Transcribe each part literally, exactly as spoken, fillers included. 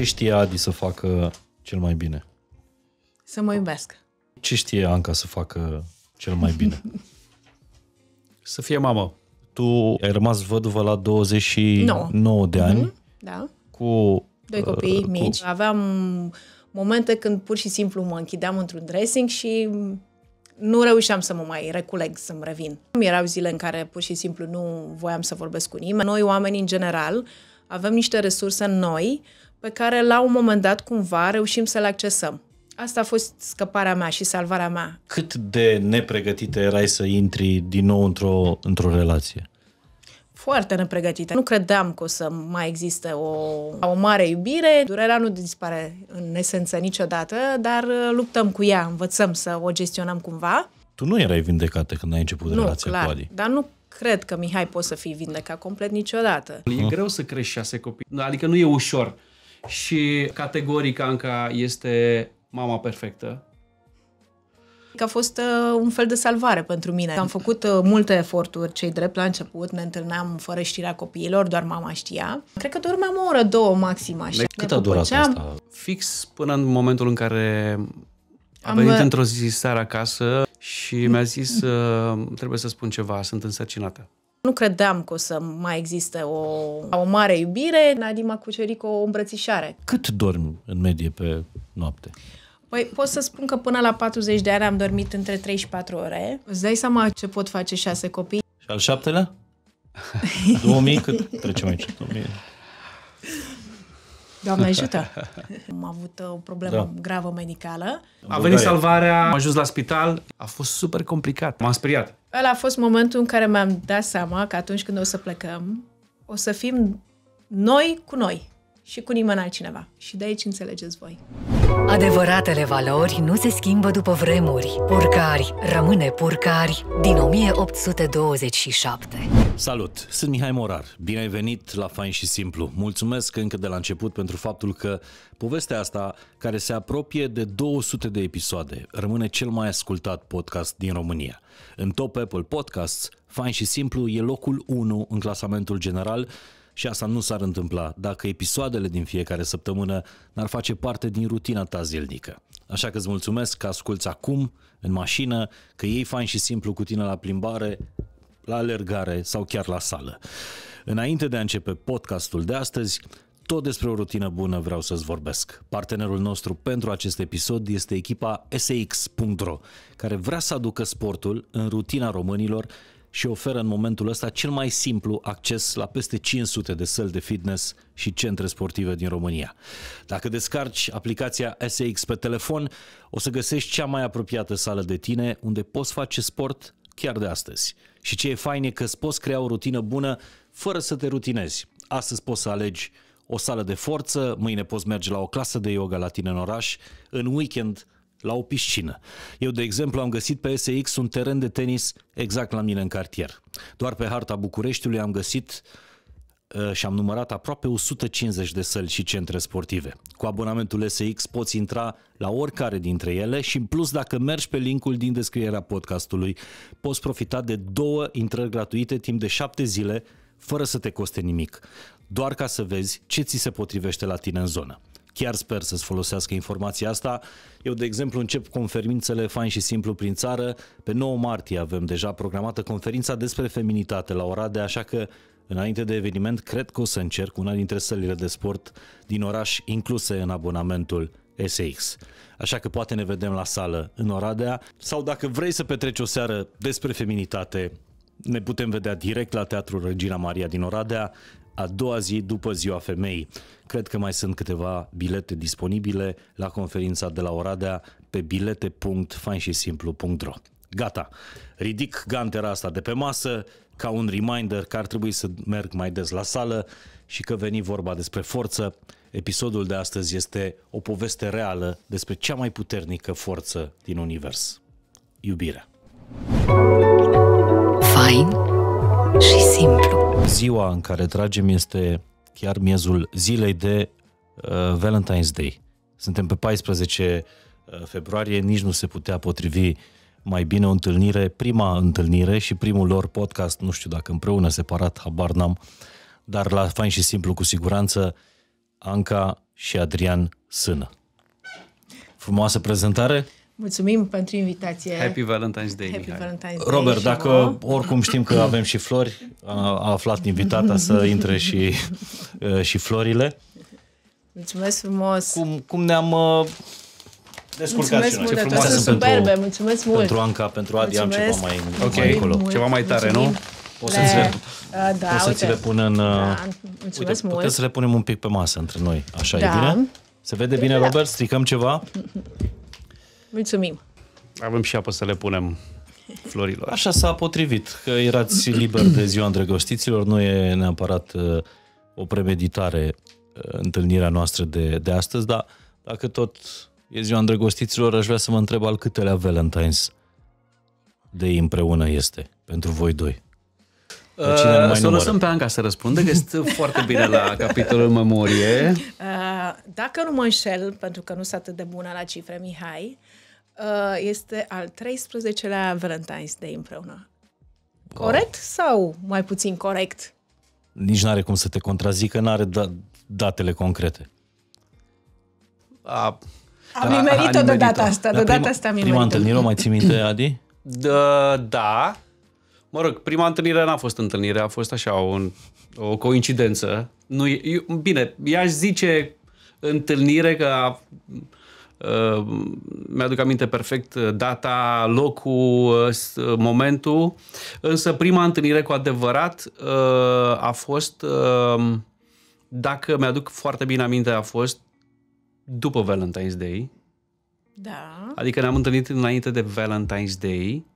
Ce știe Adi să facă cel mai bine? Să mă iubesc. Ce știe Anca să facă cel mai bine? Să fie mamă. Tu ai rămas văduvă la douăzeci și nouă de ani. Mm-hmm. Da. Cu doi copii cu... mici. Aveam momente când pur și simplu mă închideam într-un dressing și nu reușeam să mă mai reculeg, să-mi revin. Erau zile în care pur și simplu nu voiam să vorbesc cu nimeni. Noi, oamenii în general, avem niște resurse noi pe care la un moment dat cumva reușim să le accesăm. Asta a fost scăparea mea și salvarea mea. Cât de nepregătită erai să intri din nou într-o într-o relație? Foarte nepregătită. Nu credeam că o să mai existe o, o mare iubire. Durerea nu dispare în esență niciodată, dar luptăm cu ea, învățăm să o gestionăm cumva. Tu nu erai vindecată când ai început nu, relația clar, cu Adi. Dar nu cred că, Mihai, poți să fii vindecat complet niciodată. E greu să crești șase copii, adică nu e ușor. Și categoric Anca este... mama perfectă. A fost uh, un fel de salvare pentru mine. Am făcut uh, multe eforturi, cei drept, la început. Ne întâlneam fără știrea copiilor, doar mama știa. Cred că dormeam o oră, două maxim. Așa. Cât a durat asta? Fix până în momentul în care am... a venit într-o zi Sara acasă și mi-a zis uh, trebuie să spun ceva, sunt însărcinată. Nu credeam că o să mai existe o, o mare iubire. Nadi m-a cucerit cu o îmbrățișare. Cât dormi în medie pe noapte? Păi pot să spun că până la patruzeci de ani am dormit între trei și patru ore. Îți dai seama ce pot face șase copii? Și al șaptelea? două mii? Cât trecem aici? două mii. Doamne ajută! Am avut o problemă da. gravă medicală. A venit salvarea, am ajuns la spital. A fost super complicat. M-am speriat. Ăla a fost momentul în care mi-am dat seama că atunci când o să plecăm, o să fim noi cu noi și cu nimeni altcineva. Și de aici înțelegeți voi. Adevăratele valori nu se schimbă după vremuri. Purcari rămâne Purcari din o mie opt sute douăzeci și șapte. Salut! Sunt Mihai Morar. Bine ai venit la Fain și Simplu. Mulțumesc încă de la început pentru faptul că povestea asta, care se apropie de două sute de episoade, rămâne cel mai ascultat podcast din România. În top Apple Podcasts, Fain și Simplu e locul unu în clasamentul general. Și asta nu s-ar întâmpla dacă episoadele din fiecare săptămână n-ar face parte din rutina ta zilnică. Așa că îți mulțumesc că asculți acum, în mașină, că iei Fain și Simplu cu tine la plimbare, la alergare sau chiar la sală. Înainte de a începe podcastul de astăzi, tot despre o rutină bună vreau să-ți vorbesc. Partenerul nostru pentru acest episod este echipa S A X punct ro, care vrea să aducă sportul în rutina românilor și oferă în momentul ăsta cel mai simplu acces la peste cinci sute de săli de fitness și centre sportive din România. Dacă descarci aplicația S A X pe telefon, o să găsești cea mai apropiată sală de tine unde poți face sport chiar de astăzi. Și ce e fain e că îți poți crea o rutină bună fără să te rutinezi. Astăzi poți să alegi o sală de forță, mâine poți merge la o clasă de yoga la tine în oraș, în weekend la o piscină. Eu, de exemplu, am găsit pe S A X un teren de tenis exact la mine în cartier. Doar pe harta Bucureștiului am găsit uh, și am numărat aproape o sută cincizeci de săli și centre sportive. Cu abonamentul S A X poți intra la oricare dintre ele și, în plus, dacă mergi pe linkul din descrierea podcastului, poți profita de două intrări gratuite timp de șapte zile, fără să te coste nimic, doar ca să vezi ce ți se potrivește la tine în zonă. Chiar sper să-ți folosească informația asta. Eu, de exemplu, încep conferințele Fain și Simplu prin țară. Pe nouă martie avem deja programată conferința despre feminitate la Oradea, așa că, înainte de eveniment, cred că o să încerc una dintre sălile de sport din oraș incluse în abonamentul S A X. Așa că poate ne vedem la sală în Oradea sau, dacă vrei să petreci o seară despre feminitate, ne putem vedea direct la Teatrul Regina Maria din Oradea, a doua zi după Ziua Femeii. Cred că mai sunt câteva bilete disponibile la conferința de la Oradea pe bilete punct fain și simplu punct ro. Gata, ridic gantera asta de pe masă ca un reminder că ar trebui să merg mai des la sală și că veni vorba despre forță. Episodul de astăzi este o poveste reală despre cea mai puternică forță din univers. Iubirea. Fain și simplu. Ziua în care tragem este chiar miezul zilei de uh, Valentine's Day. Suntem pe paisprezece februarie, nici nu se putea potrivi mai bine o întâlnire, prima întâlnire și primul lor podcast, nu știu dacă împreună, separat, habar n-am, dar la Fain și Simplu cu siguranță Anca și Adrian Sână. Frumoasă prezentare! Mulțumim pentru invitație. Happy Valentine's Day, Happy Valentine's Day Robert, Day dacă oricum știm că avem și flori, a aflat invitata să intre și, și florile. Mulțumesc frumos! Cum, cum ne-am descurcat și noi. Ce frumoase sunt superbe, mulțumesc mult! Pentru Anca, pentru Adi, am ceva mai, okay. mai acolo. Ceva mai tare, mulțumim. Nu? Poți să-ți le, uh, da, să ți le pun în... Da. Uite, putem să le punem un pic pe masă între noi. Așa da. E bine? Se vede bine, da. Robert? Stricăm ceva? Mulțumim. Avem și apă să le punem florilor. Așa s-a potrivit, că erați liber de ziua îndrăgostiților. Nu e neapărat uh, o premeditare uh, întâlnirea noastră de, de astăzi, dar dacă tot e ziua îndrăgostiților, aș vrea să mă întreb al câtelea Valentine's Day împreună este pentru voi doi. Uh, să o lăsăm pe Anca să răspundă, că este foarte bine la capitolul memorie. Uh, dacă nu mă înșel, pentru că nu sunt atât de bună la cifre, Mihai, uh, este al treisprezecelea Valentine's Day împreună. Wow. Corect sau mai puțin corect? Nici n-are cum să te contrazică, n-are da datele concrete. A, am nimerit-o de data asta. De data asta mi-am prima întâlnire, o mai ții minte, Adi? Da, da. Mă rog, prima întâlnire n-a fost întâlnire, a fost așa un, o coincidență. Nu, eu, bine, i-aș zice întâlnire că uh, mi-aduc aminte perfect data, locul, uh, momentul, însă prima întâlnire cu adevărat uh, a fost, uh, dacă mi-aduc foarte bine aminte, a fost după Valentine's Day. Da. Adică ne-am întâlnit înainte de Valentine's Day.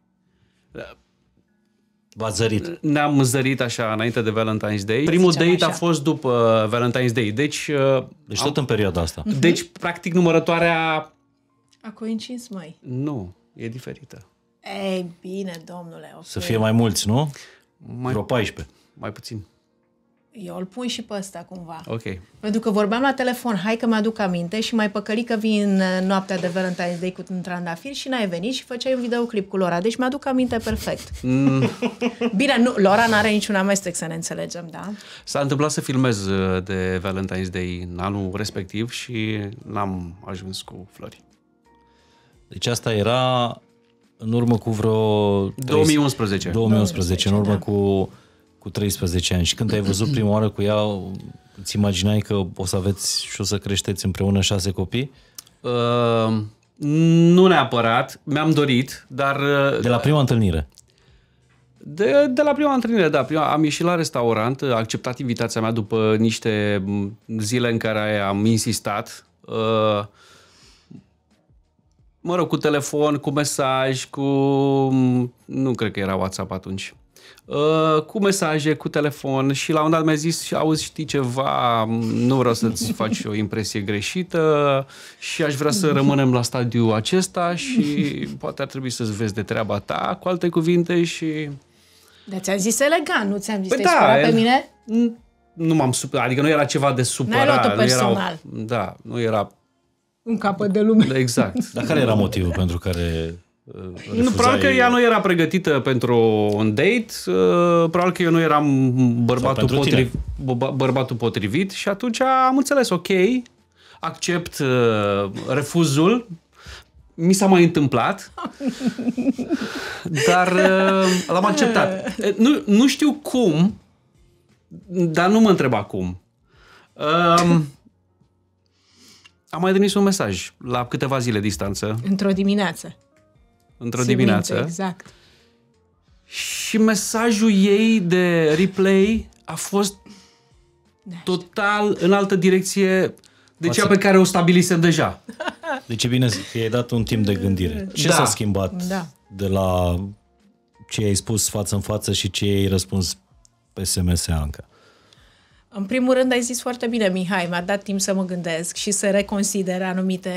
V-ați zărit. Ne-am zărit așa înainte de Valentine's Day. Primul date așa. A fost după Valentine's Day. Deci, deci am... tot în perioada asta. Deci, mm-hmm. practic, numărătoarea... A coincis mai. Nu, e diferită. Ei, bine, domnule. Okay. Să fie mai mulți, nu? Mai... Vreo paisprezece. Mai puțin. Eu îl pun și pe ăsta, cumva. Ok. Pentru că vorbeam la telefon, hai că mi-aduc aminte și mai păcăli că vin noaptea de Valentine's Day cu un trandafir și n-ai venit și făceai un videoclip cu Lora. Deci mi-aduc aminte perfect. Mm. Bine, nu, Lora n-are niciun amestec, să ne înțelegem, da? S-a întâmplat să filmez de Valentine's Day în anul respectiv și n-am ajuns cu flori. Deci asta era în urmă cu vreo... două mii unsprezece. două mii unsprezece, două mii unsprezece în urmă da. cu... cu treisprezece ani. Și când te-ai văzut prima oară cu ea, îți imaginai că o să aveți și o să creșteți împreună șase copii? Uh, nu neapărat. Mi-am dorit, dar... De la prima întâlnire? De, de la prima întâlnire, da. Prima, am ieșit la restaurant, a acceptat invitația mea după niște zile în care am insistat. Uh, mă rog, cu telefon, cu mesaj, cu... Nu cred că era WhatsApp atunci. Uh, cu mesaje, cu telefon și la un dat mi-a zis, auzi, știi ceva, nu vreau să-ți faci o impresie greșită și aș vrea să rămânem la stadiul acesta și poate ar trebui să-ți vezi de treaba ta, cu alte cuvinte și... Dar ți-am zis elegant, nu ți-am zis păi te-ai supărat da, pe mine? Nu m-am supărat, adică nu era ceva de supărat. N-ai luat-o personal. Nu era, da, nu era... Un capăt de lume. Exact. Dar care era motivul pentru care... Nu, probabil că ea nu era pregătită pentru un date, probabil că eu nu eram bărbatul, potriv, bărbatul potrivit și atunci am înțeles, ok, accept refuzul, mi s-a mai întâmplat, dar l-am acceptat. Nu, nu știu cum, dar nu mă întreba cum. Um, am mai trimis un mesaj la câteva zile distanță. Într-o dimineață. Într-o dimineață. Exact. Și mesajul ei de replay a fost total în altă direcție de cea pe care o stabilisem deja. Deci e bine că i-ai dat un timp de gândire. Ce da. S-a schimbat da. De la ce i-ai spus față în față și ce i-ai răspuns pe S M S, Anca? În primul rând ai zis foarte bine, Mihai, mi-a dat timp să mă gândesc și să reconsider anumite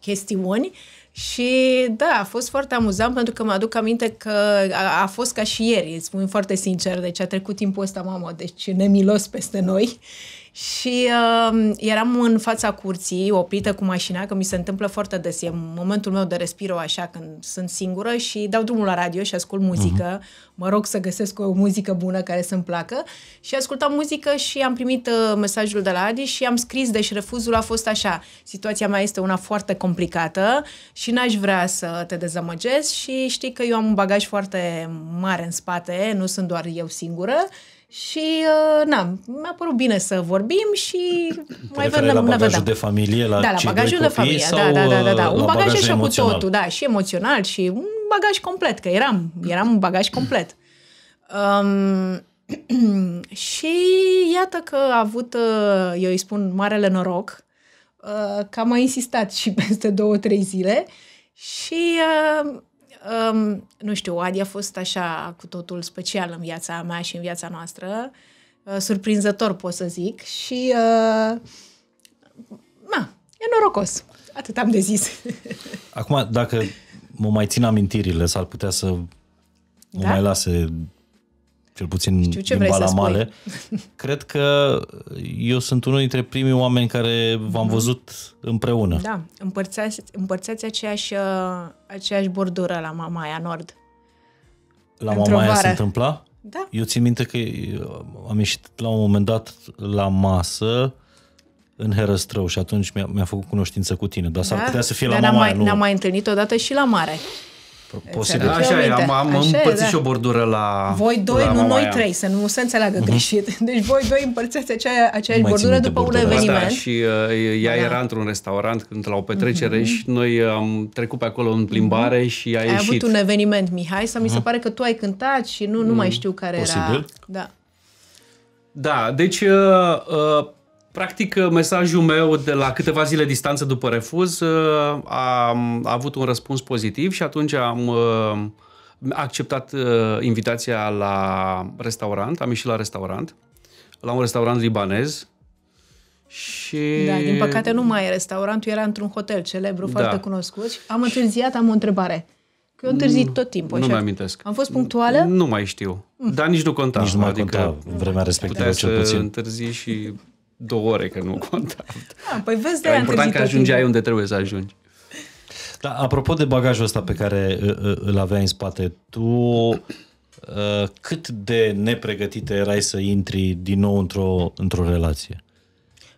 chestiuni. Și da, a fost foarte amuzant pentru că mă aduc aminte că a, a fost ca și ieri, îți spun foarte sincer, deci a trecut timpul ăsta, mamă, deci nemilos peste noi Și uh, eram în fața curții, oprită cu mașina, că mi se întâmplă foarte des. E momentul meu de respiro așa când sunt singură și dau drumul la radio și ascult muzică. Uh-huh. Mă rog să găsesc o muzică bună care să-mi placă. Și ascultam muzică și am primit uh, mesajul de la Adi și am scris, deci refuzul a fost așa. Situația mea este una foarte complicată și n-aș vrea să te dezamăgesc și știi că eu am un bagaj foarte mare în spate, nu sunt doar eu singură. Și, na, mi-a părut bine să vorbim și mai vedem. La bagajul de familie, la da, la bagajul de familie, da, da, da, da, da. Un bagaj așa cu totul, da, și emoțional și un bagaj complet, că eram, eram un bagaj complet. Um, și iată că a avut, eu îi spun, marele noroc, că am mai insistat și peste două, trei zile și... Um, nu știu, Adi a fost așa cu totul special în viața mea și în viața noastră, uh, surprinzător pot să zic și uh, na, e norocos, atât am de zis. Acum, dacă mă mai țin amintirile, s-ar putea să mă da? mai lase cel puțin limba la male. Cred că eu sunt unul dintre primii oameni care v-am văzut împreună. Da, împărțeați, împărțeați aceeași, aceeași bordură la Mamaia Nord. La Mamaia se întâmpla? Da. Eu țin minte că am ieșit la un moment dat la masă în Herăstrău și atunci mi-a mi-a făcut cunoștință cu tine. Dar s-ar da? putea să fie Dar la Mamaia. Ne-am mai, mai întâlnit odată și la mare. Posibil. Așa e, am, am Așa împărțit e, da. și o bordură la Voi doi, la nu noi trei, să nu se înțeleagă uh-huh. greșit. Deci voi doi împărțeați acea, aceeași bordură după un eveniment. Da, și uh, ea da. era într-un restaurant când la o petrecere uh-huh. și noi am trecut pe acolo în plimbare uh-huh. și a ai ieșit. Ai avut un eveniment, Mihai, sau mi se uh-huh. pare că tu ai cântat și nu, nu mai știu care Posibil. era. Da. Da, deci... Uh, uh, Practic, mesajul meu de la câteva zile distanță după refuz a avut un răspuns pozitiv și atunci am acceptat invitația la restaurant, am ieșit la restaurant, la un restaurant libanez și... Da, din păcate nu mai e restaurantul, era într-un hotel celebru, da. foarte cunoscut. Am întârziat, am o întrebare. Că eu întârzit tot timpul. Nu mi-amintesc. Am fost punctuală? Nu mai știu, dar nici nu conta. Nici nu mai conta vremea respectivă, cel puțin. Întârzi și... Două ore, că nu conta. Da, păi vezi, de-aia important că ajungeai unde trebuie să ajungi. Da, apropo de bagajul ăsta pe care îl aveai în spate, tu cât de nepregătită erai să intri din nou într-o într-o relație?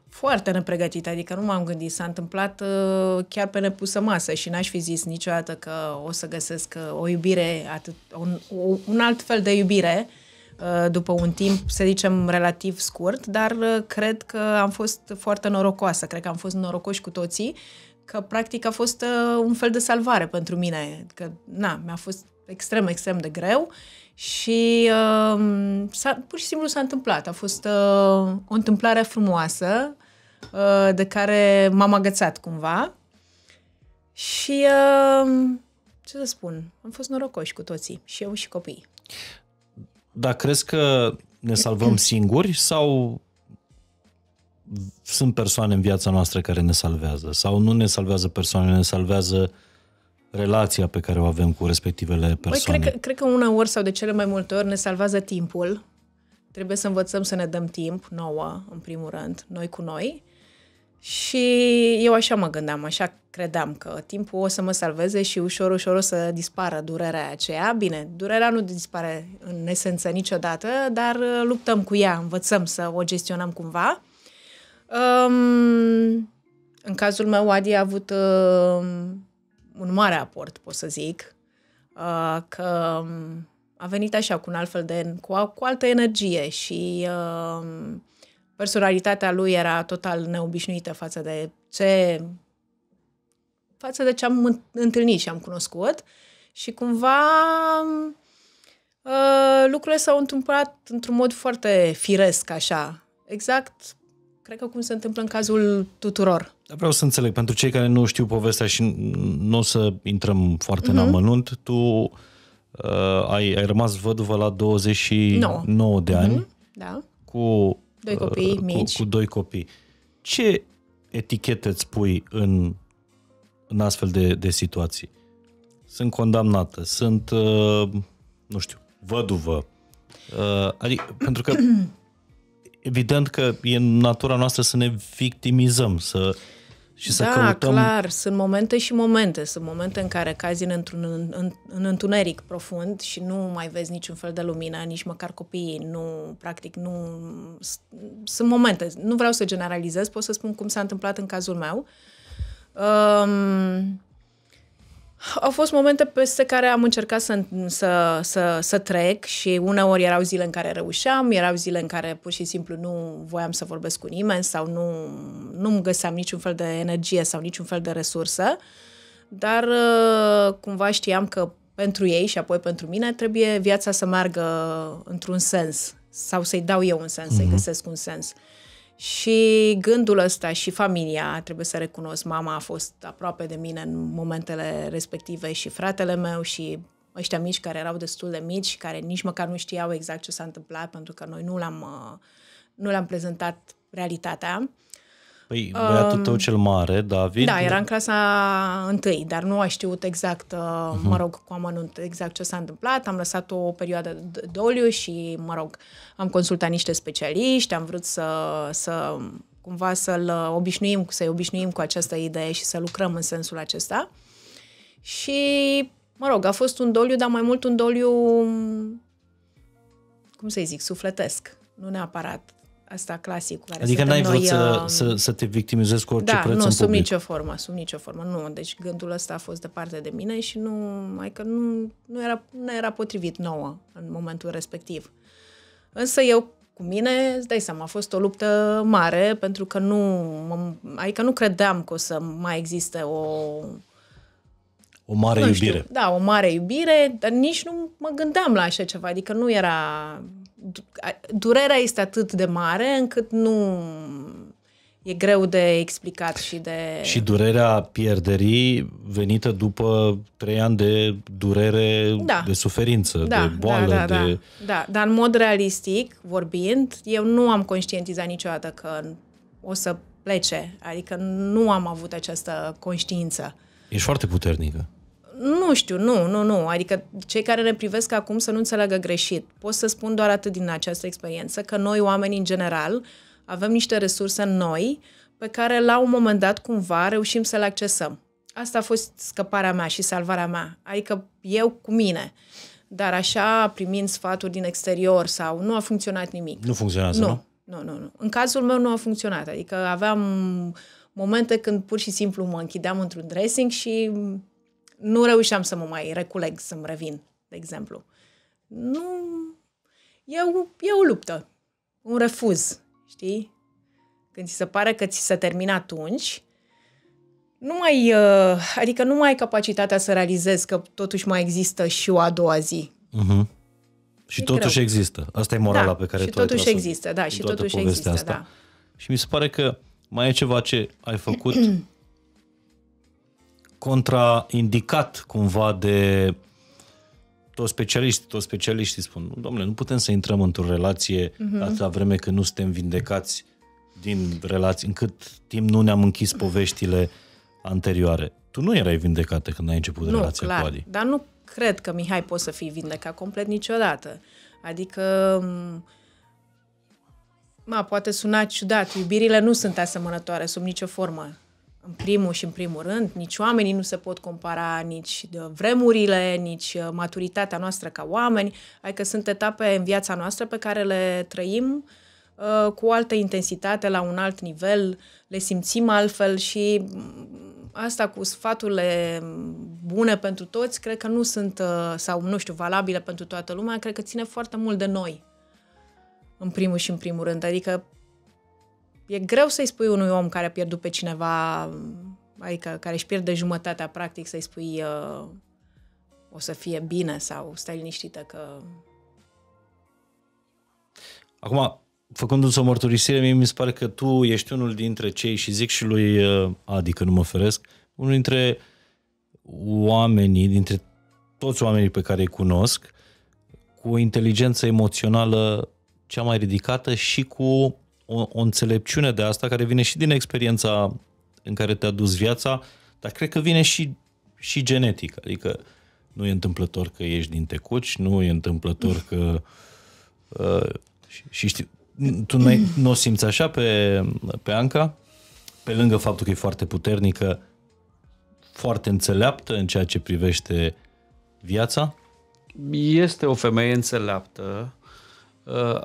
Foarte nepregătită, adică nu m-am gândit. S-a întâmplat chiar pe nepusă masă și n-aș fi zis niciodată că o să găsesc o iubire, atât, un, un alt fel de iubire, după un timp, să zicem, relativ scurt, dar cred că am fost foarte norocoasă, cred că am fost norocoși cu toții, că practic a fost un fel de salvare pentru mine, că na, mi-a fost extrem, extrem de greu și uh, pur și simplu s-a întâmplat, a fost uh, o întâmplare frumoasă uh, de care m-am agățat cumva și uh, ce să spun, am fost norocoși cu toții, și eu și copiii. Dar crezi că ne salvăm singuri sau sunt persoane în viața noastră care ne salvează? Sau nu ne salvează persoanele, ne salvează relația pe care o avem cu respectivele persoane? Băi, cred, cred că uneori sau de cele mai multe ori ne salvează timpul. Trebuie să învățăm să ne dăm timp nouă, în primul rând, noi cu noi. Și eu așa mă gândeam, așa credeam că timpul o să mă salveze și ușor, ușor o să dispară durerea aceea. Bine, durerea nu dispare în esență niciodată, dar luptăm cu ea, învățăm să o gestionăm cumva. Um, în cazul meu, Adi a avut um, un mare aport, pot să zic, uh, că a venit așa cu un alt fel de, cu, cu altă energie și... Uh, personalitatea lui era total neobișnuită față de ce față de ce am întâlnit și am cunoscut și cumva lucrurile s-au întâmplat într-un mod foarte firesc așa, exact cred că cum se întâmplă în cazul tuturor. Vreau să înțeleg, pentru cei care nu știu povestea și nu o să intrăm foarte mm-hmm. în amănunt, tu uh, ai, ai rămas văduvă la douăzeci și nouă de ani mm-hmm. da. cu Doi copii mici. Cu, cu doi copii. Ce etichete îți pui în, în astfel de, de situații? Sunt condamnată, sunt, nu știu, văduvă. Adică, pentru că evident că e în natura noastră să ne victimizăm, să... Și să da, căutăm... clar, sunt momente și momente. Sunt momente în care cazi în, într-un, în, în întuneric profund și nu mai vezi niciun fel de lumină, nici măcar copiii, nu, practic, nu... Sunt momente, nu vreau să generalizez, pot să spun cum s-a întâmplat în cazul meu. Um, au fost momente peste care am încercat să, să, să, să trec și uneori erau zile în care reușeam, erau zile în care pur și simplu nu voiam să vorbesc cu nimeni sau nu, nu-mi găseam niciun fel de energie sau niciun fel de resursă, dar cumva știam că pentru ei și apoi pentru mine trebuie viața să meargă într-un sens sau să-i dau eu un sens, mm-hmm. să-i găsesc un sens. Și gândul ăsta și familia, trebuie să recunosc, mama a fost aproape de mine în momentele respective și fratele meu și ăștia mici care erau destul de mici, care nici măcar nu știau exact ce s-a întâmplat pentru că noi nu l-am, nu l-am prezentat realitatea. Păi, băiatul tău cel mare, David... Da, era în clasa întâi, dar nu a știut exact, uh-huh. mă rog, cu amănunt exact ce s-a întâmplat. Am lăsat o perioadă de doliu și, mă rog, am consultat niște specialiști, am vrut să, să cumva să-l obișnuim, să-i obișnuim cu această idee și să lucrăm în sensul acesta. Și, mă rog, a fost un doliu, dar mai mult un doliu, cum să-i zic, sufletesc, nu neapărat. Asta clasic. Care adică n-ai vrut să, să, să te victimizezi cu orice da, preț nu, în sub public. Nicio formă, sub nicio formă. Nu, deci gândul ăsta a fost departe de mine și nu, mai că nu, nu, era, nu era potrivit nouă în momentul respectiv. Însă eu cu mine, îți dai seama, a fost o luptă mare pentru că nu, adică nu credeam că o să mai existe o... O mare nu iubire. Știu, da, o mare iubire, dar nici nu mă gândeam la așa ceva, adică nu era... Durerea este atât de mare încât nu e greu de explicat și de... Și durerea pierderii venită după trei ani de durere, da. De suferință, da, de boală. Da, da, de... Da, da, dar în mod realistic, vorbind, eu nu am conștientizat niciodată că o să plece, adică nu am avut această conștiință. Ești foarte puternică. Nu știu, nu, nu, nu. Adică cei care ne privesc acum să nu înțeleagă greșit. Pot să spun doar atât din această experiență, că noi, oamenii în general, avem niște resurse în noi pe care la un moment dat cumva reușim să le accesăm. Asta a fost scăparea mea și salvarea mea. Adică eu cu mine. Dar așa, primind sfaturi din exterior sau nu a funcționat nimic. Nu funcționează, nu? Nu, nu, nu. În cazul meu nu a funcționat. Adică aveam momente când pur și simplu mă închideam într-un dressing și... Nu reușeam să mă mai reculeg, să-mi revin, de exemplu. Nu... E o, e o luptă. Un refuz, știi? Când ți se pare că ți se termină atunci, nu mai... Adică nu mai ai capacitatea să realizezi că totuși mai există și o a doua zi. Uh-huh. Și e totuși greu. Există. Asta e morala da, pe care tu ai tras-o. Și totuși există, da. Și totuși există, asta. Da. Și mi se pare că mai e ceva ce ai făcut... contraindicat cumva de toți specialiștii, toți specialiștii spun, domnule, nu putem să intrăm într-o relație uh-huh. atâta vreme când nu suntem vindecați din relații, încât timp nu ne-am închis poveștile anterioare. Tu nu erai vindecată când ai început nu, relația clar, cu Adi. Dar nu cred că, Mihai, poți să fii vindecat complet niciodată. Adică... Ma, poate suna ciudat, iubirile nu sunt asemănătoare sub nicio formă. În primul și în primul rând, nici oamenii nu se pot compara, nici vremurile, nici maturitatea noastră ca oameni, adică sunt etape în viața noastră pe care le trăim uh, cu altă intensitate, la un alt nivel, le simțim altfel și asta cu sfaturile bune pentru toți, cred că nu sunt, uh, sau nu știu, valabile pentru toată lumea, cred că ține foarte mult de noi, în primul și în primul rând, adică e greu să-i spui unui om care a pierdut pe cineva, adică care își pierde jumătatea, practic, să-i spui uh, o să fie bine sau stai liniștită că... Acum, făcându-ți o mărturisire, mie mi se pare că tu ești unul dintre cei, și zic și lui uh, Adi, că nu mă feresc, unul dintre oamenii, dintre toți oamenii pe care îi cunosc, cu o inteligență emoțională cea mai ridicată și cu O, o înțelepciune de asta care vine și din experiența în care te-a dus viața, dar cred că vine și, și genetic. Adică nu e întâmplător că ești din Tecuci, nu e întâmplător că... Uh, și, și știu, Tu nu o simți așa pe, pe Anca? Pe lângă faptul că e foarte puternică, foarte înțeleaptă în ceea ce privește viața? Este o femeie înțeleaptă.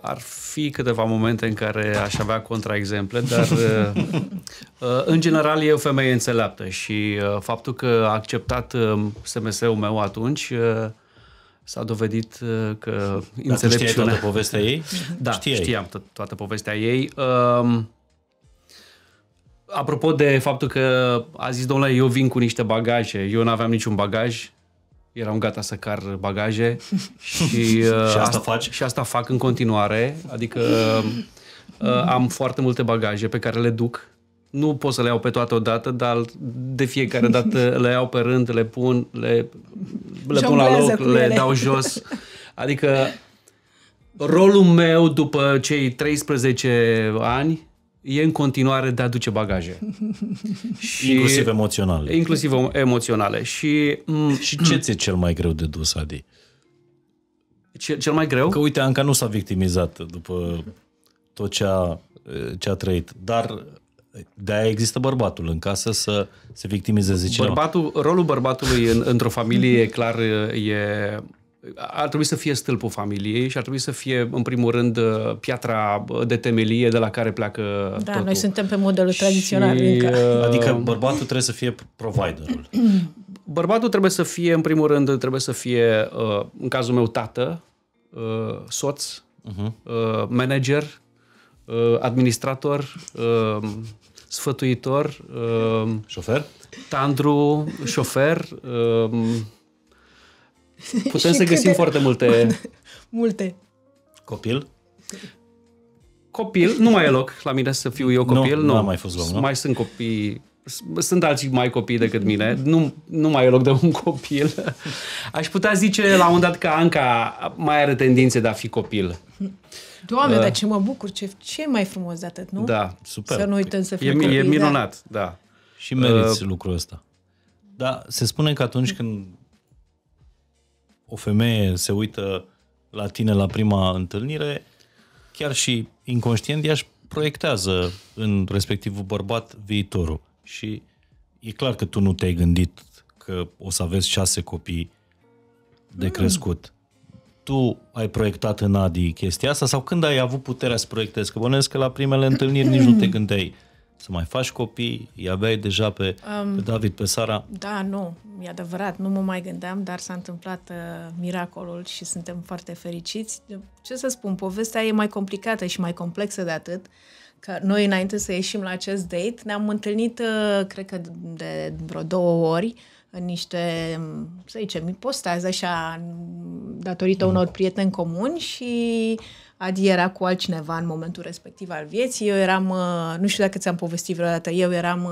Ar fi câteva momente în care aș avea contraexemple, dar în general e o femeie înțeleaptă și faptul că a acceptat S M S-ul meu atunci s-a dovedit că înțelepciunea... Știai toată povestea ei? Da, Știai. știam to toată povestea ei. Apropo de faptul că a zis, domnule, eu vin cu niște bagaje, eu nu aveam niciun bagaj, eram gata să car bagaje și, și, asta asta, faci? și asta fac în continuare, adică am foarte multe bagaje pe care le duc, nu pot să le iau pe toate odată, dar de fiecare dată le iau pe rând, le pun, le, le pun la loc, le ele. dau jos, adică rolul meu după cei treisprezece ani e în continuare de a duce bagaje. Și inclusiv emoționale. Inclusiv emoționale. Și, și ce ți-e cel mai greu de dus, Adi? Ce, cel mai greu? Că uite, Anca nu s-a victimizat după tot ce a, ce a trăit, dar de-aia există bărbatul în casă să se victimizeze cineva. Bărbatul, rolul bărbatului în, într-o familie, clar, e... ar trebui să fie stâlpul familiei și ar trebui să fie, în primul rând, piatra de temelie de la care pleacă Da, totul. Noi suntem pe modelul și... tradițional. Încă. Adică bărbatul trebuie să fie providerul. Bărbatul trebuie să fie, în primul rând, trebuie să fie, în cazul meu, tată, soț, uh-huh. manager, administrator, sfătuitor, șofer, tandru, șofer, putem să găsim de... foarte multe... Multe. Copil? Copil. Nu mai e loc la mine să fiu eu copil. Nu, nu. nu am mai fost loc, nu? Mai sunt copii... Sunt alții mai copii decât mine. Nu, nu mai e loc de un copil. Aș putea zice la un dat că Anca mai are tendințe de a fi copil. Doamne, uh, dar ce mă bucur. Ce, ce mai frumos de atât, nu? Da, super. Să nu uităm să fim copii. E minunat, da. da. Și meriți uh, lucrul ăsta. Dar se spune că atunci când o femeie se uită la tine la prima întâlnire, chiar și inconștient ea își proiectează în respectivul bărbat viitorul. Și e clar că tu nu te-ai gândit că o să aveți șase copii de crescut. Mm. Tu ai proiectat în Adi chestia asta sau când ai avut puterea să proiectezi? Că bănuiesc că la primele întâlniri nici nu te gândeai să mai faci copii, îi aveai deja pe, um, pe David, pe Sara. Da, nu, e adevărat, nu mă mai gândeam, dar s-a întâmplat uh, miracolul și suntem foarte fericiți. Ce să spun, povestea e mai complicată și mai complexă de atât, că noi înainte să ieșim la acest date ne-am întâlnit, uh, cred că de vreo două ori, în niște, să zicem, ipostaze așa, datorită unor prieteni comuni și Adi era cu altcineva în momentul respectiv al vieții. Eu eram, nu știu dacă ți-am povestit vreodată, eu eram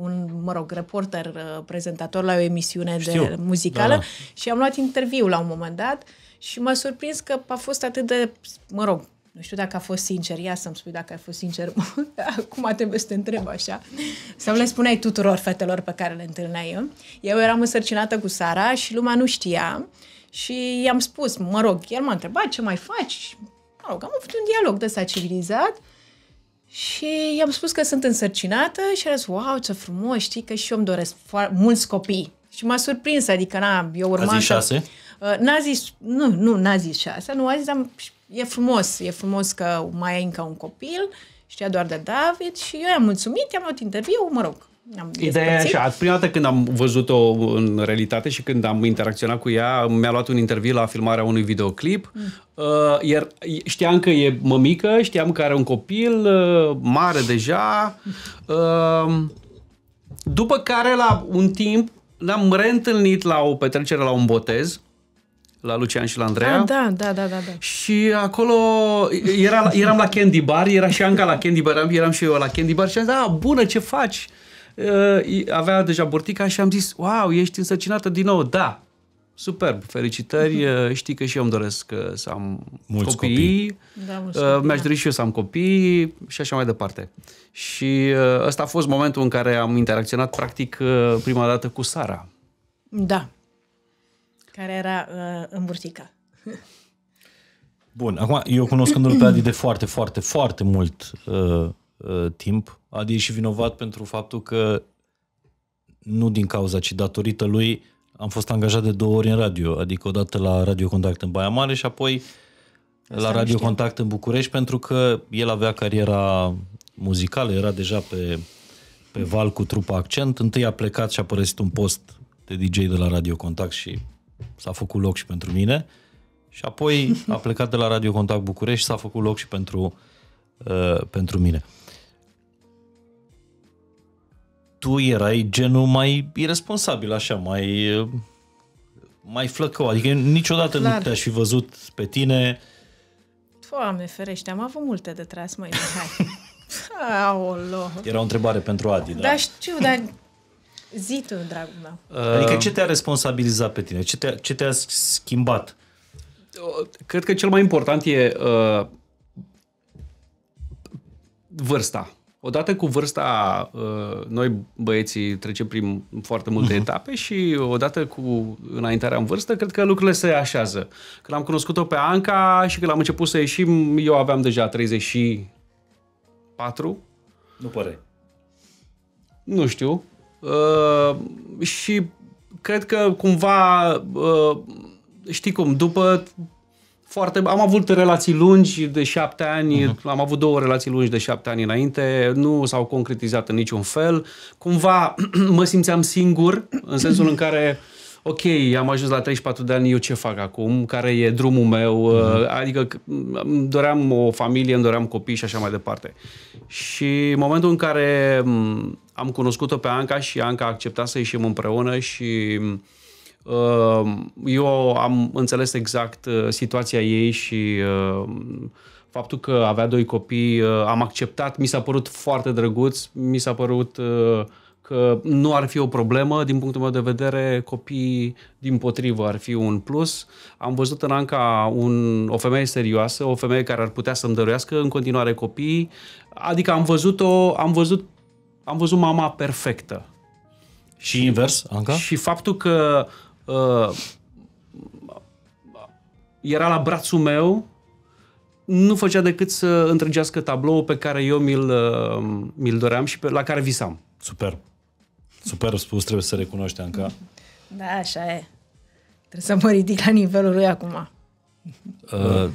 un, mă rog, reporter, prezentator la o emisiune știu. de muzicală da. și am luat interviu la un moment dat și m-a surprins că a fost atât de, mă rog, nu știu dacă a fost sincer, ia să-mi spui dacă a fost sincer, acum trebuie să te întreb așa. Sau le spuneai tuturor fetelor pe care le întâlneai eu. Eu eram însărcinată cu Sara și lumea nu știa și i-am spus, mă rog, el m-a întrebat ce mai faci. Mă rog, am avut un dialog de ăsta civilizat și i-am spus că sunt însărcinată și a zis, wow, ce frumos, știi că și eu îmi doresc mulți copii. Și m-a surprins, adică na, eu urmam... A zis șase? N-a zis, nu, nu, n-a zis șase, nu, a zis, dar... E frumos, e frumos că mai ai încă un copil, știa doar de David și eu i-am mulțumit, i-am luat interviu, mă rog. Ideea e așa, prima dată când am văzut-o în realitate și când am interacționat cu ea, mi-a luat un interviu la filmarea unui videoclip, mm. uh, iar știam că e mămică, știam că are un copil uh, mare deja, uh, după care la un timp ne-am reîntâlnit la o petrecere, la un botez, la Lucian și la Andreea. Da, da, da, da, da. Și acolo era, eram la Candy Bar, era și Anca la Candy Bar, eram și eu la Candy Bar și am zis, da, bună, ce faci? Avea deja burtica și am zis, wow, ești însărcinată din nou, da, superb, felicitări, știi că și eu îmi doresc să am mulți copii, copii. Da, mi-aș dori și eu să am copii și așa mai departe. Și ăsta a fost momentul în care am interacționat practic prima dată cu Sara. Da. Care era uh, în burtică. Bun, acum eu cunoscându-l pe Adi de foarte, foarte, foarte mult uh, uh, timp, Adi e și vinovat pentru faptul că nu din cauza, ci datorită lui am fost angajat de două ori în radio, adică odată la Radio Contact în Baia Mare și apoi asta la Radio știu. Contact în București, pentru că el avea cariera muzicală, era deja pe, pe val cu trupa Accent, întâi a plecat și a părăsit un post de D J de la Radio Contact și s-a făcut loc și pentru mine. Și apoi a plecat de la Radio Contact București și s-a făcut loc și pentru, uh, pentru mine. Tu erai genul mai irresponsabil, așa, mai, mai flăcău. Adică niciodată Clar. nu te-aș fi văzut pe tine. Doamne ferește, am avut multe de tras, măi, hai. Aolo. Era o întrebare pentru Adi, da? Da, știu, dar... Zi tu, dragul meu. Adică ce te-a responsabilizat pe tine? Ce te-a, ce te-a schimbat? Cred că cel mai important e uh, vârsta. Odată cu vârsta, uh, noi băieții trecem prin foarte multe uh-huh. etape și odată cu înaintarea în vârstă, cred că lucrurile se așează. Când am cunoscut-o pe Anca și când am început să ieșim, eu aveam deja treizeci și patru. Nu pare. Nu știu. Uh, și cred că cumva... Uh, știi cum, după foarte... Am avut relații lungi de șapte ani, uh-huh. am avut două relații lungi de șapte ani înainte, nu s-au concretizat în niciun fel. Cumva mă simțeam singur, în sensul în care, ok, am ajuns la treizeci și patru de ani, eu ce fac acum? Care e drumul meu? Uh-huh. Adică îmi doream o familie, îmi doream copii și așa mai departe. Și în momentul în care am cunoscut-o pe Anca și Anca a acceptat să ieșim împreună și... eu am înțeles exact situația ei și faptul că avea doi copii, am acceptat, mi s-a părut foarte drăguț, mi s-a părut că nu ar fi o problemă, din punctul meu de vedere, copiii din potrivă ar fi un plus. Am văzut în Anca un, o femeie serioasă, o femeie care ar putea să-mi dăruiască în continuare copiii, adică am văzut-o, am văzut, am văzut mama perfectă. Și invers, Anca? Și faptul că Uh, era la brațul meu, nu făcea decât să întregească tabloul pe care eu mi-l uh, mi-l doream și pe, la care visam. Super. Super spus, trebuie să recunoști, Anca. Da, așa e. Trebuie să mă ridic la nivelul lui acum. Uh,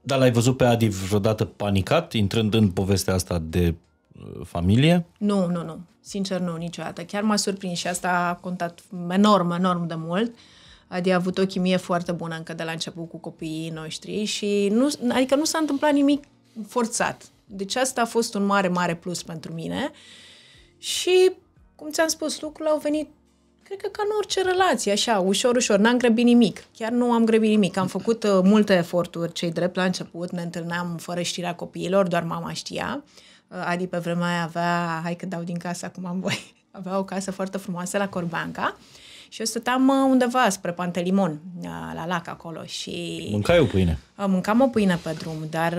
Dar l-ai văzut pe Adi vreodată panicat, intrând în povestea asta de familie? Nu, nu, nu. Sincer, nu, niciodată. Chiar m-a surprins și asta a contat enorm, enorm de mult. Adi a avut o chimie foarte bună încă de la început cu copiii noștri și nu, adică nu s-a întâmplat nimic forțat. Deci asta a fost un mare, mare plus pentru mine și, cum ți-am spus, lucrurile au venit, cred că ca în orice relație, așa, ușor, ușor. N-am grăbit nimic. Chiar nu am grăbit nimic. Am făcut uh, multe eforturi, cei drept la început, ne întâlneam fără știrea copiilor, doar mama știa. Adi pe vremea aia avea, hai că dau din casă acum am voi, avea o casă foarte frumoasă la Corbeanca și eu stăteam undeva spre Pantelimon, la lac acolo și... Mâncai o pâine? Mâncam o pâine pe drum, dar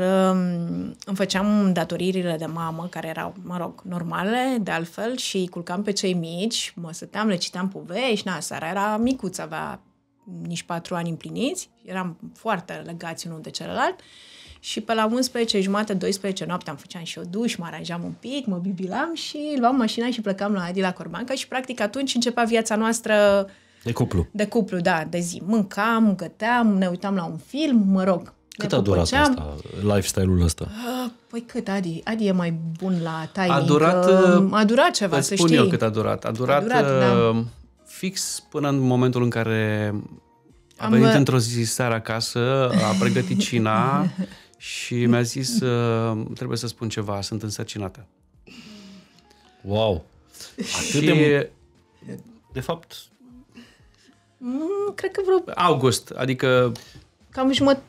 îmi făceam datoririle de mamă, care erau, mă rog, normale, de altfel, și culcam pe cei mici, mă stăteam, le citeam povești, na, Sara era micuță, avea nici patru ani împliniți, eram foarte legați unul de celălalt. Și pe la unsprezece, jumate, douăsprezece noaptea îmi făceam și eu duș, mă aranjam un pic, mă bibilam și luam mașina și plecam la Adi la Corbeanca și practic atunci începea viața noastră de cuplu. De cuplu, da, de zi. Mâncam, găteam, ne uitam la un film, mă rog. Cât a durat asta, lifestyle-ul ăsta? Păi cât, Adi? Adi e mai bun la timing. A durat, a durat ceva, să știi. Îți spun eu cât a durat. A durat, a durat da. fix până în momentul în care a venit Am... într-o zi seara acasă, a pregătit cina și mi-a zis, uh, trebuie să spun ceva, sunt însărcinată. Wow! Atât de... de fapt... Mm, cred că vreo... August, adică... Cam jumătate.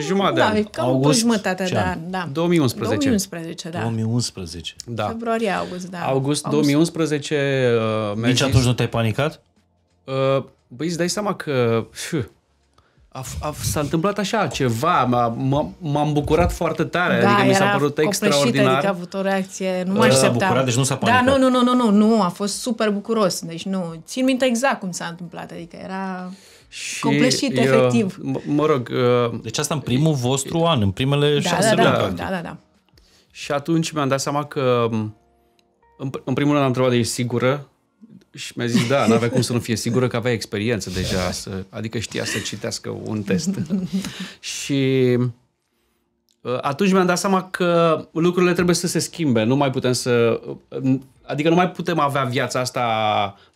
Jumătate da, de an. Cam august, jumătate de an, da. două mii unsprezece. două mii unsprezece, da. două mii unsprezece. Da. Februarie, august, da. August, august. două mii unsprezece uh, mi-a zis... Nici atunci nu te-ai panicat? Uh, Băi, îți dai seama că s-a întâmplat așa ceva, m-am bucurat foarte tare, da, adică mi s-a părut extraordinar. Adică a avut o reacție, nu mă așteptam. S-a bucurat, deci nu s-a panicat. Da, nu, nu, nu, nu, nu, a fost super bucuros, deci nu, țin minte exact cum s-a întâmplat, adică era... Și compleșit, eu, efectiv. Mă rog... Uh, deci asta în primul vostru uh, an, în primele da, șase da, luni. Da, da, da, da. Și atunci mi-am dat seama că... În, în primul rând am întrebat de ești sigură? Și mi-a zis da, n-avea cum să nu fie sigură, că avea experiență deja, să, adică știa să citească un test. Și atunci mi-am dat seama că lucrurile trebuie să se schimbe, nu mai putem să... Adică nu mai putem avea viața asta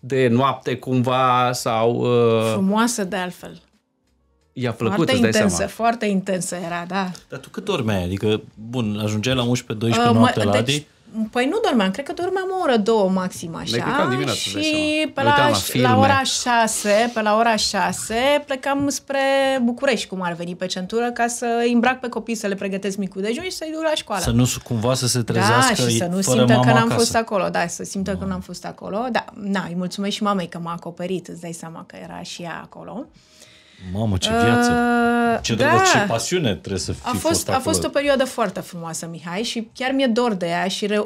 de noapte cumva sau... Uh... Frumoasă de altfel. I-a plăcut, foarte îți dai intensă, seama. Foarte intensă era, da. Dar tu cât dormeai? Adică, bun, ajungeai la unsprezece, douăsprezece uh, noaptea la deci... Adi? Păi nu dormeam, cred că dormeam o oră, două maxim așa. Și pe la, la, la ora șase, pe la ora șase plecam spre București, cum ar veni pe centură, ca să îi îmbrac pe copii, să le pregătesc micul dejun și să-i duc la școală. Să nu cumva să se trezească. Da, și să nu simtă că n-am fost acolo. Da, să simtă că n-am fost acolo. Da, na, îi mulțumesc și mamei că m-a acoperit, îți dai seama că era și ea acolo. Mamă, ce viață! Uh, ce, da. ce pasiune trebuie să fii a fost, fost acolo. A fost o perioadă foarte frumoasă, Mihai, și chiar mi-e dor de ea și re,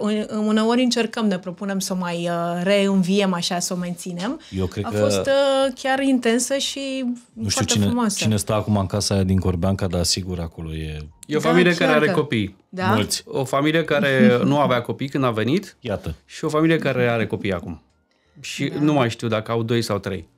uneori încercăm, ne propunem să o mai uh, reînviem așa, să o menținem. Eu cred a că fost uh, chiar intensă și nu știu cine, frumoasă. Cine stă acum în casa aia din Corbeanca, dar sigur acolo e... E o da, familie care are că... copii. Da? Mulți. O familie care nu avea copii când a venit. Iată. Și o familie care are copii acum. Și da. Nu mai știu dacă au doi sau trei.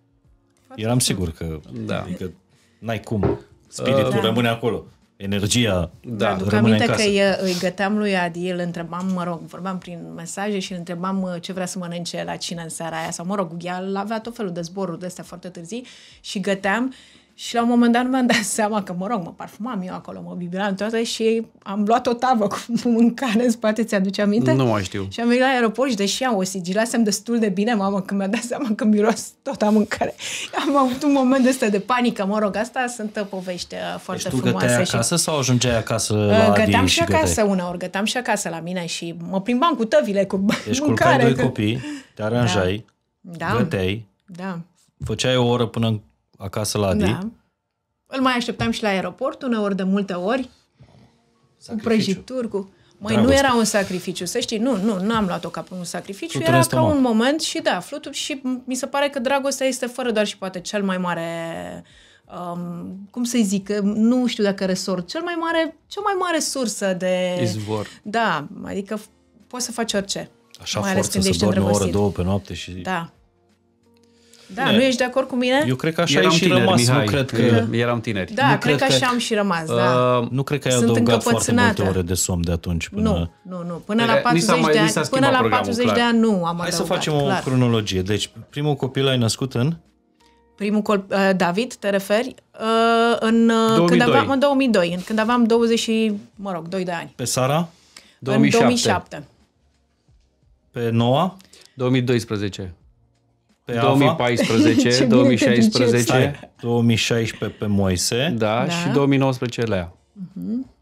Eram sigur că da. Adică, n-ai cum. Spiritul da. Rămâne acolo. Energia da. Rămâne în aminte casă. Că îi găteam lui Adi, îl întrebam, mă rog, vorbeam prin mesaje și îl întrebam ce vrea să mănânce la cină în seara aia. Sau, mă rog, el avea tot felul de zboruri de astea foarte târzii și găteam. Și la un moment dat mi-am dat seama că, mă rog, mă parfumam eu acolo, mă biberam toată și am luat o tavă cu mâncare în spate, ți-aduce aminte? Nu mai știu. Și am venit la aeroport și deși am o sigilasem destul de bine, mamă, când mi-am dat seama că miros toată mâncare. Am avut un moment ăsta de panică, mă rog, asta sunt povești foarte deci tu frumoase. Găteai acasă și... sau ajungeai acasă la Găteam și acasă găteai. Uneori, găteam și acasă la mine și mă plimbam cu tăvile, cu deci mâncare. Deci doi copii, te aranjai, da. Găteai, da. Făceai o oră până acasă la Adi. Da. Îl mai așteptam și la aeroport, uneori de multe ori. Sacrificiu. Cu prăjituri, cu... Măi, nu era un sacrificiu, să știi, nu, nu, nu am luat-o ca pe un sacrificiu, flutură era ca un moment și da, flutul și mi se pare că dragostea este fără doar și poate cel mai mare, um, cum să-i zic, nu știu dacă resort, cel mai mare, cea mai mare sursă de... Izvor. Da, adică poți să faci orice. Așa mai forță să dormi o oră, două pe noapte și... Da. Da, ne. Nu ești de acord cu mine? Eu cred că așa eram și tineri, rămas, Mihai, nu cred că... Eram tineri. Da, nu cred că așa am și rămas, da. Uh, nu cred că ai adăugat foarte multe ore de somn de atunci. Până... Nu, nu, nu. Până la patruzeci de ani nu am adăugat. Hai să facem clar. O cronologie. Deci, primul copil ai născut în? Primul copil, uh, David, te referi? Uh, în, două mii doi. Când aveam, în două mii doi, când aveam douăzeci și, mă rog, doi de ani. Pe Sara? două mii șapte. În două mii șapte. Pe Noah? două mii doisprezece. Pe două mii paisprezece, două mii șaisprezece, două mii șaisprezece pe Moise, da, da. Și două mii nouăsprezece Lea. Uh-huh.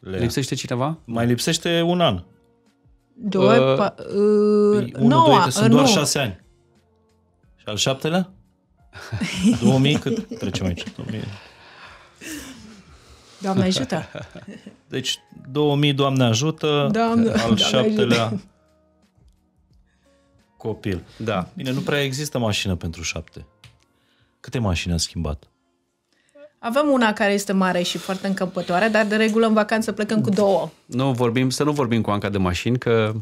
Lea. Lipsește cineva? Mai lipsește un an. Doi, uh, pa, uh, unu, noua, doi, că sunt uh, doar șase ani. Și al șaptelea? două mii, cât trecem aici? două mii. Doamne ajută! Deci două mii, Doamne ajută, Doamne, al șaptelea... copil. Da. Bine, nu prea există mașină pentru șapte. Câte mașini ați schimbat? Avem una care este mare și foarte încăpătoare, dar de regulă în vacanță plecăm cu două. Nu vorbim, să nu vorbim cu Anca de mașini, că...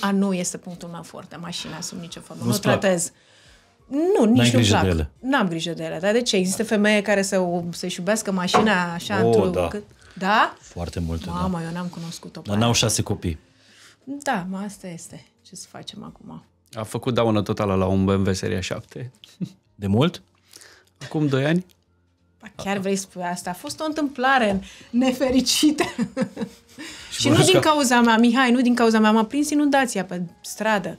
A, nu este punctul meu foarte, mașina, sub nicio formă. Nu tratez. Nu, nici nu-mi plac. N-am grijă de ele. Dar de ce? Există femeie care să, să-și iubească mașina așa oh, într-o... Da. Da? Foarte multe, Mama, da. Eu n-am cunoscut-o. Dar n-au șase copii. Da, mă, asta este. Ce să facem acum? A făcut daună totală la un B M W seria șapte. De mult? Acum doi ani? Chiar vrei să spui asta? A fost o întâmplare nefericită. Și, și nu din cauza mea, Mihai, nu din cauza mea. M-a prins inundația pe stradă.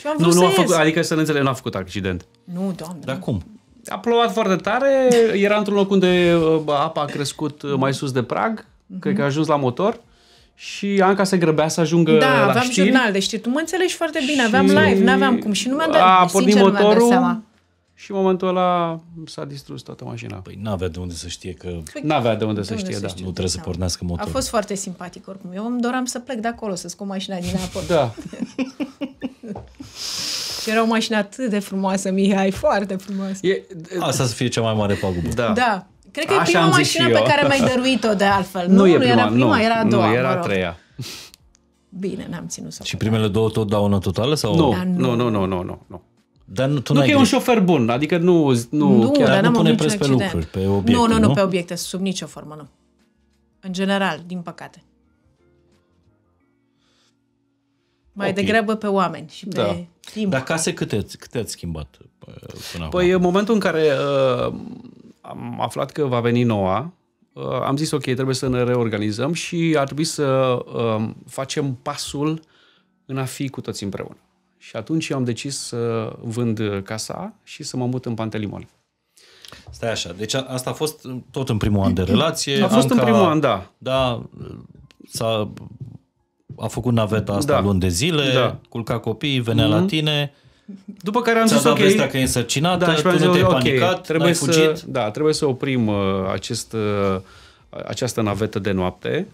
Și am vrut nu, nu a făcut, adică să ne înțeleg, n-a făcut accident. Nu, Doamne. Dar cum? A plouat foarte tare, era într-un loc unde apa a crescut mai sus de prag, mm-hmm. Cred că a ajuns la motor. Și Anca se grăbea să ajungă da, la știri. Da, aveam jurnal de știri. Tu mă înțelegi foarte bine. Aveam și... live, n-aveam cum. Și nu mi-am dat, a pornit motorul și în momentul ăla s-a distrus toată mașina. Păi n-avea de unde să știe că... N-avea de unde de să unde știe, da. Știu. Nu trebuie să pornească motorul. A fost foarte simpatic oricum. Eu îmi doream să plec de acolo, să scot mașina din apă. Da. Și era o mașină atât de frumoasă, Mihai, foarte frumoasă. E, asta să fie cea mai mare pagubă. Da. Da. Cred că e prima mașină pe care mi-ai dăruit-o de altfel. Nu, nu, e prima, nu era prima, nu, era a doua. Nu, era a treia. Bine, n-am ținut să. Și primele două tot daună totală? Sau? Nu, da, nu, nu, nu, nu, nu. nu. Dar nu, tu nu că e un șofer bun, adică nu, nu, nu chiar dar nu pune preț pe lucruri, pe obiecte, nu? Nu, nu, nu, pe obiecte, sub nicio formă, nu. În general, din păcate. Mai okay. degrabă pe oameni și pe da. timp. Dar case câte, câte ați schimbat până Păi acum? În momentul în care uh, am aflat că va veni Noah, uh, am zis ok, trebuie să ne reorganizăm și ar trebui să uh, facem pasul în a fi cu toți împreună. Și atunci eu am decis să vând casa și să mă mut în Pantelimon. Stai așa, deci asta a fost tot în primul an de relație. A fost Anca, în primul an, da. Da, s-a, a făcut naveta asta da. luni de zile, da. culca copiii, venea mm-hmm. la tine. După care am zis ok. Vestea că e însărcinată, da, și tu nu te-ai panicat, trebuie să, fugit. Da, trebuie să oprim uh, acest, uh, această navetă de noapte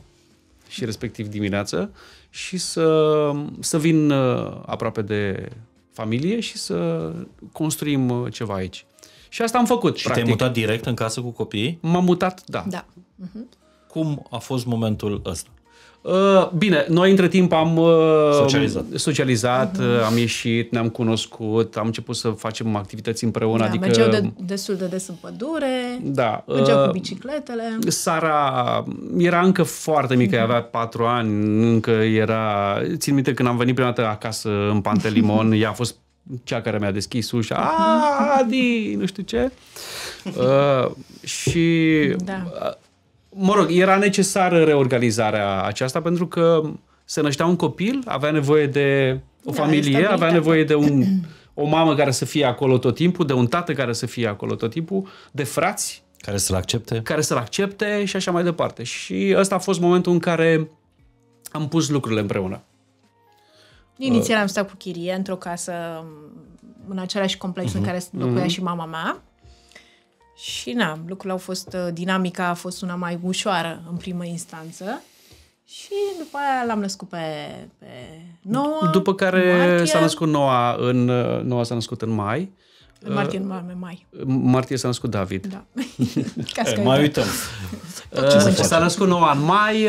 și respectiv dimineață și să, să vin aproape de familie și să construim ceva aici. Și asta am făcut. Și te-ai mutat direct în casă cu copiii? M-am mutat, da. da. Uh-huh. Cum a fost momentul ăsta? Uh, bine, noi între timp am uh, socializat, socializat uh-huh. am ieșit, ne-am cunoscut, am început să facem activități împreună. Da, adică... mergeau de, destul de des în pădure, da, uh, mergeau cu bicicletele. Sara era încă foarte mică, uh-huh. avea patru ani, încă era... Țin minte când am venit prima dată acasă în Pantelimon, ea a fost cea care mi-a deschis ușa, a, Adi, nu știu ce. Uh, și... Da. Mă rog, era necesară reorganizarea aceasta pentru că se năștea un copil, avea nevoie de o da, familie, avea nevoie de un, o mamă care să fie acolo tot timpul, de un tată care să fie acolo tot timpul, de frați care să-l accepte, care să-l accepte și așa mai departe. Și ăsta a fost momentul în care am pus lucrurile împreună. Inițial am stat cu chirie într-o casă în același complex uh-huh. în care locuia uh-huh. și mama mea. Și na, lucrurile au fost, dinamica a fost una mai ușoară în primă instanță și după aia l-am născut pe, pe Noah. După care s-a născut Noah, în, Noah s-a născut în mai. În martie, în mai. Martie s-a născut David. Da. Casca mai uităm. S-a născut Noah în mai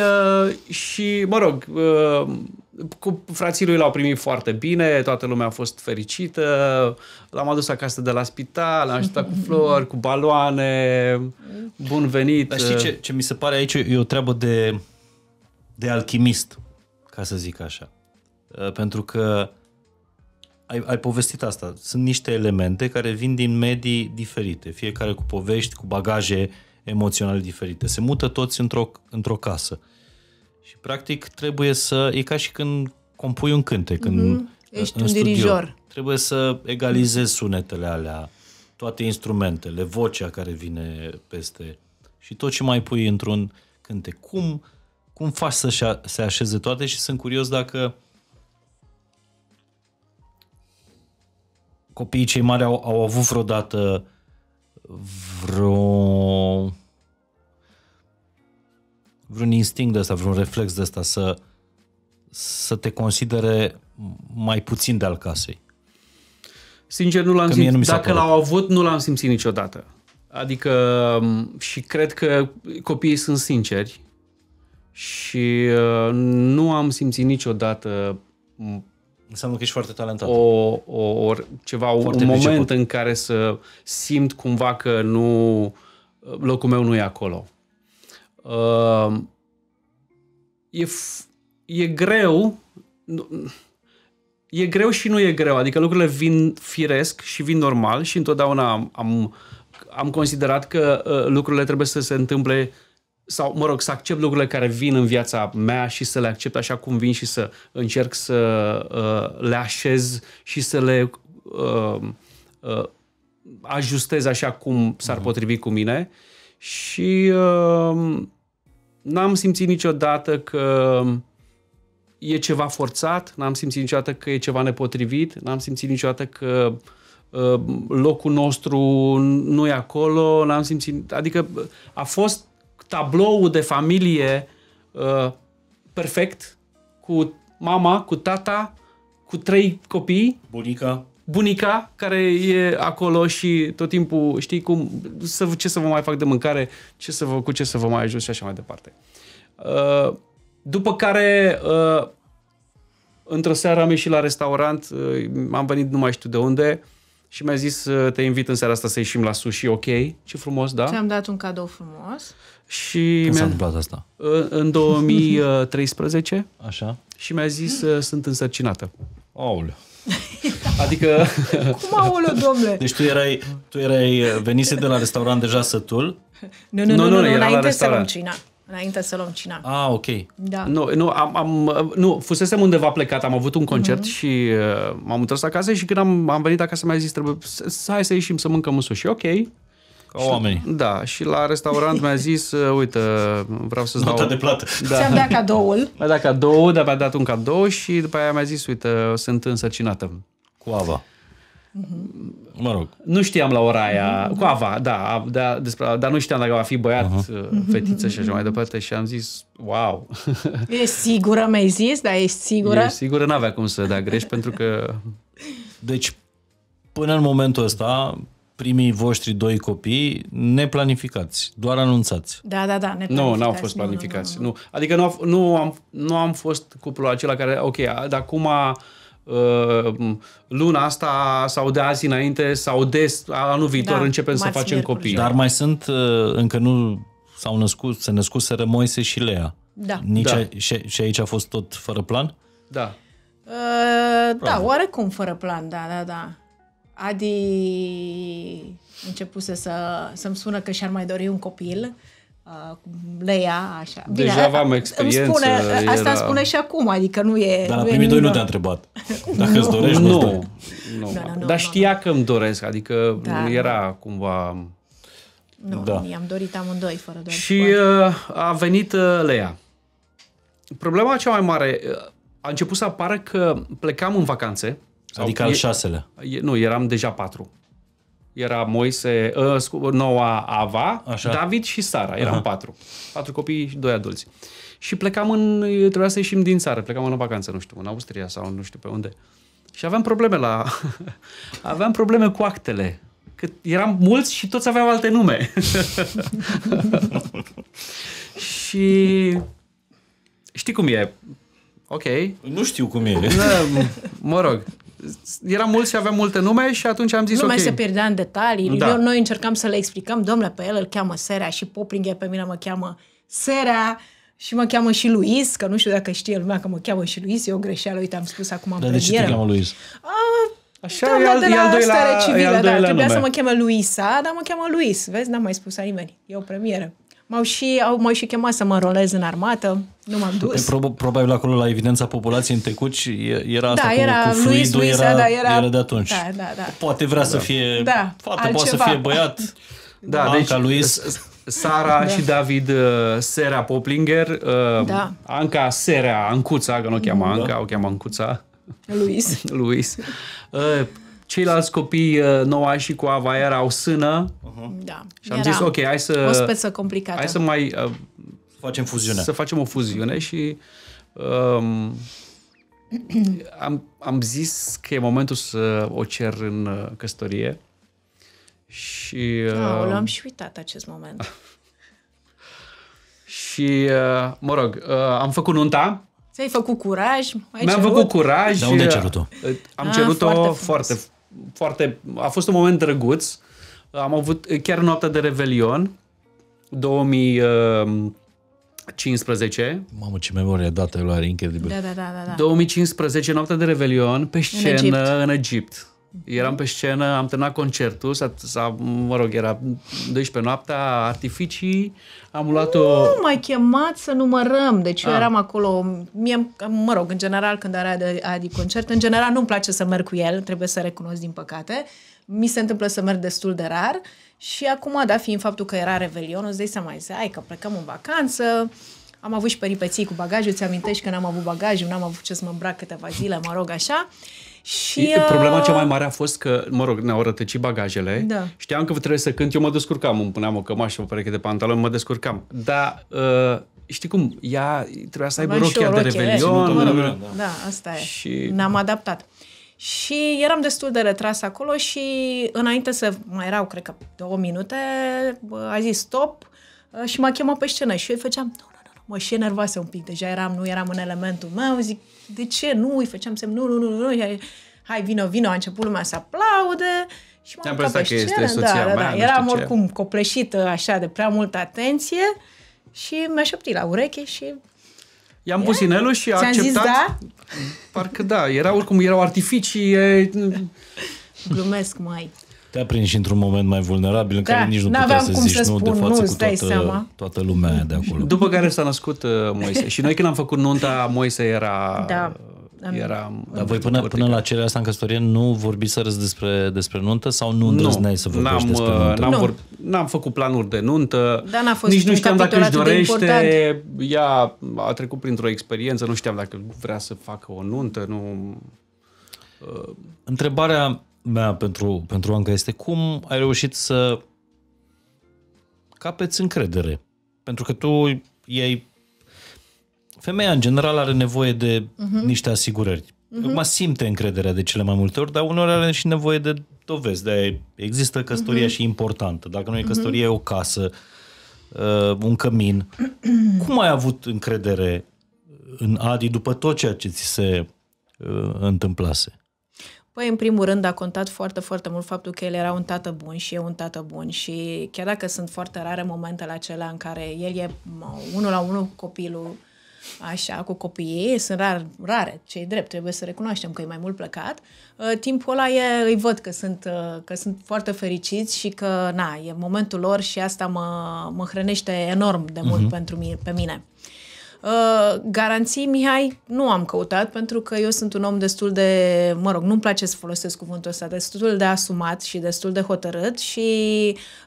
și, mă rog, cu frații lui l-au primit foarte bine, toată lumea a fost fericită, l-am adus acasă de la spital, l-am ajutat cu flori, cu baloane, bun venit. Dar știi ce, ce mi se pare aici? E o treabă de, de alchimist, ca să zic așa. Pentru că ai, ai povestit asta. Sunt niște elemente care vin din medii diferite, fiecare cu povești, cu bagaje emoționale diferite. Se mută toți într-o, într-o casă. Și practic trebuie să, e ca și când compui un cântec, când mm-hmm. ești în un studio, dirijor. Trebuie să egalizezi sunetele alea, toate instrumentele, vocea care vine peste și tot ce mai pui într-un cântec. Cum, cum faci să se așeze toate și sunt curios dacă copiii cei mari au, au avut vreodată vreo... vreun instinct de ăsta, vreun reflex de ăsta să, să te considere mai puțin de al casei. Sincer, nu l-am simțit. Dacă l-au avut, nu l-am simțit niciodată. Adică și cred că copiii sunt sinceri și nu am simțit niciodată. Înseamnă că ești foarte talentat. O, o, o, ceva, foarte un moment priceput. În care să simt cumva că nu, locul meu nu e acolo. Uh, e, e greu e greu și nu e greu, adică lucrurile vin firesc și vin normal și întotdeauna am, am, am considerat că uh, lucrurile trebuie să se întâmple sau, mă rog, să accept lucrurile care vin în viața mea și să le accept așa cum vin și să încerc să uh, le așez și să le uh, uh, ajustez așa cum s-ar potrivi cu mine. Și uh, n-am simțit niciodată că e ceva forțat, n-am simțit niciodată că e ceva nepotrivit, n-am simțit niciodată că uh, locul nostru nu e acolo, n-am simțit... Adică a fost tabloul de familie uh, perfect, cu mama, cu tata, cu trei copii. Bunica. bunica care e acolo și tot timpul, știi cum, să, ce să vă mai fac de mâncare, ce să vă, cu ce să vă mai ajut și așa mai departe. Uh, după care, uh, într-o seară am ieșit la restaurant, uh, am venit nu mai știu de unde și mi-a zis, uh, te invit în seara asta să ieșim la sushi, ok, ce frumos, da? Ți-am dat un cadou frumos. Și când s-a întâmplat asta? Uh, în două mii treisprezece. Așa. Și mi-a zis, uh, sunt însărcinată. Aoleu. Adică... Cum aoleu, domnule? Deci tu erai, tu erai venise de la restaurant deja sătul? Nu, nu, nu, nu, nu, nu, nu înainte să luăm cina. Înainte să luăm cina. Ah, ok. Da. Nu, nu, am, am, nu, fusesem undeva plecat, am avut un concert, mm-hmm, și uh, m-am întors acasă și când am, am venit acasă mi-a zis, trebuie, hai să ieșim să mâncăm un sushi, ok. Ca oamenii. Da, și la restaurant mi-a zis, uite, vreau să-ți dau... Nota de plată. Da. Ți-am dat cadoul. Mi-a dat cadoul, dar mi-a dat un cadou și după aia mi-a zis, uite, sunt însărcinată. Cu Ava. Mm-hmm. Mă rog. Nu știam la ora aia, mm-hmm, cu Ava, da, da despre, dar nu știam dacă va fi băiat, uh-huh, fetiță și așa mai departe și am zis, wow. E sigură, mi-ai zis, dar e sigură? E sigură, n-avea cum să dea greș, pentru că... Deci, până în momentul ăsta... primii voștri doi copii neplanificați, doar anunțați. Da, da, da, nu, n-au fost planificați. Nu, nu, nu. Nu. Adică nu, nu, am, nu am fost cuplul acela care, ok, de acum uh, luna asta sau de azi înainte sau de anul viitor, da, începem să facem miercuri, copii. Dar mai sunt, uh, încă nu s-au născut, se născuseră Moise și Lea. Da. Nici da. A, și, și aici a fost tot fără plan? Da. Uh, da, oarecum fără plan, da, da, da. Adi începuse să, să-mi sună că și-ar mai dori un copil, uh, Leia, așa. Bine, deja aveam experiență. Îmi spune, era... Asta îmi spune și acum, adică nu e... Dar la primii doi nu te-a întrebat. Dacă nu. Îți dorești, nu. Nu. Nu. Da, nu. Dar știa nu, că îmi doresc, adică da, nu era cumva... Nu, da, nu, i-am dorit amândoi, fără doar. Și uh, a venit uh, Leia. Problema cea mai mare, uh, a început să apară că plecam în vacanțe. Adică al șaselea. Nu, eram deja patru. Era Moise, uh, Noah, Ava, așa. David și Sara. Eram, aha, patru. Patru copii și doi adulți. Și plecam în... Trebuia să ieșim din țară. Plecam în vacanță, nu știu, în Austria sau nu știu pe unde. Și aveam probleme la... aveam probleme cu actele. Că eram mulți și toți aveau alte nume. Și... Știi cum e... Ok. Nu știu cum e. Da, mă rog. Eram mulți și aveam multe nume și atunci am zis nu ok. Nu mai se pierdea în detalii. Da. Eu, noi încercam să le explicăm. Domnule, pe el îl cheamă Serea și Popringhe, pe mine mă cheamă Serea și mă cheamă și Luis, că nu știu dacă știe lumea că mă cheamă și Luis. E o greșeală, uite, am spus acum în premieră. Dar de ce te cheamă Luis? A, așa, e al, de la e al doilea, stare civilă, e al doilea da, trebuia să mă cheamă Luisa, dar mă cheamă Luis. Vezi, n-am mai spus a nimeni. E o premieră. M-au și, m-au și chemat să mă înrolez în armată, nu m-am dus. Prob probabil acolo la evidența populației în Tecuci era asta da, cu, era cu fluidul, Luis, era, da, era, era de atunci. Da, da, da. Poate vrea da, să fie da, fată, altceva, poate să fie băiat. Da, Anca, deci, Luis, Sara da, și David, uh, Sera Poplinger, uh, da. Anca Serea, Ancuța, că nu o cheamă da, Anca, o cheamă Ancuța. Luis. Luis. Uh, Ceilalți copii, Noah și cu Ava, erau Sână. Uh-huh. Da. Și am era zis, ok, hai să... O speță complicată. Hai să mai... Uh, facem fuziune. Să facem o fuziune și... Um, am, am zis că e momentul să o cer în căsătorie. Și... Uh, da, l-am și uitat acest moment. Și, uh, mă rog, uh, am făcut nunta. Ți-ai făcut curaj? Mi-am făcut curaj. Dar unde ai cerut-o? Am cerut-o ah, foarte... foarte Foarte, a fost un moment drăguț. Am avut chiar noaptea de Revelion două mii cincisprezece. Mamă, ce memorie dată e incredibil. Da, da, da, da. două mii cincisprezece, noaptea de Revelion, pe scenă, în Egipt. În Egipt. Eram pe scenă, am terminat concertul, s-a, mă rog, era douăsprezece noaptea, artificii, am luat-o... Nu m-ai chemat să numărăm, deci eu eram acolo, mie, mă rog, în general, când are Adi concert, în general nu-mi place să merg cu el, trebuie să recunosc, din păcate, mi se întâmplă să merg destul de rar și acum, da, fiind faptul că era Revelion, îți dai seama, zice, hai că plecăm în vacanță, am avut și peripeții cu bagajul, îți amintești că n-am avut bagajul, n-am avut ce să mă îmbrac câteva zile, mă rog, așa. Și problema cea mai mare a fost că, mă rog, ne-au rătăcit bagajele. Da. Știam că trebuie să cânt, eu mă descurcam, îmi puneam o cămașă, o pereche de pantaloni, mă descurcam. Dar, uh, știi cum, ea trebuia să aibă rochia de Revelion. Da, asta e. Și... N-am adaptat. Și eram destul de retras acolo și înainte să mai erau, cred că două minute, a zis stop și m-a chemat pe scenă și eu îi făceam, nu, nu, nu, mă, și nervoasă un pic, deja eram, nu eram în elementul meu, zic, de ce nu, îi făceam semn, nu, nu, nu, nu, hai, vino, vino, a început lumea să aplaude și m-am uitat pe scenă, este soția, da, da, da, eram oricum copleșită așa de prea multă atenție și mi-a șoptit la ureche și... I-am pus inelul și a acceptat. Zis da? Parcă da, era, oricum erau artificii. E... Glumesc, mai. Te-a prins într-un moment mai vulnerabil în da, care nici nu puteai să zici să nu de față cu toată, toată lumea de acolo. După care s-a născut uh, Moise. Și noi când am făcut nunta, Moise era... Da. Era, dar voi până, până la cererea asta în căsătorie nu vorbiserăți despre, despre nuntă sau nu îndrăzneai să vorbești despre nuntă? N-am, vor, n-am făcut planuri de nuntă, fost nici nu știam dacă își dorește, ea a trecut printr-o experiență, nu știam dacă vrea să facă o nuntă. Nu. Întrebarea mea pentru, pentru Anca este cum ai reușit să capeți încredere? Pentru că tu i-ai... Femeia, în general, are nevoie de uh-huh. niște asigurări. Uh-huh. Acum simte încrederea de cele mai multe ori, dar uneori are și nevoie de dovezi. De există căsătoria uh-huh. și importantă. Dacă nu e căsătorie, uh-huh. e o casă, uh, un cămin. Uh-huh. Cum ai avut încredere în Adi după tot ceea ce ți se uh, întâmplase? Păi, în primul rând, a contat foarte, foarte mult faptul că el era un tată bun și e un tată bun. Și chiar dacă sunt foarte rare momentele acelea în care el e unul la unul cu copilul, așa, cu copiii, sunt rar, rare, ce-i drept, trebuie să recunoaștem că e mai mult plecat. Timpul ăla e, îi văd că sunt, că sunt foarte fericiți și că, na, e momentul lor și asta mă, mă hrănește enorm de mult uh-huh. pentru mine, pe mine. Uh, garanții, Mihai, nu am căutat pentru că eu sunt un om destul de, mă rog, nu-mi place să folosesc cuvântul ăsta, destul de asumat și destul de hotărât și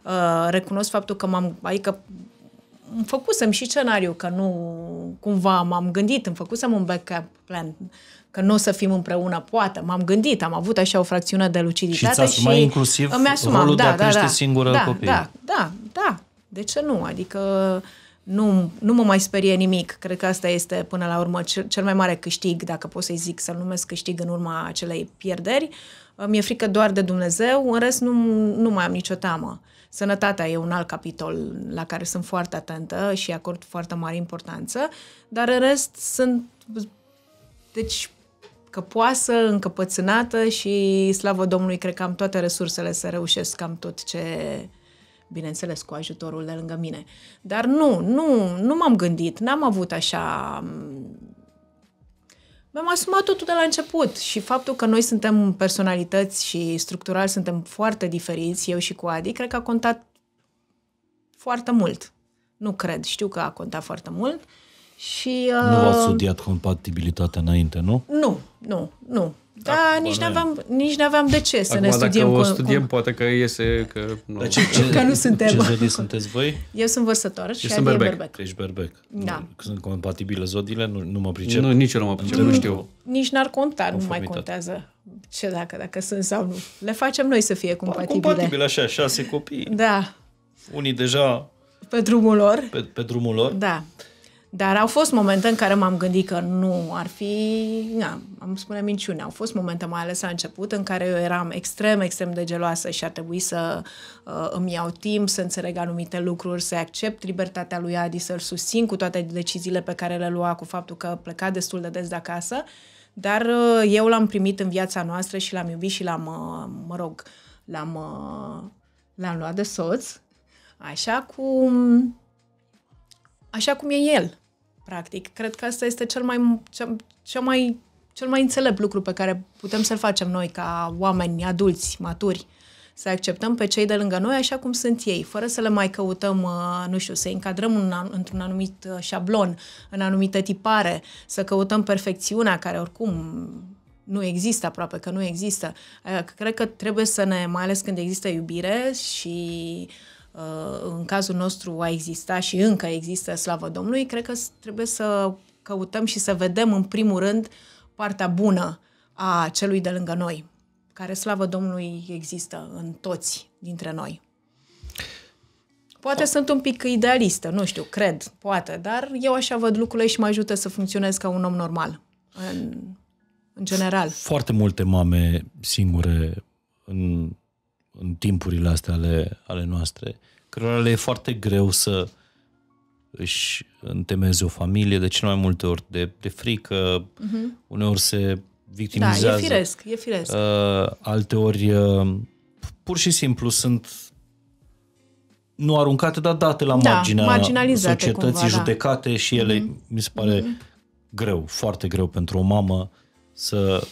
uh, recunosc faptul că m-am, adică îmi făcusem și scenariu că nu, cumva m-am gândit, îmi făcusem un backup plan, că nu o să fim împreună, poate, m-am gândit, am avut așa o fracțiune de luciditate și, și mai inclusiv îmi asumam rolul da, de a crește da, da, singură da, copil. Da, da, da, de ce nu? Adică nu, nu mă mai sperie nimic, cred că asta este până la urmă cel, cel mai mare câștig, dacă pot să-i zic, să-l numesc câștig în urma acelei pierderi. Mi-e frică doar de Dumnezeu, în rest nu, nu mai am nicio teamă. Sănătatea e un alt capitol la care sunt foarte atentă și acord foarte mare importanță, dar în rest sunt, deci, căpoasă, încăpățânată și, slavă Domnului, cred că am toate resursele să reușesc, am tot ce, bineînțeles, cu ajutorul de lângă mine. Dar nu, nu, nu m-am gândit, n-am avut așa... Mi-am asumat totul de la început și faptul că noi suntem personalități și structural suntem foarte diferiți, eu și cu Adi, cred că a contat foarte mult. Nu cred, știu că a contat foarte mult. Și, uh... nu ați studiat compatibilitatea înainte, nu? Nu, nu, nu. Dar acum, nici n-aveam, nici n-aveam de ce să acum, ne studiem. Acum dacă o studiem, cu... poate că iese că nu, da, ce, ce, că nu suntem. Ce zodii sunteți voi? Eu sunt vărsător și Adi e berbec. Ești berbec. Da. Sunt compatibile zodiile? Nu, nu mă pricep. Nu, nici eu nu mă pricep, nu, nu știu. Nici n-ar conta, nu mai contează. Ce dacă, dacă sunt sau nu. Le facem noi să fie compatibile. Compatibile, așa, șase copii. Da. Unii deja... Pe drumul lor. Pe, pe drumul lor. Da. Dar au fost momente în care m-am gândit că nu ar fi, na, am spune minciune, au fost momente, mai ales la început, în care eu eram extrem, extrem de geloasă și ar trebui să uh, îmi iau timp, să înțeleg anumite lucruri, să accept libertatea lui Adi, să-l susțin cu toate deciziile pe care le lua, cu faptul că pleca destul de des de acasă, dar uh, eu l-am primit în viața noastră și l-am iubit și l-am, uh, mă rog, l-am, uh, l-am luat de soț, așa cum, așa cum e el. Practic, cred că asta este cel mai, cel, cel mai, cel mai înțelept lucru pe care putem să-l facem noi ca oameni adulți, maturi, să acceptăm pe cei de lângă noi așa cum sunt ei, fără să le mai căutăm, nu știu, să încadrăm în, într-un anumit șablon, în anumite tipare, să căutăm perfecțiunea care oricum nu există aproape, că nu există. Cred că trebuie să ne, mai ales când există iubire și... în cazul nostru a existat și încă există, slavă Domnului, cred că trebuie să căutăm și să vedem în primul rând partea bună a celui de lângă noi, care, slavă Domnului, există în toți dintre noi. Poate sunt un pic idealistă, nu știu, cred, poate, dar eu așa văd lucrurile și mă ajută să funcționez ca un om normal. În... în general? Foarte multe mame singure în, în timpurile astea ale, ale noastre, cărora le e foarte greu să își întemeze o familie, de cel mai multe ori de, de frică, uh-huh. uneori se victimizează. Da, e firesc, e firesc. Uh, alte ori, uh, pur și simplu, sunt nu aruncate, dar date la marginea da, societății, cumva, judecate da. Și ele, mm-hmm. mi se pare mm-hmm. greu, foarte greu pentru o mamă să,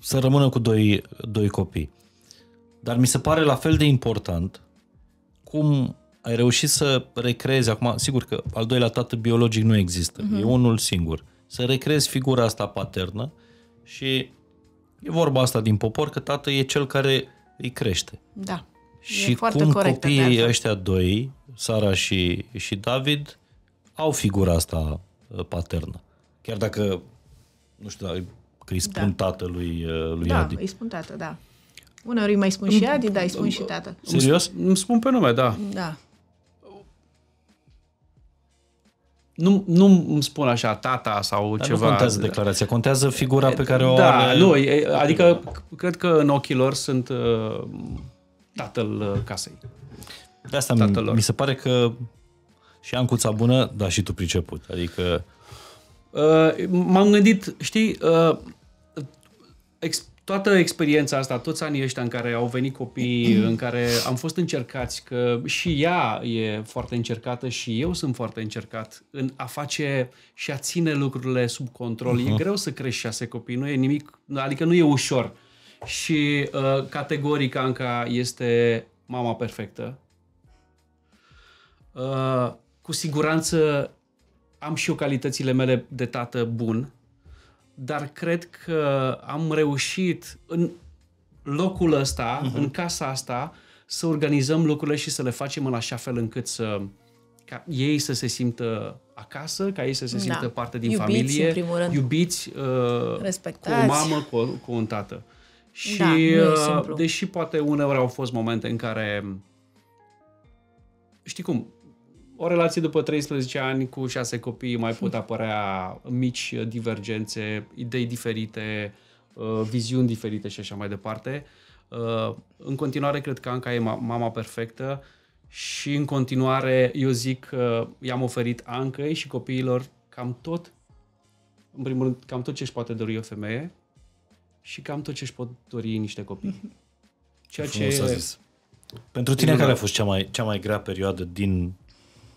să rămână cu doi, doi copii. Dar mi se pare la fel de important cum ai reușit să recreezi, acum, sigur că al doilea tată biologic nu există, mm-hmm. e unul singur, să recreezi figura asta paternă și e vorba asta din popor că tată e cel care îi crește. Da. Și cum corect, copiii ăștia doi, Sara și, și David, au figura asta paternă. Chiar dacă, nu știu, că îi spun da. Tatălui lui da, Adi. Da, îi spun tată, da. Uneori mai spun și Adi, dar îi spun și tată. Serios? Îmi spun pe nume, da. Da. Nu, nu îmi spun așa tata sau dar ceva. Nu contează declarația, contează figura pe care o da, are. Da, nu, adică cred că în ochii lor sunt... Uh, tatăl casei. De asta mi, mi se pare că și Ancuța bună, dar și tu priceput. Adică... Uh, m-am gândit, știi, uh, ex, toată experiența asta, toți anii ăștia în care au venit copiii, în care am fost încercați, că și ea e foarte încercată și eu sunt foarte încercat în a face și a ține lucrurile sub control. Uh-huh. E greu să crești șase copii, nu e nimic, adică nu e ușor. Și uh, categoric Anca este mama perfectă. Uh, cu siguranță am și eu calitățile mele de tată bun, dar cred că am reușit în locul ăsta, uh-huh. în casa asta, să organizăm lucrurile și să le facem în așa fel încât să, ca ei să se simtă acasă, ca ei să se simtă da. Parte din iubiți, familie, în primul rând. Iubiți, uh, respectați, cu o mamă, cu, cu un tată. Și da, deși poate uneori au fost momente în care, știi cum, o relație după treisprezece ani cu șase copii mai pot apărea mici divergențe, idei diferite, viziuni diferite și așa mai departe. În continuare cred că Anca e mama perfectă și în continuare eu zic că i-am oferit Ancăi și copiilor cam tot, în primul rând, cam tot ce își poate dori o femeie. Și cam tot ce își pot dori niște copii. Ceea ce... Zis. Pentru tine care a fost cea mai, cea mai grea perioadă din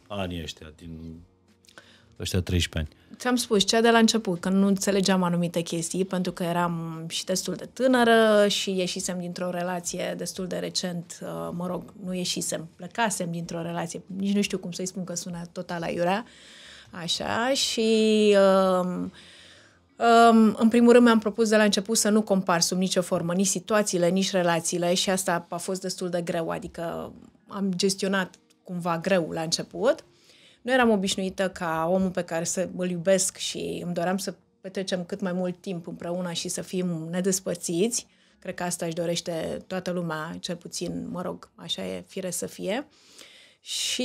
anii ăștia, din ăștia treisprezece ani? Ți-am spus, cea de la început, că nu înțelegeam anumite chestii, pentru că eram și destul de tânără și ieșisem dintr-o relație destul de recent, mă rog, nu ieșisem, plecasem dintr-o relație, nici nu știu cum să-i spun că sună total aiurea, așa, și... Um, În primul rând mi-am propus de la început să nu compar sub nicio formă, nici situațiile, nici relațiile și asta a fost destul de greu, adică am gestionat cumva greu la început. Nu eram obișnuită ca omul pe care să îl iubesc și îmi doream să petrecem cât mai mult timp împreună și să fim nedespărțiți. Cred că asta își dorește toată lumea, cel puțin, mă rog, așa e, fire să fie. Și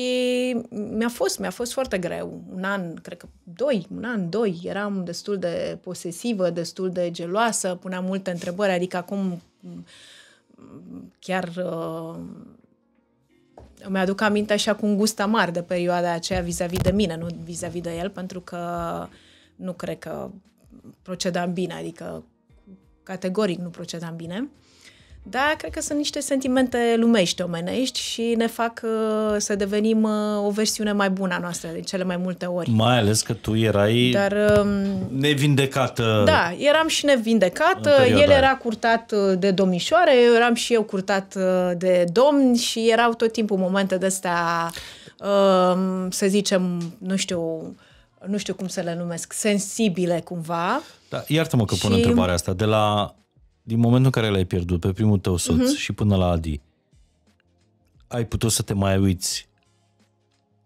mi-a fost, mi-a fost foarte greu, un an, cred că doi, un an, doi, eram destul de posesivă, destul de geloasă, puneam multe întrebări, adică acum chiar uh, îmi aduc aminte așa cu un gust amar de perioada aceea vis-a-vis de mine, nu vis-a-vis de el, pentru că nu cred că procedam bine, adică categoric nu procedam bine. Da, cred că sunt niște sentimente lumești, omenești și ne fac uh, să devenim uh, o versiune mai bună a noastră de cele mai multe ori. Mai ales că tu erai Dar, um, nevindecată. Da, eram și nevindecată, el era curtat de domnișoare, eu eram și eu curtat de domni și erau tot timpul momente de astea, uh, să zicem, nu știu, nu știu cum să le numesc, sensibile cumva. Da, iartă-mă că pun și... întrebarea asta, de la... Din momentul în care l-ai pierdut pe primul tău soț uh-huh. și până la Adi, ai putut să te mai uiți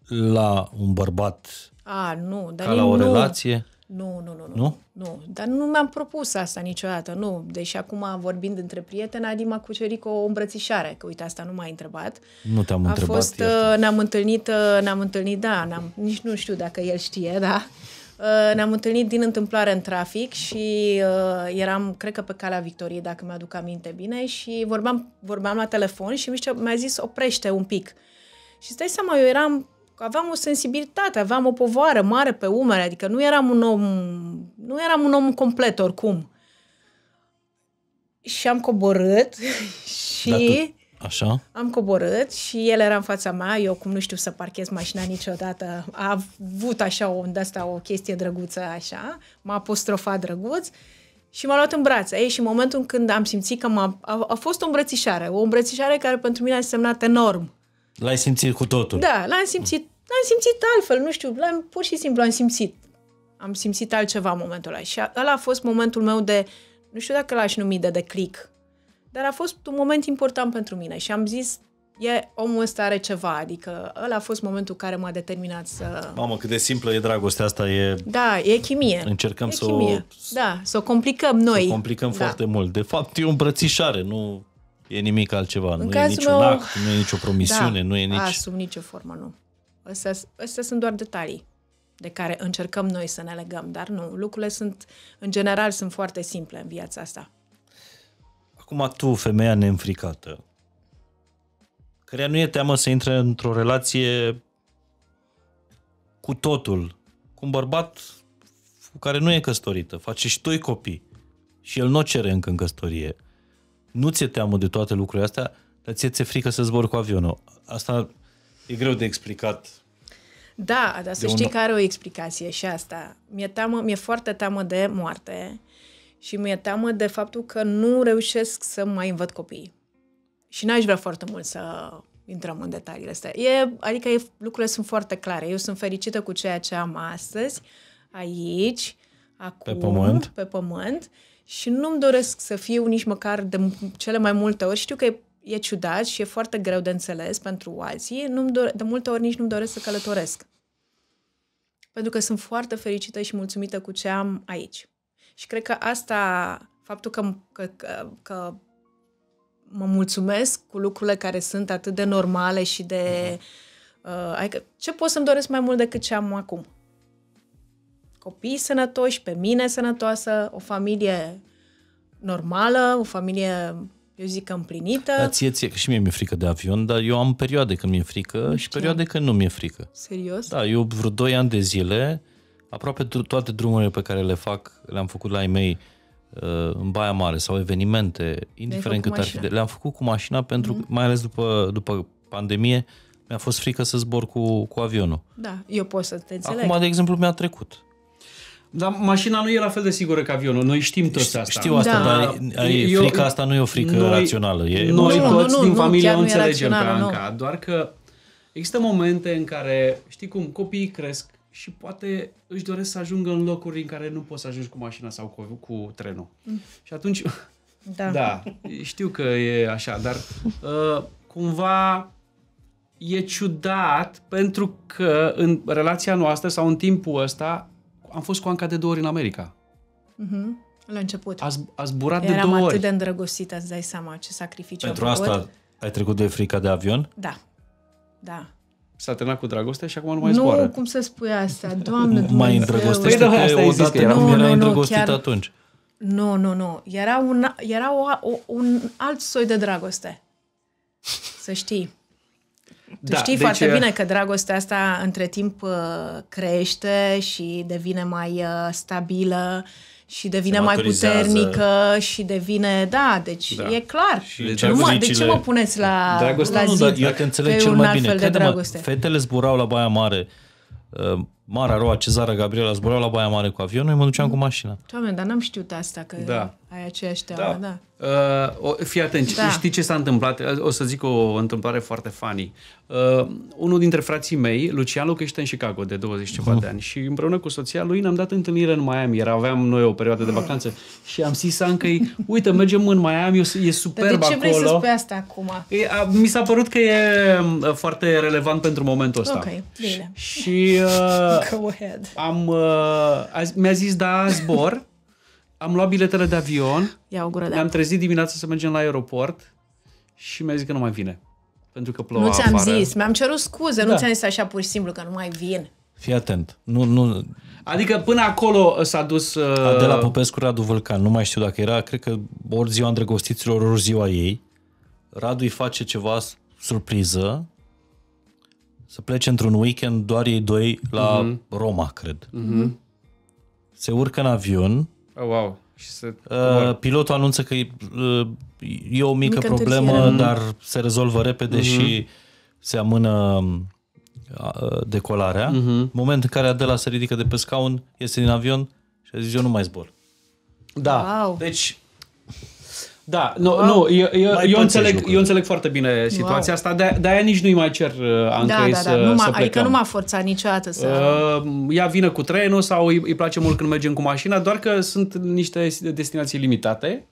la un bărbat A, nu, dar ca la o nu. relație? Nu, nu, nu, nu. Nu? Nu. Dar nu mi-am propus asta niciodată, nu. Deși acum, vorbind între prieteni, Adi m-a cucerit cu o îmbrățișare, că uite, asta nu m-a întrebat. Nu te-am întrebat. A fost, ne-am întâlnit, ne-am întâlnit, da, nici nu știu dacă el știe, da. Ne-am întâlnit din întâmplare în trafic și uh, eram, cred că pe calea Victoriei, dacă mi-aduc aminte bine, și vorbeam, vorbeam la telefon și mi-a zis oprește un pic. Și stai seama, eu eram, aveam o sensibilitate, aveam o povară mare pe umeri, adică nu eram un om, nu eram un om complet oricum. Și am coborât și... Așa. Am coborât și el era în fața mea, eu cum nu știu să parchez mașina niciodată, a avut așa o, de-asta, o chestie drăguță așa, m-a apostrofat drăguț și m-a luat în brațe. Ei, și în momentul când am simțit că m-a, a, a fost o îmbrățișare, o îmbrățișare care pentru mine a însemnat enorm. L-ai simțit cu totul. Da, l-am simțit, l-am simțit altfel, nu știu, l-am, pur și simplu am simțit. Am simțit altceva în momentul ăla și ăla a fost momentul meu de, nu știu dacă l-aș numi de declic, dar a fost un moment important pentru mine și am zis, e, omul ăsta are ceva, adică ăla a fost momentul care m-a determinat să... Mamă, cât de simplă e dragostea asta, e... Da, e chimie. Încercăm e să chimie. O... Da, să o complicăm noi. Să o complicăm, da, foarte mult. De fapt, e o îmbrățișare, nu e nimic altceva. În nu e niciun meu... act, nu e nicio promisiune, da, nu e nici... Da, sub nicio formă, nu. Astea, astea sunt doar detalii de care încercăm noi să ne legăm, dar nu. Lucrurile sunt, în general, sunt foarte simple în viața asta. Acum tu, femeia neînfricată, care nu e teamă să intre într-o relație cu totul, cu un bărbat cu care nu e căsătorită, face și doi copii și el nu o cere încă în căsătorie, nu ți-e teamă de toate lucrurile astea, dar ție ți-e frică să zbori cu avionul. Asta e greu de explicat. Da, dar să știi un... că are o explicație și asta. Mi-e teamă, mi-e foarte teamă de moarte. Și mi-e teamă de faptul că nu reușesc să mai învăț copiii. Și n-aș vrea foarte mult să intrăm în detaliile astea. E, adică e, lucrurile sunt foarte clare. Eu sunt fericită cu ceea ce am astăzi, aici, acum, pe pământ, pe pământ și nu-mi doresc să fiu nici măcar de cele mai multe ori. Știu că e, e ciudat și e foarte greu de înțeles pentru alții. Nu-mi dore, de multe ori nici nu-mi doresc să călătoresc. Pentru că sunt foarte fericită și mulțumită cu ce am aici. Și cred că asta, faptul că, că, că, că mă mulțumesc cu lucrurile care sunt atât de normale și de... Uh, adică, ce pot să-mi doresc mai mult decât ce am acum? Copii sănătoși, pe mine sănătoasă, o familie normală, o familie, eu zic că împlinită. Da, ție, ție, că și mie mi-e frică de avion, dar eu am perioade când mi-e frică și perioade când nu mi-e frică. Serios? Da, eu vreo doi ani de zile... Aproape toate drumurile pe care le fac, le-am făcut la ei mei în Baia Mare sau evenimente, indiferent cât ar fi, le-am făcut cu mașina pentru, mm-hmm. mai ales după, după pandemie, mi-a fost frică să zbor cu, cu avionul. Da, eu pot să te înțeleg. Acum, de exemplu, mi-a trecut. Dar mașina nu e la fel de sigură ca avionul, noi știm toți asta. Știu asta, da. Dar ai, eu, frica asta nu e o frică noi, rațională. E, noi nu, toți nu, din nu, familie nu înțelegem pe Anca, doar că există momente în care, știi cum, copiii cresc, și poate își doresc să ajungă în locuri în care nu poți să ajungi cu mașina sau cu, cu trenul. Mm. Și atunci, da. da, știu că e așa, dar uh, cumva e ciudat pentru că în relația noastră sau în timpul ăsta am fost cu Anca de două ori în America. Mm-hmm. La început. A, a zburat Eram de două ori. Eram atât de îndrăgostită, îți dai seama ce sacrificiu am făcut. Pentru asta ai trecut de frica de avion? Da, da. S-a terminat cu dragoste și acum nu mai zboară. Nu, cum să spui asta? Doamne, mai îndrăgostește că odată că nu era îndrăgostit atunci. Nu, nu, nu. Era, un, era o, o, un alt soi de dragoste. Să știi. Da, tu știi deci... foarte bine că dragostea asta între timp crește și devine mai stabilă și devine mai puternică și devine, da, deci da. E clar. Deci, nu, mă, de ce mă puneți la, la nu, zid? Eu te înțeleg cel mai bine. Crede-mă, fetele zburau la Baia Mare, uh, Mara, Roa, Cezara, Gabriela zburau la Baia Mare cu avionul, noi mă duceam cu mașina. Doamne, dar n-am știut asta, că da. Ai aceeași teamă, da. da. Uh, fii atent, da. Știi ce s-a întâmplat? O să zic o întâmplare foarte funny. Uh, unul dintre frații mei, Lucian, locuiește în Chicago de douăzeci și ceva uh. de ani și împreună cu soția lui ne-am dat întâlnire în Miami. Era, aveam noi o perioadă de vacanță și am zis Ancăi, uite, mergem în Miami, e superb acolo. Dar de ce acolo. Vrei să spui asta acum? E, a, mi s-a părut că e foarte relevant pentru momentul ăsta. Ok, bine. Și uh, am, uh, mi-a zis, da, zbor. Am luat biletele de avion, ne-am trezit dimineața să mergem la aeroport și mi-a zis că nu mai vine, pentru că ploua afară. Nu ți-am zis, mi-am cerut scuze, da. Nu ți-am zis așa pur și simplu că nu mai vin. Fii atent. Nu, nu... Adică până acolo s-a dus... Uh... De la Popescu Radu Vulcan, nu mai știu dacă era, cred că ori ziua îndrăgostiților, ori ziua ei. Radu îi face ceva surpriză, să plece într-un weekend doar ei doi la uh-huh. Roma, cred. Uh-huh. Se urcă în avion. Oh, wow. Și se... uh, pilotul anunță că e, e o mică, mică problemă, întârziere. Dar se rezolvă repede uh-huh. și se amână decolarea. Uh-huh. Moment în care Adela se ridică de pe scaun, iese din avion și a zis, eu nu mai zbor. Da. Wow. Deci... Da, nu, wow. nu eu, eu, eu, înțeleg, eu înțeleg foarte bine situația wow. asta, de, de aia nici nu-i mai cer uh, Ancăi da, da, da. să, nu să plecăm. Adică nu m-a forțat niciodată să... Uh, ea vină cu trenul sau îi, îi place mult când mergem cu mașina, doar că sunt niște destinații limitate.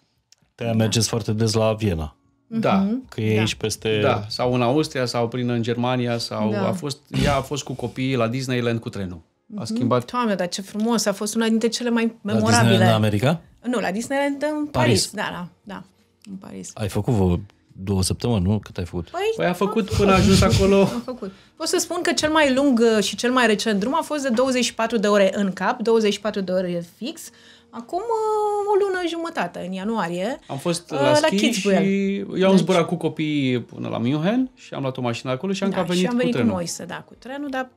De-aia mergeți foarte des la Viena. Da. Mm-hmm. Că e da. aici peste... Da, sau în Austria, sau prin în Germania, sau da. a fost, ea a fost cu copiii la Disneyland cu trenul. A schimbat... Doamne, dar ce frumos! A fost una dintre cele mai memorabile. La Disneyland în America? Nu, la Disneyland în Paris. Paris. Da, da, da, în Paris. Ai făcut vă două săptămâni, nu? Cât ai făcut? Păi, păi a făcut până a ajuns acolo. A făcut. Pot să spun că cel mai lung și cel mai recent drum a fost de douăzeci și patru de ore în cap, douăzeci și patru de ore fix. Acum o lună jumătate, în ianuarie. Am fost la, la schi și eu am zburat deci... cu copiii până la München și am luat o mașină acolo și am, da, venit, și am venit cu trenul. Cu Moise, da, cu trenul, dar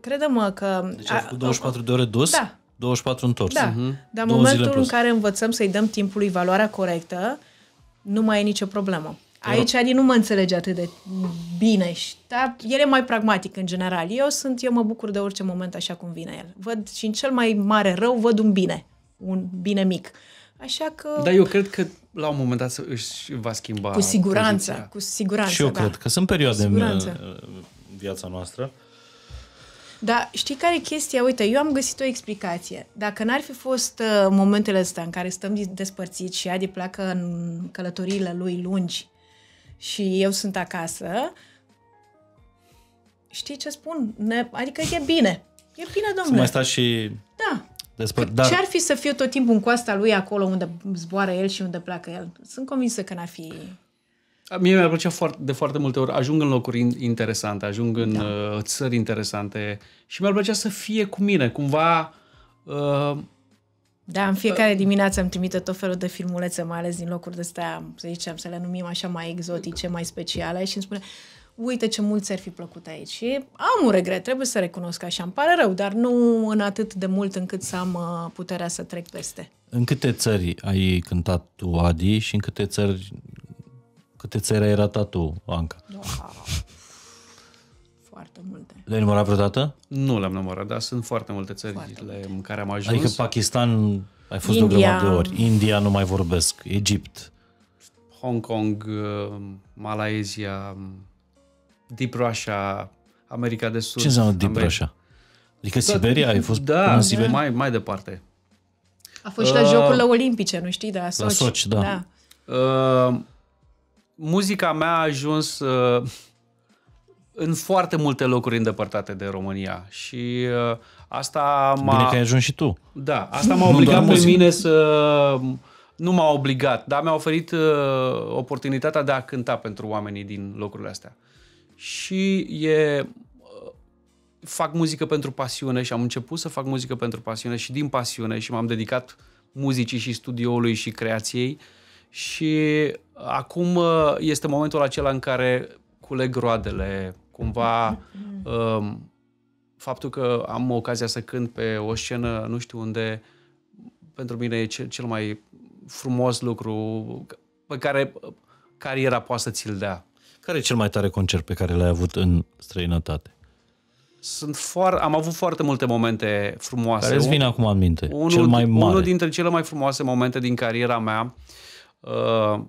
crede-mă că... Deci a făcut douăzeci și patru de ore dus, da. douăzeci și patru întors. Da, uh-huh. dar în momentul în care învățăm să-i dăm timpului valoarea corectă, nu mai e nicio problemă. Aici Adi nu mă înțelege atât de bine, dar el e mai pragmatic în general. Eu sunt, eu mă bucur de orice moment așa cum vine el. Văd și în cel mai mare rău, văd un bine. un bine mic. Așa că... Dar eu cred că la un moment dat își va schimba Cu siguranță, poziția. cu siguranță. Și eu da. cred că sunt perioade în viața noastră. Dar știi care e chestia? Uite, eu am găsit o explicație. Dacă n-ar fi fost uh, momentele astea în care stăm despărțiți și Adi pleacă în călătoriile lui lungi și eu sunt acasă, știi ce spun? Ne... Adică e bine. E bine, domnule. Să mai sta și... Da. Despre, dar... Ce ar fi să fiu tot timpul în coasta lui acolo unde zboară el și unde pleacă el? Sunt convinsă că n-ar fi... Mie mi-ar plăcea foarte, de foarte multe ori. Ajung în locuri interesante, ajung în da. țări interesante și mi-ar plăcea să fie cu mine, cumva... Uh... Da, în fiecare dimineață îmi trimite tot felul de filmulețe, mai ales din locuri de astea, să zicem, să le numim așa mai exotice, mai speciale și îmi spune... Uite ce mult ți-ar fi plăcut aici. Și am un regret, trebuie să recunosc așa. Îmi pare rău, dar nu în atât de mult încât să am puterea să trec peste. În câte țări ai cântat tu, Adi, și în câte țări, câte țări ai ratat tu, Anca? Wow. Foarte multe. Le-ai numărat vreodată? Nu le-am numărat, dar sunt foarte multe țări foarte multe. în care am ajuns. Adică Pakistan ai fost India... de ori, India nu mai vorbesc, Egipt, Hong Kong, Malaezia... Deep Russia, America de Sud. Ce înseamnă Deep America? Russia? Adică da, Siberia? Ai fost da, în Siberia? Mai, mai departe. A fost și uh, la Jocurile Olimpice, nu știi? De la Sochi. La Sochi, da. da. Uh, muzica mea a ajuns uh, în foarte multe locuri îndepărtate de România și uh, asta m-a... Bine că ai ajuns și tu. Da, asta m-a obligat pe mine să... Nu m-a obligat, dar mi-a oferit uh, oportunitatea de a cânta pentru oamenii din locurile astea. Și e, fac muzică pentru pasiune și am început să fac muzică pentru pasiune și din pasiune și m-am dedicat muzicii și studioului și creației și acum este momentul acela în care culeg roadele, cumva faptul că am ocazia să cânt pe o scenă, nu știu unde, pentru mine e cel mai frumos lucru pe care cariera poate să ți-l dea. Care e cel mai tare concert pe care l-ai avut în străinătate? Sunt foarte, am avut foarte multe momente frumoase. Care îți vine acum în minte? Unul, cel mai mare. Unul dintre cele mai frumoase momente din cariera mea uh,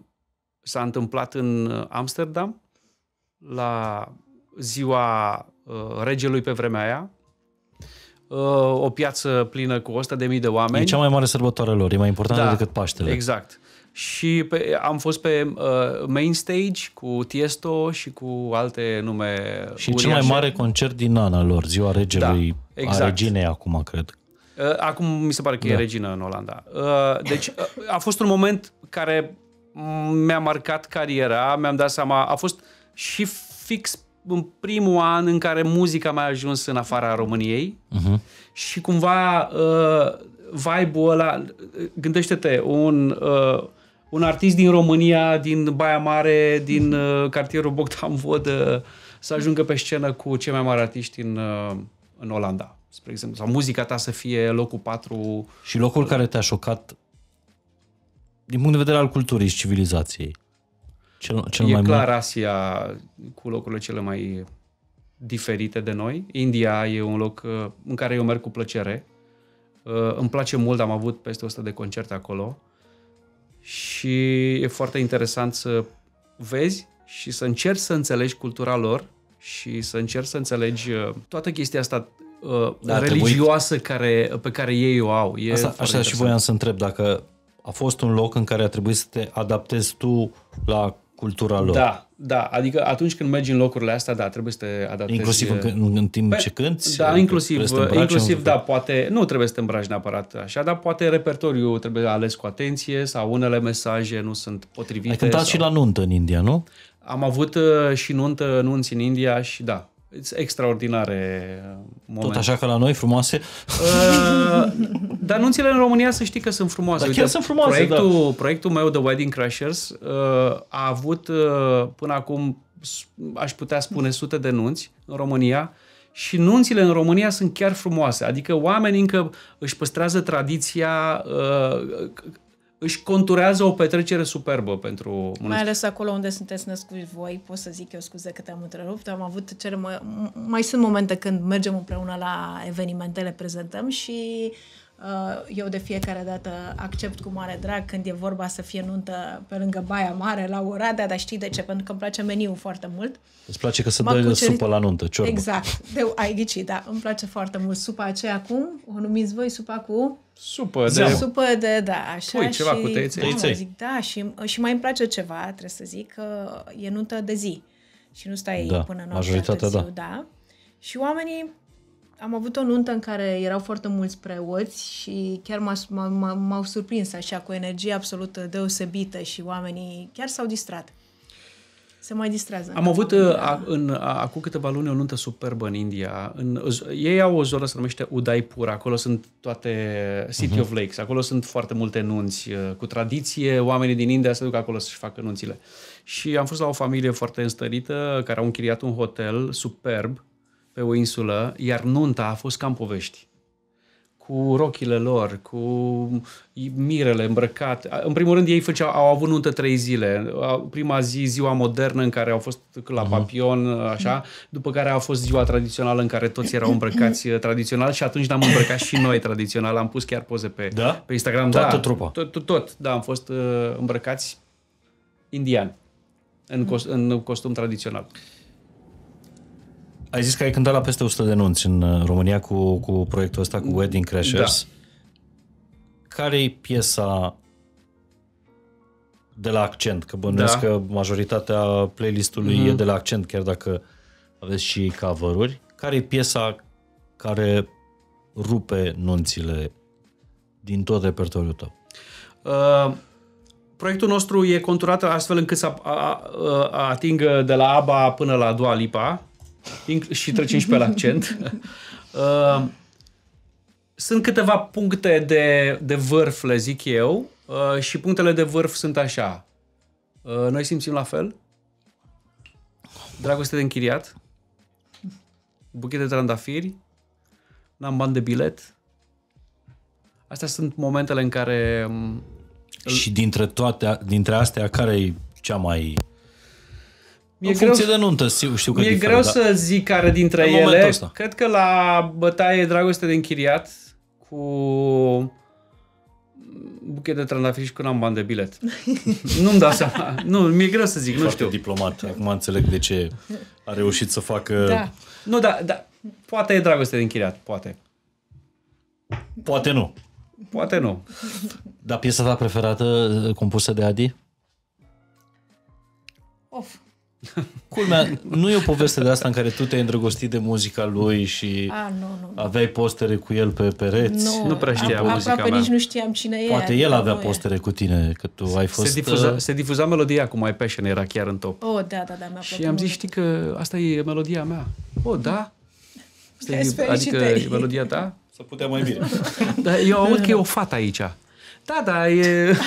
s-a întâmplat în Amsterdam la ziua uh, regelui pe vremea aia. Uh, o piață plină cu o sută de mii de oameni. E cea mai mare sărbătoare lor, e mai importantă da, decât Paștele. Exact. Și pe, am fost pe uh, main stage cu Tiesto și cu alte nume și uriașe. Cel mai mare concert din ana lor, ziua regelui, da, exact. a reginei acum, cred. Uh, acum mi se pare că da. e regină în Olanda. Uh, deci uh, a fost un moment care mi-a marcat cariera, mi-am dat seama, a fost și fix în primul an în care muzica a mai ajuns în afara României uh-huh. și cumva uh, vibe-ul ăla, gândește-te, un, uh, un artist din România, din Baia Mare, din uh, cartierul Bogdan Vodă, să ajungă pe scenă cu cei mai mari artiști în, uh, în Olanda, spre exemplu, sau muzica ta să fie locul patru. Și locul care te-a șocat din punct de vedere al culturii și civilizației? Cel, cel e mai clar mai... Asia, cu locurile cele mai diferite de noi. India e un loc în care eu merg cu plăcere. Îmi place mult, am avut peste o sută de concerte acolo. Și e foarte interesant să vezi și să încerci să înțelegi cultura lor și să încerci să înțelegi toată chestia asta da, religioasă care, pe care ei o au. E asta, așa și voiam să întreb dacă a fost un loc în care a trebuit să te adaptezi tu la cultura lor. Da, da. Adică atunci când mergi în locurile astea, da, trebuie să te adaptezi. Inclusiv în, în timp pe, ce cânti? Da, inclusiv, inclusiv da, poate, nu trebuie să te îmbraci neapărat așa, dar poate repertoriul trebuie ales cu atenție sau unele mesaje nu sunt potrivite. Ai cântat sau... și la nuntă în India, nu? Am avut și nuntă, nunți în India și da. Extraordinare momente. Tot așa ca la noi, frumoase? Uh, dar anunțile în România să știi că sunt frumoase. Dar chiar sunt frumoase, proiectul, da. Proiectul meu de Wedding Crashers uh, a avut uh, până acum, aș putea spune, sute de nunți în România și nunțile în România sunt chiar frumoase. Adică oamenii încă își păstrează tradiția... Uh, își conturează o petrecere superbă pentru... Mai ales acolo unde sunteți născuți voi, pot să zic eu, scuze că te-am întrerupt, am avut cele mai... Mai sunt momente când mergem împreună la evenimente, le prezentăm și uh, eu de fiecare dată accept cu mare drag când e vorba să fie nuntă pe lângă Baia Mare, la Oradea, dar știi de ce? Pentru că îmi place meniul foarte mult. Îți place că se dă cucerit... supă la nuntă, ciorbă. Exact, de... ai ghicit, da, îmi place foarte mult supa aceea acum, o numiți voi supa cu... Supă de... Supă de, da, așa. Pui, ceva și, cu tăiței. Da, zic, da și, și mai îmi place ceva, trebuie să zic, că e nuntă de zi. Și nu stai da, până noaptea târziu, da. da. Și oamenii, am avut o nuntă în care erau foarte mulți preoți și chiar m-au surprins așa, cu energie absolut deosebită și oamenii chiar s-au distrat. Se mai distrează. Am avut acum câteva luni o nuntă superbă în India. În, ei au o zonă se numește Udaipur. Acolo sunt toate City uh-huh. of Lakes. Acolo sunt foarte multe nunți. Cu tradiție, oamenii din India se duc acolo să-și facă nunțile. Și am fost la o familie foarte înstărită care au închiriat un hotel superb pe o insulă, iar nunta a fost ca în povești. Cu rochile lor, cu mirele îmbrăcate. În primul rând, ei făceau, au avut nuntă trei zile. Prima zi, ziua modernă în care au fost la papion, așa, după care a fost ziua tradițională în care toți erau îmbrăcați tradițional și atunci ne-am îmbrăcat și noi tradițional. Am pus chiar poze pe, da? Pe Instagram. Toată da, trupa. Tot, tot, tot, da, am fost îmbrăcați indian, în, cost, în costum tradițional. Ai zis că ai cântat la peste o sută de nunți în România cu, cu proiectul ăsta, cu Wedding Crashers. Da. Care-i piesa de la Accent? Că bănuiesc da. Că majoritatea playlistului mm. e de la Accent, chiar dacă aveți și cover-uri. Care-i piesa care rupe nunțile din tot repertoriul tău? Uh... Proiectul nostru e conturat astfel încât să a, a, a atingă de la ABBA până la Dua Lipa. Și trecem și pe la Accent. Sunt câteva puncte de, de vârf, le zic eu, și punctele de vârf sunt așa. Noi simțim la fel. Dragoste de închiriat. Buchet de trandafiri. N-am bani de bilet. Astea sunt momentele în care... Și dintre toate, dintre astea, care-i cea mai... În e funcție greu, de nuntă, știu că e diferent, greu să zic care dintre ele. Cred că la bătaie Dragoste de închiriat cu buchet de trandafiri și cu n-am bani de bilet. Nu-mi dau seama. Nu, mi-e greu să zic, e nu știu. Diplomat. Acum înțeleg de ce a reușit să facă... Da. Nu, da, da. Poate e Dragoste de închiriat. Poate. Poate nu. Poate nu. Dar piesa ta preferată compusă de Adi? Of. Culmea, nu e o poveste de asta în care tu te-ai îndrăgostit de muzica lui și A, nu, nu, aveai postere cu el pe pereți? Nu, nu prea știam muzica mea. Nici nu știam cine e. Poate el avea postere cu tine, că tu ai fost... Se difuza, se difuza melodia cu My Passion, era chiar în top. Oh, da, da, da, mi-a și am zis, știi că asta e melodia mea. Oh, da? Asta e, adică e melodia ta? Să putea mai bine. Dar eu aud că e o fată aici. Da, da, e...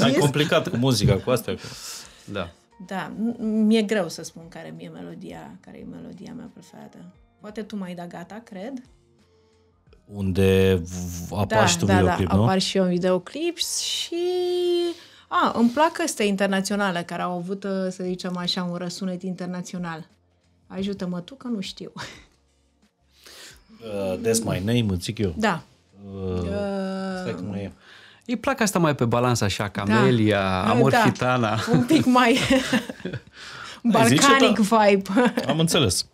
Ai complicat cu muzica, cu asta. Da. Da, mi-e greu să spun care mi-e melodia, care e melodia mea preferată. Poate tu m-ai dat gata, cred. Unde apar da, și tu da, videoclip, da, nu? Apar și eu în videoclip și... A, îmi plac astea internaționale, care au avut, să zicem așa, un răsunet internațional. Ajută-mă tu că nu știu. Uh, that's my name, îți zic eu. Da. Uh, uh, stai cum e. Îi plac asta mai pe balans așa, Camelia, da. Amor da. Gitana. Un pic mai balcanic vibe. Am înțeles.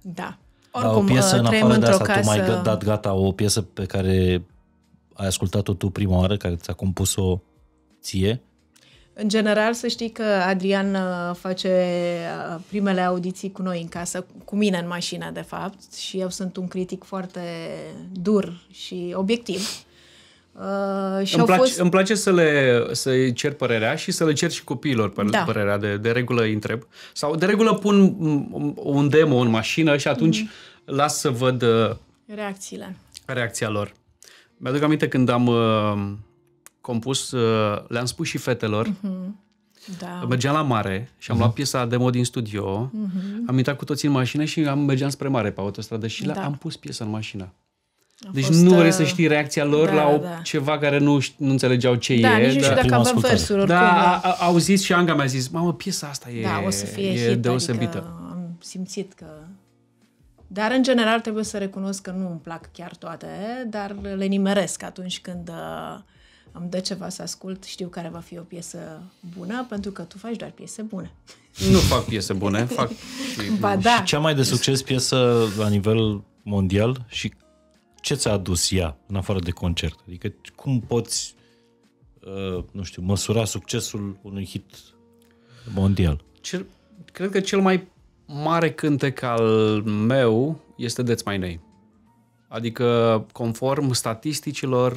Da. Oricum, da, o piesă în afară de asta, casă... tu m-ai dat gata o piesă pe care ai ascultat-o tu prima oară, care ți-a compus-o ție? În general, să știi că Adrian face primele audiții cu noi în casă, cu mine în mașină, de fapt, și eu sunt un critic foarte dur și obiectiv. Uh, și îmi, place, fost... îmi place să le să cer părerea și să le cer și copiilor da. părerea, de, de regulă îi întreb. Sau de regulă pun un demo în mașină și atunci mm-hmm. las să văd reacțiile. Reacția lor. Mi-aduc aminte când am uh, compus, uh, le-am spus și fetelor, mm-hmm. da. mergeam la mare și am mm-hmm. luat piesa demo din studio, mm-hmm. am intrat cu toții în mașină și am mergeam spre mare pe autostradă și da. am pus piesa în mașină. A deci fost, nu vrei să știi reacția lor da, la o, da. ceva care nu, nu înțelegeau ce da, e. Da, nici nu dacă avem versuri oricum. Da, a, au zis și Anca mi-a zis, mamă, piesa asta e, da, o să fie e hit, deosebită. Adică am simțit că... Dar în general trebuie să recunosc că nu îmi plac chiar toate, dar le nimeresc atunci când îmi dă ceva să ascult, știu care va fi o piesă bună, pentru că tu faci doar piese bune. Nu fac piese bune, fac... Și, ba, da. și cea mai de succes piesă la nivel mondial și ce ți-a adus ea, în afară de concert? Adică cum poți, uh, nu știu, măsura succesul unui hit mondial? Cel, cred că cel mai mare cântec al meu este That's My Name. Adică, conform statisticilor,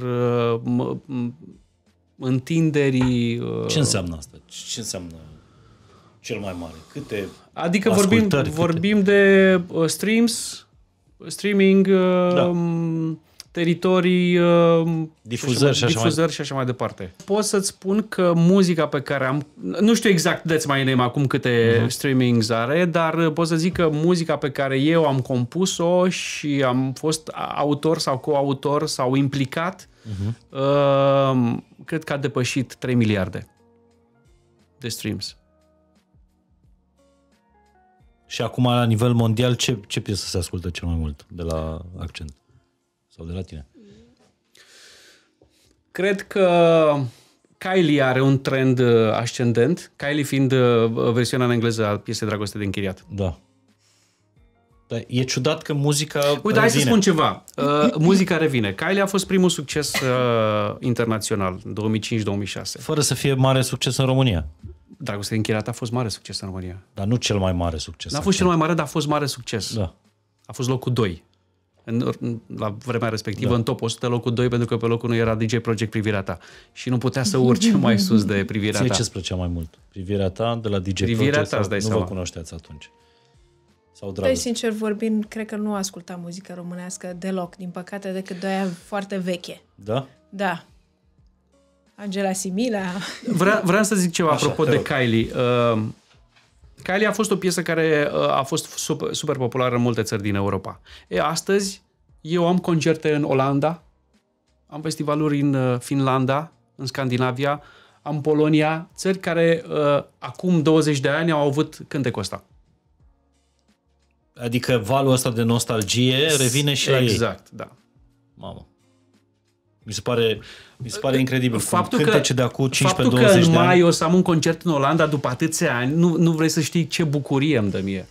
uh, întinderii... Uh, ce înseamnă asta? Ce înseamnă cel mai mare? Câte Adică vorbim, câte... vorbim de uh, streams... streaming, da. teritorii, difuzări și, difuzări mai... și așa mai departe. Pot să-ți spun că muzica pe care am... Nu știu exact That's My Name acum câte uh-huh. streamings are, dar pot să zic că muzica pe care eu am compus-o și am fost autor sau coautor sau implicat, uh-huh. uh, cred că a depășit trei miliarde de streams. Și acum, la nivel mondial, ce, ce piesă se ascultă cel mai mult de la Accent? Sau de la tine? Cred că Kylie are un trend ascendent, Kylie fiind versiunea în engleză a piesei Dragoste de închiriat. Da. Dar e ciudat că muzica Uite, revine. Hai să spun ceva. Uh, muzica revine. Kylie a fost primul succes uh, internațional, în două mii cinci două mii șase. Fără să fie mare succes în România. Dragoste de închiriat a fost mare succes în România. Dar nu cel mai mare succes. N-a fost cel mai mare, dar a fost mare succes. Da. A fost locul doi. În, la vremea respectivă, da. în top o sută, locul doi, pentru că pe locul unu era D J Project Privirea Ta. Și nu putea să urce mai sus de Privirea Ta. Ție ce-ți plăcea mai mult? Privirea Ta de la D J Privirea Project? Ta, nu vă cunoșteați atunci. Sau Dragoste. Păi, sincer vorbind, cred că nu ascultam muzică românească deloc, din păcate, decât de aia foarte veche. Da? Da. Angela Simila. Vre- vreau să zic ceva Așa, apropo de Kylie. Uh, Kylie a fost o piesă care a fost super, super populară în multe țări din Europa. E, astăzi eu am concerte în Olanda, am festivaluri în Finlanda, în Scandinavia, am Polonia, țări care uh, acum douăzeci de ani au avut cântecul ăsta. Adică valul ăsta de nostalgie revine și exact, la ei. Exact, da. Mamă. Mi se pare, mi se pare incredibil. Faptul că, de acum cincisprezece douăzeci de ani. Faptul că în mai o să am un concert în Olanda după atâția ani, nu, nu vrei să știi ce bucurie îmi dă mie.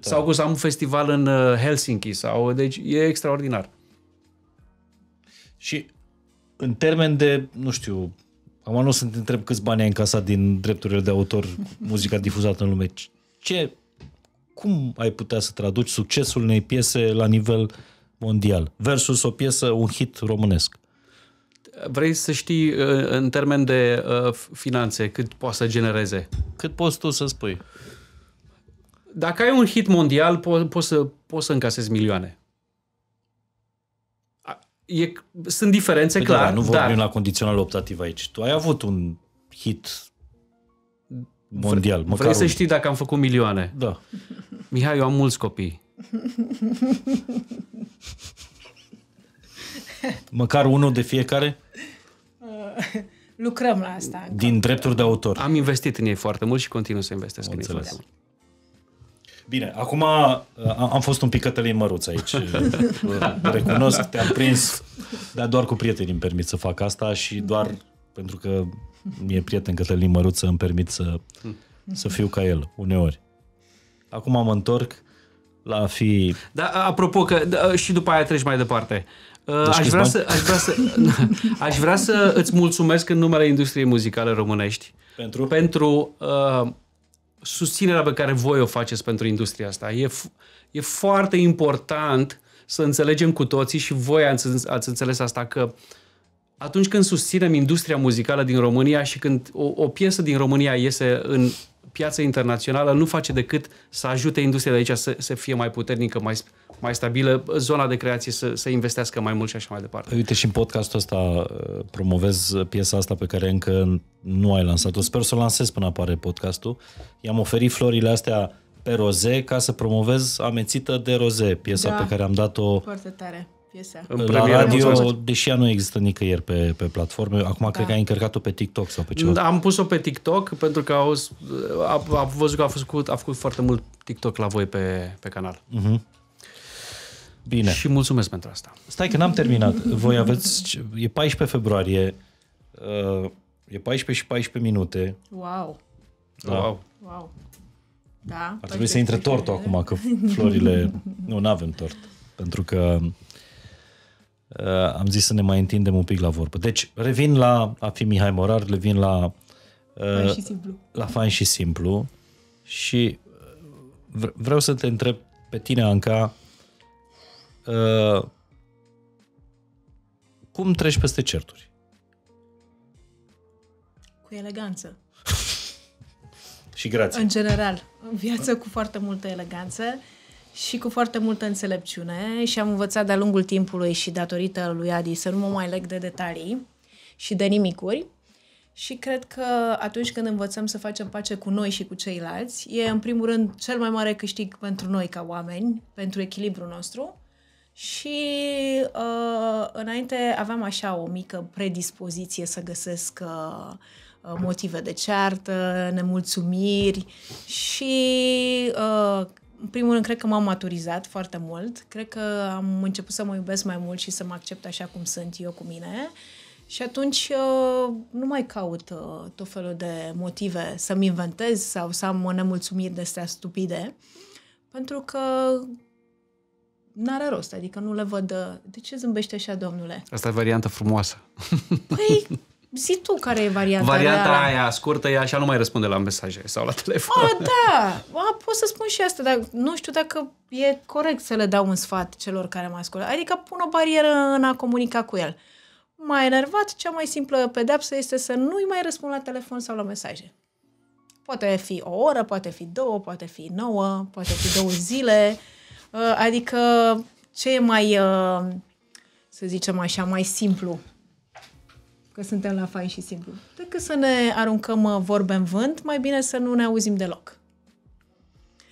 Sau că o să am un festival în Helsinki. Sau, deci e extraordinar. Și în termen de, nu știu, Acum nu o să te întreb câți bani ai încasat din drepturile de autor, muzica difuzată în lume. Ce, cum ai putea să traduci succesul unei piese la nivel mondial versus o piesă, un hit românesc? Vrei să știi în termen de finanțe cât poate să genereze? Cât poți tu să spui? Dacă ai un hit mondial, po poți să, poți să încasezi milioane. E, sunt diferențe, păi clar. Da, nu vorbim dar... la condițional optativ aici. Tu ai avut un hit mondial. Vrei un... să știi dacă am făcut milioane? Da. Mihai, eu am mulți copii. Măcar unul de fiecare? Lucrăm la asta. Din drepturi de autor. Am investit în ei foarte mult și continuu să investesc în ei foarte mult. Bine, acum am fost un pic Cătălin Măruț aici. Recunosc, te-am prins, dar doar cu prietenii îmi permit să fac asta și doar pentru că mi-e prieten Cătălin Măruț, îmi permit să, să fiu ca el uneori. Acum mă întorc la a fi... Da, apropo că da, și după aia treci mai departe. Deci aș, vrea să, aș, vrea să, aș vrea să îți mulțumesc în numele industriei muzicale românești pentru, pentru uh, susținerea pe care voi o faceți pentru industria asta. E, e foarte important să înțelegem cu toții și voi ați, ați înțeles asta, că atunci când susținem industria muzicală din România și când o, o piesă din România iese în piața internațională, nu face decât să ajute industria de aici să, să fie mai puternică, mai, mai stabilă, zona de creație să, să investească mai mult și așa mai departe. Uite, și în podcastul ăsta promovez piesa asta pe care încă nu ai lansat-o. Sper să o lansez până apare podcastul. I-am oferit florile astea pe roze ca să promovez Amețită de roze, piesa da, pe care am dat-o foarte tare. Piesa. La radio, deși ea nu există nicăieri pe, pe platforme, acum da. Cred că ai încărcat-o pe TikTok sau pe ceva. Am pus-o pe TikTok pentru că au, a, a văzut că a făcut, a făcut foarte mult TikTok la voi pe, pe canal. Uh-huh. Bine. Și mulțumesc pentru asta. Stai că n-am terminat. Voi aveți, e paisprezece februarie, e paisprezece și paisprezece minute. Wow! Da. Wow! Wow. Da, ar trebui paisprezece să intre tortul acum, că florile... Nu, n-avem tort. Pentru că Uh, am zis să ne mai întindem un pic la vorbă. Deci revin la a fi Mihai Morar, revin la uh, fain și simplu. La fain și simplu și uh, vreau să te întreb pe tine, Anca, uh, cum treci peste certuri? Cu eleganță. Și grație. În general, în viață cu foarte multă eleganță. Și cu foarte multă înțelepciune și am învățat de-a lungul timpului și datorită lui Adi să nu mă mai leg de detalii și de nimicuri și cred că atunci când învățăm să facem pace cu noi și cu ceilalți, e în primul rând cel mai mare câștig pentru noi ca oameni, pentru echilibrul nostru și uh, înainte aveam așa o mică predispoziție să găsesc uh, motive de ceartă, nemulțumiri și... Uh, În primul rând, cred că m-am maturizat foarte mult. Cred că am început să mă iubesc mai mult și să mă accept așa cum sunt eu cu mine. Și atunci nu mai caut tot felul de motive să-mi inventez sau să am nemulțumiri de astea stupide. Pentru că n-are rost. Adică nu le văd... De ce zâmbește așa, domnule? Asta e varianta frumoasă. Păi... Zi tu care e varianta. Varianta aia, aia scurtă, e așa, nu mai răspunde la mesaje sau la telefon. A, da, a, pot să spun și asta, dar nu știu dacă e corect să le dau un sfat celor care mă ascultă. Adică pun o barieră în a comunica cu el. M-a enervat, cea mai simplă pedeapsă este să nu-i mai răspund la telefon sau la mesaje. Poate fi o oră, poate fi două, poate fi nouă, poate fi două zile. Adică ce e mai, să zicem așa, mai simplu. Că suntem la fain și simplu. Decât să ne aruncăm vorbe în vânt, mai bine să nu ne auzim deloc.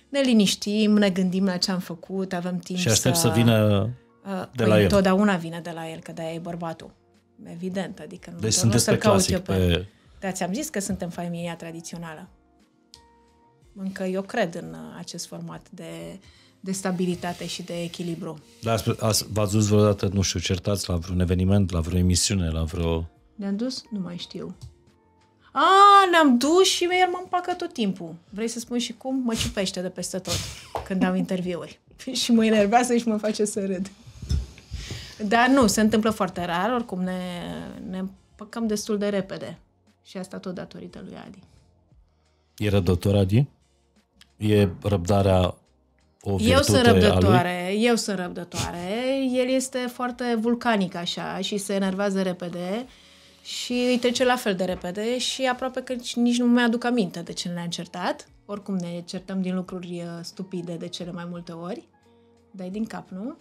Ne liniștim, ne gândim la ce am făcut, avem timp și să... Și aștept să vină de la el. Totdeauna vine de la el, că de-aia e bărbatul. Evident, adică nu, deci nu să-l caut eu pe... pe... Dar ți-am zis că suntem familia tradițională. Încă eu cred în acest format de, de stabilitate și de echilibru. Dar v-ați dus vreodată, nu știu, certați la vreun eveniment, la vreo emisiune, la vreo... Ne-am dus? Nu mai știu. A, ne-am dus și el mă împacă tot timpul. Vrei să spun și cum? Mă ciupește de peste tot când am interviuri. Și mă enervează și mă face să râd. Dar nu, se întâmplă foarte rar, oricum ne, ne împăcăm destul de repede. Și asta tot datorită lui Adi. E răbdător Adi? E răbdarea o virtute? Eu sunt răbdătoare, eu sunt răbdătoare. El este foarte vulcanic așa și se enervează repede și îi trece la fel de repede și aproape că nici nu mi-aduc aminte de ce ne-am certat. Oricum ne certăm din lucruri stupide de cele mai multe ori. Dai din cap, nu?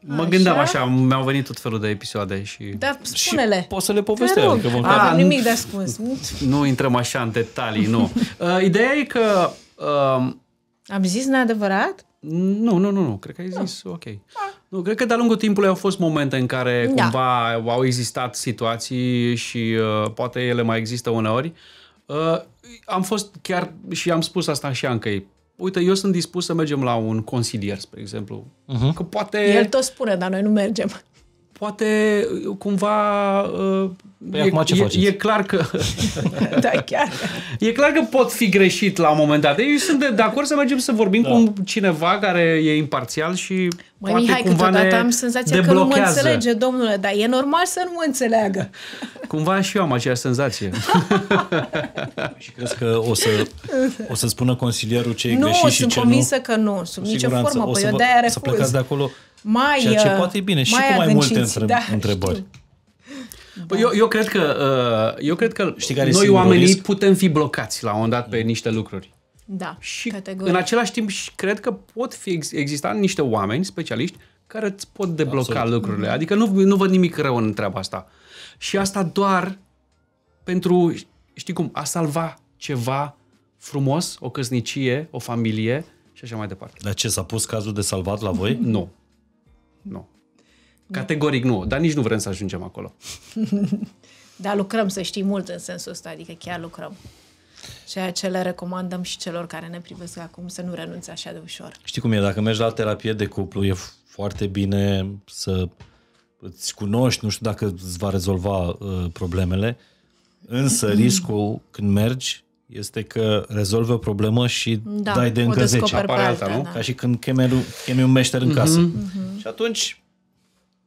Mă așa? gândeam așa, mi-au venit tot felul de episoade și... Da, spune-le. Și pot să le povesteam. Adică vom... Avem nimic de spus. Nu intrăm așa în detalii, nu. Uh, ideea e că... Uh, Am zis neadevărat? Nu, nu, nu, nu. Cred că ai zis nu. ok. A. Nu, cred că de-a lungul timpului au fost momente în care da. cumva au existat situații și uh, poate ele mai există uneori. Uh, am fost chiar și am spus asta și Ancăi. Uite, eu sunt dispus să mergem la un consilier, spre exemplu. Uh-huh. Că poate... El tot spune, dar noi nu mergem. Poate cumva... Uh, păi e, acum ce faceți? E clar că... da, chiar. E clar că pot fi greșit la un moment dat. Eu sunt de, de acord să mergem să vorbim da. cu cineva care e imparțial și... Măi, Mihai, câteodată am senzația că nu mă înțelege, domnule, dar e normal să nu mă înțeleagă. Cumva și eu am aceeași senzație. Și crezi că o să, o să spună consilierul ce e greșit și ce nu? Nu, sunt convinsă că nu, sub nicio formă, păi eu de-aia refuz. Să plecați de acolo, mai, ceea ce poate e bine și cu mai multe între, da, întrebări. Da. Eu, eu cred că, eu cred că noi oamenii risc? putem fi blocați la un moment dat pe niște lucruri. Da, și categoric. În același timp cred că pot fi exista niște oameni specialiști care îți pot debloca Absolut. lucrurile. Adică nu, nu văd nimic rău în treaba asta. Și asta doar pentru, știi cum, a salva ceva frumos, o căsnicie, o familie și așa mai departe. Dar ce, s-a pus cazul de salvat la voi? Nu. Nu. Categoric nu, dar nici nu vrem să ajungem acolo. Dar lucrăm, să știi, mult în sensul ăsta, adică chiar lucrăm. Ceea ce le recomandăm și celor care ne privesc acum, să nu renunțe așa de ușor. Știi cum e, dacă mergi la terapie de cuplu, e foarte bine să îți cunoști, nu știu dacă îți va rezolva uh, problemele, însă riscul când mergi este că rezolvi o problemă și da, dai de încă zece. Apare alta, nu? Da. Ca și când chemi, chemi un meșter în casă. Uh-huh, uh-huh. Și atunci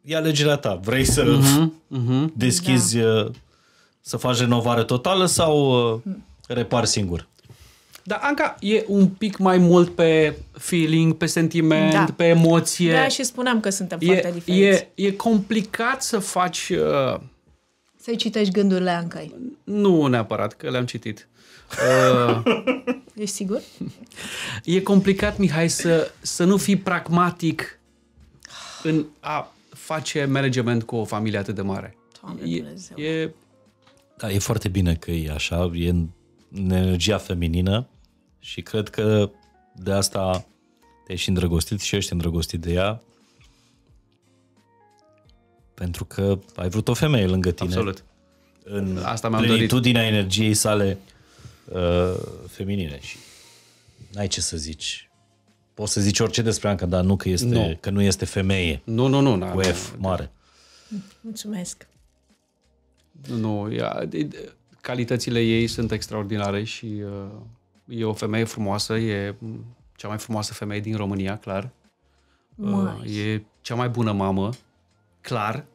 e alegerea ta. Vrei să uh-huh, uh-huh. deschizi, da. să faci renovare totală sau... Uh, repar singur. Dar Anca e un pic mai mult pe feeling, pe sentiment, da. pe emoție. Da, și spuneam că suntem e, foarte diferiți. E, e complicat să faci... Uh... Să-i citești gândurile Ancai. Nu neapărat, că le-am citit. Uh... Ești sigur? E complicat, Mihai, să, să nu fii pragmatic în a face management cu o familie atât de mare. Doamne e, Dumnezeu! E... Da, e foarte bine că e așa, e... în energia feminină și cred că de asta te-ai și îndrăgostit și ești îndrăgostit de ea pentru că ai vrut o femeie lângă tine. Absolut. În asta mi-am plenitudinea dorit. energiei sale uh, feminine și n-ai ce să zici. Poți să zici orice despre Anca, dar nu că, este, nu. că nu este femeie. Nu, nu, nu. Cu F mare. Mulțumesc. Nu, ea... Calitățile ei sunt extraordinare și uh, e o femeie frumoasă, e cea mai frumoasă femeie din România, clar. Uh, e cea mai bună mamă, clar.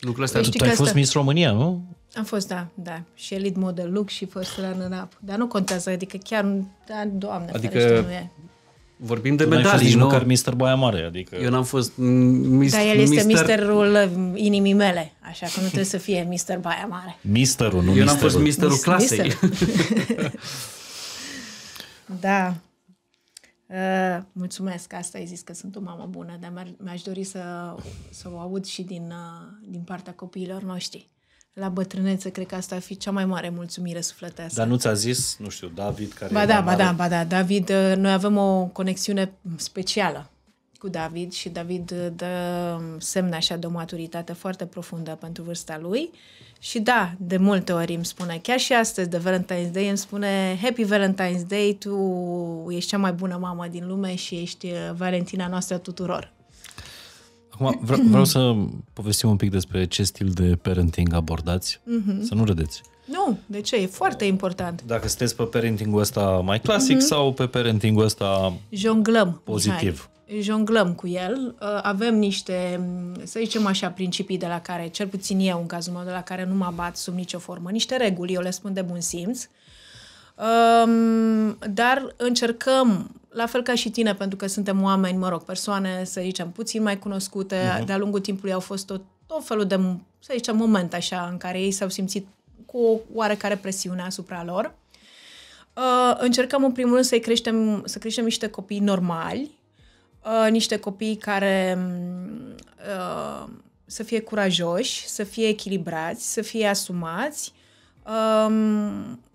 Lucrurile astea... Tu ai asta... fost Miss România, nu? Am fost, da, da. Și Elite Model Look și First Runner Up. Dar nu contează, adică chiar, da, doamne, adică... ferește, nu e. Vorbim de medalii, nici nu? Măcar mister Baia Mare, adică... Eu n-am fost mister... Dar el este misterul inimii mele, așa că nu trebuie să fie mister Baia Mare. Misterul, nu Eu n-am fost misterul clasei. Da. Uh, mulțumesc, asta ai zis că sunt o mamă bună, dar mi-aș dori să, să o aud și din, uh, din partea copiilor noștri. La bătrânețe, cred că asta ar fi cea mai mare mulțumire sufletească. Dar nu ți-a zis, nu știu, David? Care ba da, ba da, ba da, David, noi avem o conexiune specială cu David și David dă semne așa de o maturitate foarte profundă pentru vârsta lui și da, de multe ori îmi spune, chiar și astăzi de Valentine's Day îmi spune Happy Valentine's Day, tu ești cea mai bună mamă din lume și ești Valentina noastră tuturor. Acum vreau, vreau să povestim un pic despre ce stil de parenting abordați, mm-hmm. să nu râdeți. Nu, de ce? E foarte important. Dacă sunteți pe parentingul ăsta mai clasic mm-hmm. sau pe parentingul ăsta... Jonglăm. Pozitiv. Hai. jonglăm cu el. Avem niște, să zicem așa, principii de la care, cel puțin eu în cazul meu, de la care nu mă bat sub nicio formă. Niște reguli, eu le spun de bun simț. Um, dar încercăm, la fel ca și tine, pentru că suntem oameni, mă rog, persoane, să zicem, puțin mai cunoscute, uh-huh. de-a lungul timpului au fost tot, tot felul de, să zicem, momente așa în care ei s-au simțit cu o oarecare presiune asupra lor. Uh, încercăm în primul rând să-i creștem, să creștem niște copii normali, uh, niște copii care uh, să fie curajoși, să fie echilibrați, să fie asumați. Uh,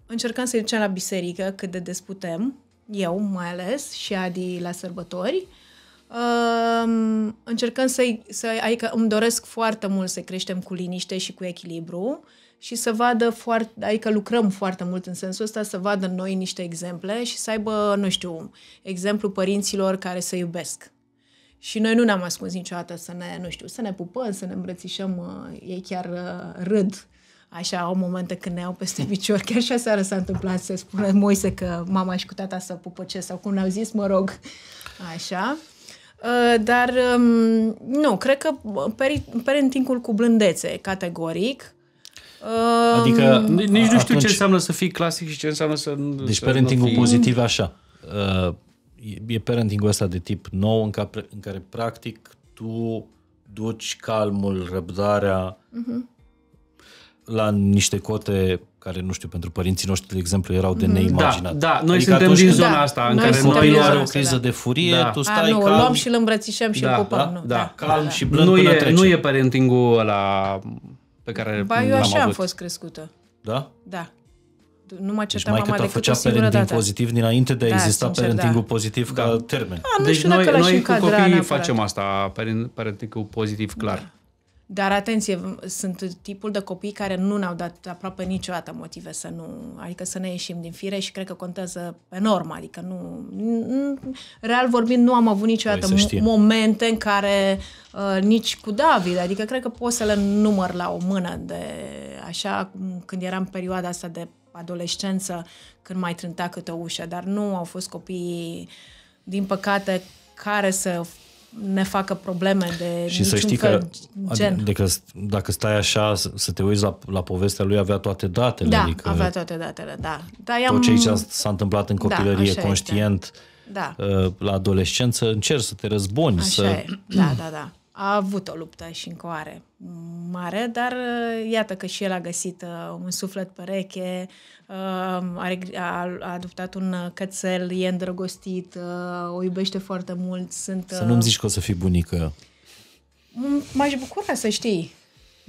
Încercăm să-i ducem la biserică cât de des putem, eu mai ales și Adi la sărbători. Încercăm să-i, să, adică îmi doresc foarte mult să creștem cu liniște și cu echilibru și să vadă foarte, adică lucrăm foarte mult în sensul ăsta, să vadă în noi niște exemple și să aibă, nu știu, exemplu părinților care să iubesc. Și noi nu ne-am ascuns niciodată să ne, nu știu, să ne pupăm, să ne îmbrățișăm, ei chiar râd. Așa, au momente când ne iau peste picior. Chiar și aseară s-a întâmplat să spună Moise că mama și cu tata să pupăce sau cum ne-au zis, mă rog. Așa. Dar, nu, cred că parenting-ul cu blândețe, categoric. Adică, nici nu știu atunci, ce înseamnă să fii clasic și ce înseamnă să... Deci să parenting-ul fi... pozitiv așa. E parenting-ul ăsta de tip nou în care, în care practic tu duci calmul, răbdarea... Uh-huh. la niște cote care, nu știu, pentru părinții noștri, de exemplu, erau de neimaginat. Da, da, noi adică suntem din zona da, asta în care copilul are o criză da. de furie, da. tu stai A, nu, calm. Luăm și îl îmbrățișăm și da, îl pupăm. Da, da, da, calm da. și blând nu până e, trece. Nu e parenting-ul ăla pe care ba, eu așa am fost crescută. Da? Da. Nu mă certa deci, mama decât o singură dată. Deci mai că ta făcea pozitiv dinainte de a da, exista sincer, parenting-ul da. pozitiv da. ca termen. A, deci noi, noi cu copiii facem asta, parenting-ul pozitiv clar. Dar atenție, sunt tipul de copii care nu ne-au dat aproape niciodată motive să nu, adică să ne ieșim din fire și cred că contează enorm, adică nu, real vorbind, nu am avut niciodată momente în care uh, nici cu David, adică cred că pot să le număr la o mână de așa, când eram în perioada asta de adolescență, când mai trânta câte o ușă, dar nu au fost copii, din păcate, care să ne facă probleme de și să știi că gen. Adică, dacă stai așa să te uiți la, la povestea lui, avea toate datele. Da, adică avea toate datele, da. Dar tot ce aici s-a întâmplat în copilărie, da, conștient, da. la adolescență, încerci să te răzbuni. Așa să... e. Da, da, da. A avut o luptă și încă o are mare, dar iată că și el a găsit un suflet pereche, a adoptat un cățel, e îndrăgostit, o iubește foarte mult. Sunt, să nu-mi zici că o să fii bunică. M-aș bucura să știi.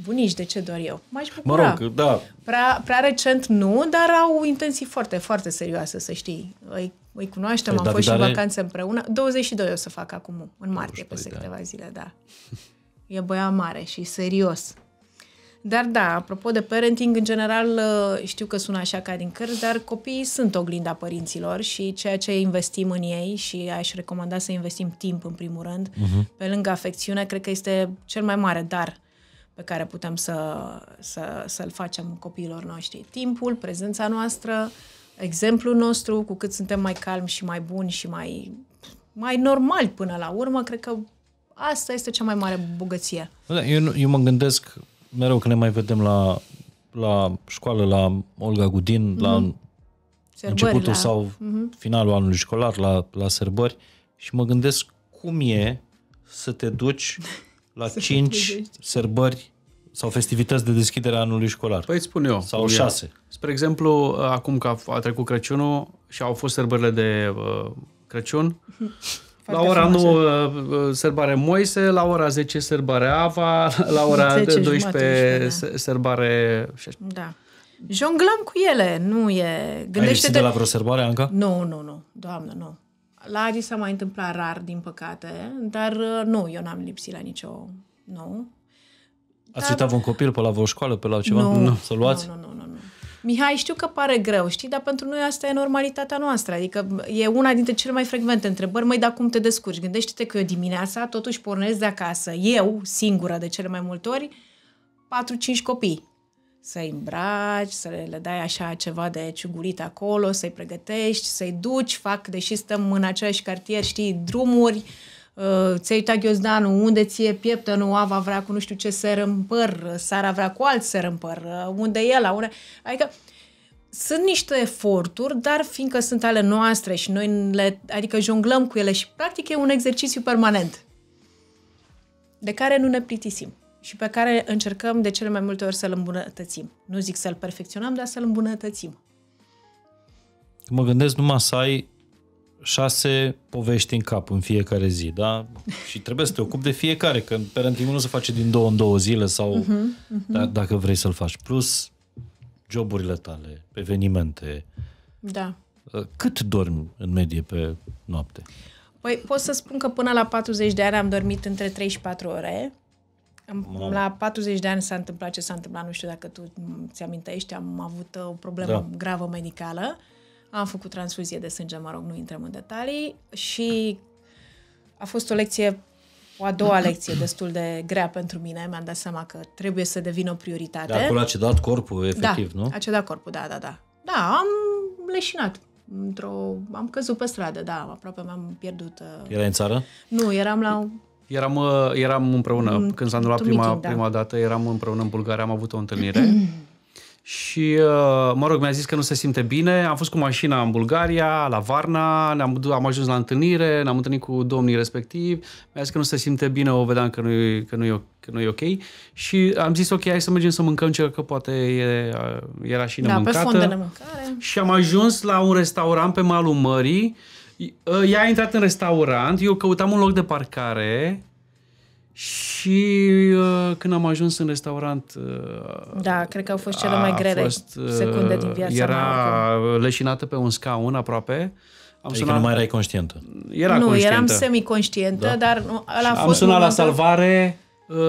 Bunici, de ce doar eu? M-aș bucura. Mă rog, da. Prea, prea recent nu, dar au intenții foarte, foarte serioase, să știi. Îi, îi cunoaștem, păi, am David fost și în vacanțe împreună. douăzeci și doi o să fac acum, în martie, peste câteva zile, da. E băiat mare și serios. Dar da, apropo de parenting, în general, știu că sună așa ca din cărți, dar copiii sunt oglinda părinților și ceea ce investim în ei, și aș recomanda să investim timp, în primul rând, uh-huh. pe lângă afecțiune, cred că este cel mai mare dar pe care putem să, să, să-l facem copiilor noștri. Timpul, prezența noastră, exemplul nostru, cu cât suntem mai calmi și mai buni și mai, mai normali până la urmă, cred că asta este cea mai mare bogăție. Eu, eu mă gândesc mereu că ne mai vedem la, la școală, la Olga Gudin, mm-hmm. la sărbări, începutul la... sau mm-hmm. finalul anului școlar, la, la sărbări, și mă gândesc cum e să te duci la cinci sărbări sau festivități de deschidere a anului școlar. Păi îți spun eu. Sau șase. Spre exemplu, acum că a trecut Crăciunul și au fost sărbările de uh, Crăciun, la ora nouă sărbare Moise, la ora zece sărbare Ava, la ora doisprezece sărbare... Da. Jonglăm cu ele, nu e... Gândește-te... Ai lipsit de la vreo sărbare, Anca? Nu, nu, nu. Doamne, nu. La Adi s-a mai întâmplat rar, din păcate, dar nu, eu n-am lipsit la nicio... Nu. Ați dar... uitat un copil pe la vreo școală, pe la ceva? Nu. nu. Să luați? Nu, nu, nu, nu. Mihai, știu că pare greu, știi, dar pentru noi asta e normalitatea noastră. Adică e una dintre cele mai frecvente întrebări. Măi, dar cum te descurci? Gândește-te că eu dimineața totuși pornesc de acasă, eu, singură de cele mai multe ori, patru-cinci copii. Să-i îmbraci, să le dai așa ceva de ciugurit acolo, să-i pregătești, să-i duci, fac, deși stăm în aceeași cartier, știi, drumuri, Uh, ți-ai uitat ghiozdanul, unde ție pieptănul, Ava vrea cu nu știu ce ser în păr, Sara vrea cu alt ser în păr, uh, unde e la unde... Adică sunt niște eforturi, dar fiindcă sunt ale noastre și noi le, adică jonglăm cu ele și practic e un exercițiu permanent de care nu ne plictisim și pe care încercăm de cele mai multe ori să-l îmbunătățim. Nu zic să-l perfecționăm, dar să-l îmbunătățim. Mă gândesc numai să ai șase povești în cap în fiecare zi, da? Și trebuie să te ocupi de fiecare, că parenting-ul nu se face din două în două zile sau uh-huh, uh-huh. Da, dacă vrei să-l faci. Plus joburile tale, evenimente. Da. Cât dormi în medie pe noapte? Păi pot să spun că până la patruzeci de ani am dormit între trei și patru ore. Mama. La patruzeci de ani s-a întâmplat ce s-a întâmplat, nu știu dacă tu ți amintești, am avut o problemă da. gravă medicală. Am făcut transfuzie de sânge, mă rog, nu intrăm în detalii și a fost o lecție, o a doua lecție destul de grea pentru mine. Mi-am dat seama că trebuie să devină o prioritate. Dar acolo a cedat corpul, efectiv, da, nu? a cedat corpul, da, da, da. Da, am leșinat. Într-o... Am căzut pe stradă, da, aproape m-am pierdut. Erai în țară? Nu, eram la... Eram, eram împreună. Mm, Când s-a întâmplat prima, meeting, da. prima dată, eram împreună în Bulgaria, am avut o întâlnire. Și, mă rog, mi-a zis că nu se simte bine. Am fost cu mașina în Bulgaria, la Varna, ne-am, am ajuns la întâlnire, ne-am întâlnit cu domnii respectivi. Mi-a zis că nu se simte bine, o vedeam că nu e, că nu e, că nu e ok. Și am zis, ok, hai să mergem să mâncăm ceva, că poate e, era și nemâncată. Da, pe fond de nemâncare. Și am ajuns la un restaurant pe malul mării. Ea a intrat în restaurant, eu căutam un loc de parcare... Și uh, când am ajuns în restaurant... Uh, da, cred că au fost cele mai grele fost, uh, secunde din viața mea. Era leșinată pe un scaun aproape. Am adică sunat... nu mai erai conștientă. Era nu, conștientă. eram semiconștientă, da. dar ăla a fost... Am sunat la salvare, uh, a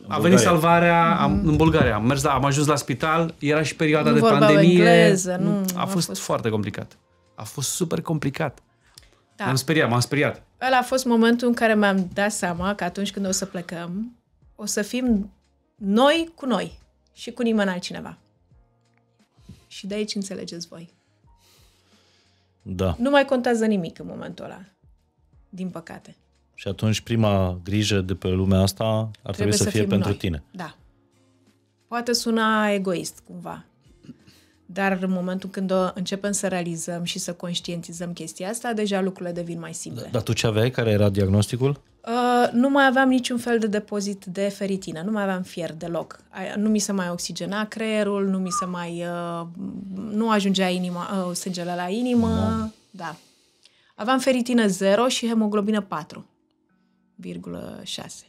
Bulgaria. venit salvarea am, în Bulgaria. Am, mers la, am ajuns la spital, era și perioada nu de pandemie. Engleză, nu, a, a fost, fost foarte complicat. A fost super complicat. Da. M-am speriat, m-am speriat. Ăla a fost momentul în care mi-am dat seama că atunci când o să plecăm, o să fim noi cu noi și cu nimeni altcineva. Și de aici înțelegeți voi. Da. Nu mai contează nimic în momentul ăla, din păcate. Și atunci prima grijă de pe lumea asta ar trebuie, trebuie să, să fie pentru noi. tine. Da. Poate suna egoist cumva. Dar în momentul când o începem să realizăm și să conștientizăm chestia asta, deja lucrurile devin mai simple. Dar tu ce aveai? Care era diagnosticul? Uh, nu mai aveam niciun fel de depozit de feritină, nu mai aveam fier deloc. Nu mi se mai oxigena creierul, nu mi se mai... Uh, nu ajungea inima, uh, sângele la inimă. No. Da. Aveam feritină zero și hemoglobină patru virgulă șase.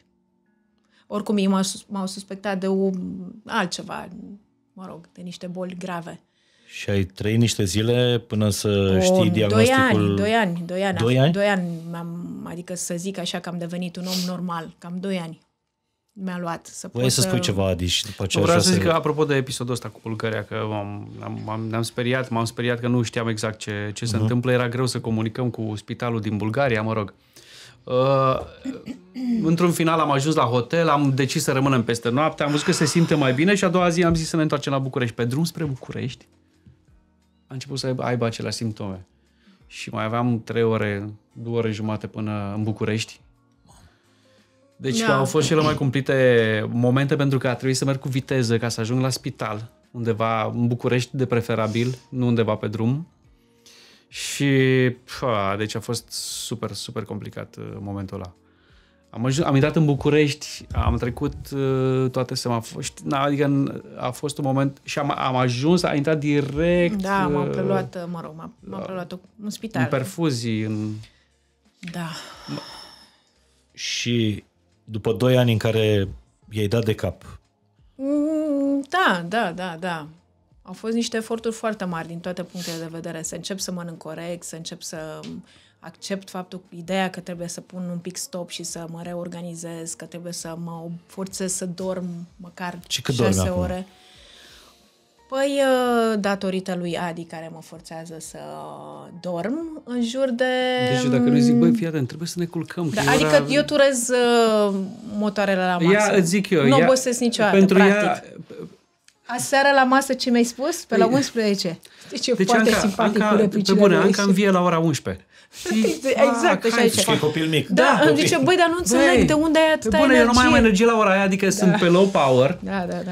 Oricum, ei m-au suspectat de un altceva... mă rog, de niște boli grave. Și ai trăit niște zile până să o, știi diagnosticul? Doi ani, doi ani, doi ani. Doi ani am, adică să zic așa că am devenit un om normal, cam doi ani mi-a luat să pot să... să spui ceva, Adi, și după ce... Vreau să zic că, apropo de episodul ăsta cu Bulgaria, că ne-am speriat, m-am speriat că nu știam exact ce, ce se uh-huh. întâmplă, era greu să comunicăm cu spitalul din Bulgaria, mă rog. Uh, într-un final am ajuns la hotel, am decis să rămânem peste noapte, am văzut că se simte mai bine și a doua zi am zis să ne întoarcem la București. Pe drum spre București a început să aibă aceleași simptome. Și mai aveam trei ore, două ore jumate până în București. Deci yeah. au fost cele mai cumplite momente pentru că a trebuit să merg cu viteză ca să ajung la spital, undeva în București de preferabil, nu undeva pe drum. Și, pă, deci a fost super, super complicat momentul ăla. Am, ajuns, am intrat în București, am trecut uh, toate semaforii, adică a fost un moment și am, am ajuns, a intrat direct... Da, m-am preluat, mă rog, m-am preluat în spital. În perfuzii, în... Da. Și după doi ani în care i-ai dat de cap. Da, da, da, da. Au fost niște eforturi foarte mari din toate punctele de vedere. Să încep să mănânc corect, să încep să accept faptul, ideea că trebuie să pun un pic stop și să mă reorganizez, că trebuie să mă forțez să dorm măcar șase ore. Acum? Păi, datorită lui Adi, care mă forțează să dorm, în jur de... Deci dacă nu zic, băi, fii atent, trebuie să ne culcăm. Da, adică ora... eu turez motoarele la masă. Ia, zic eu. Nu obosesc niciodată, practic. Ea... Aseară la masă ce mi-ai spus? Pe la unsprezece. Știi ce deci foarte Anca, simpatic Anca, cu replicile. Pe bună, Anca învie la ora unsprezece. Exact, așa aici. E copil mic. Da, da, îmi zice, băi, dar nu înțeleg băi, de unde ai atâta energie. Pe bună, eu nu mai am energie la ora aia, adică da. sunt pe low power. Da, da, da.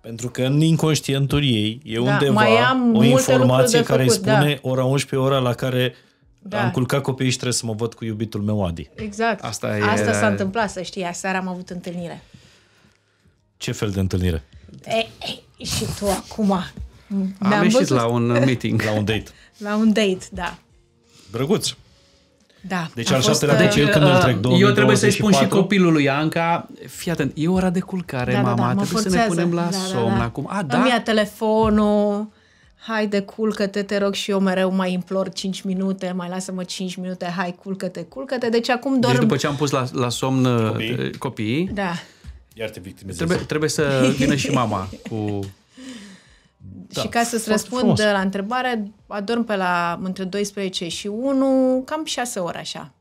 Pentru că în inconștientul ei e da, undeva mai am o informație care făcut, îi spune da. ora unsprezece, ora la care da. am culcat copiii și trebuie să mă văd cu iubitul meu Adi. Exact. Asta, e... Asta s-a întâmplat, să știi. Aseară am avut întâlnire. Ce fel de întâlnire? E, e, și tu acum. Am ieșit la un meeting. La un date. La un date, da. Drăguț. Da. Deci al șaptelea de cel când îl trec două mii douăzeci și patru. Eu trebuie să-i spun și copilului Anca, fii atent, e ora de culcare, da, mama, da, da, trebuie să ne punem la da, somn da, da. acum. A, da? Îmi ia telefonul, haide, culcă-te, te rog, și eu mereu mai implor cinci minute, mai lasă-mă cinci minute, hai, culcă-te, culcă-te. Deci acum dorm... Deci după ce am pus la, la somn copiii, copiii da. iar te victimizezi. Trebuie, trebuie să vină și mama cu... Da, și ca să-ți răspund frumos. la întrebare, adorm pe la între doisprezece și unu, cam șase ore așa.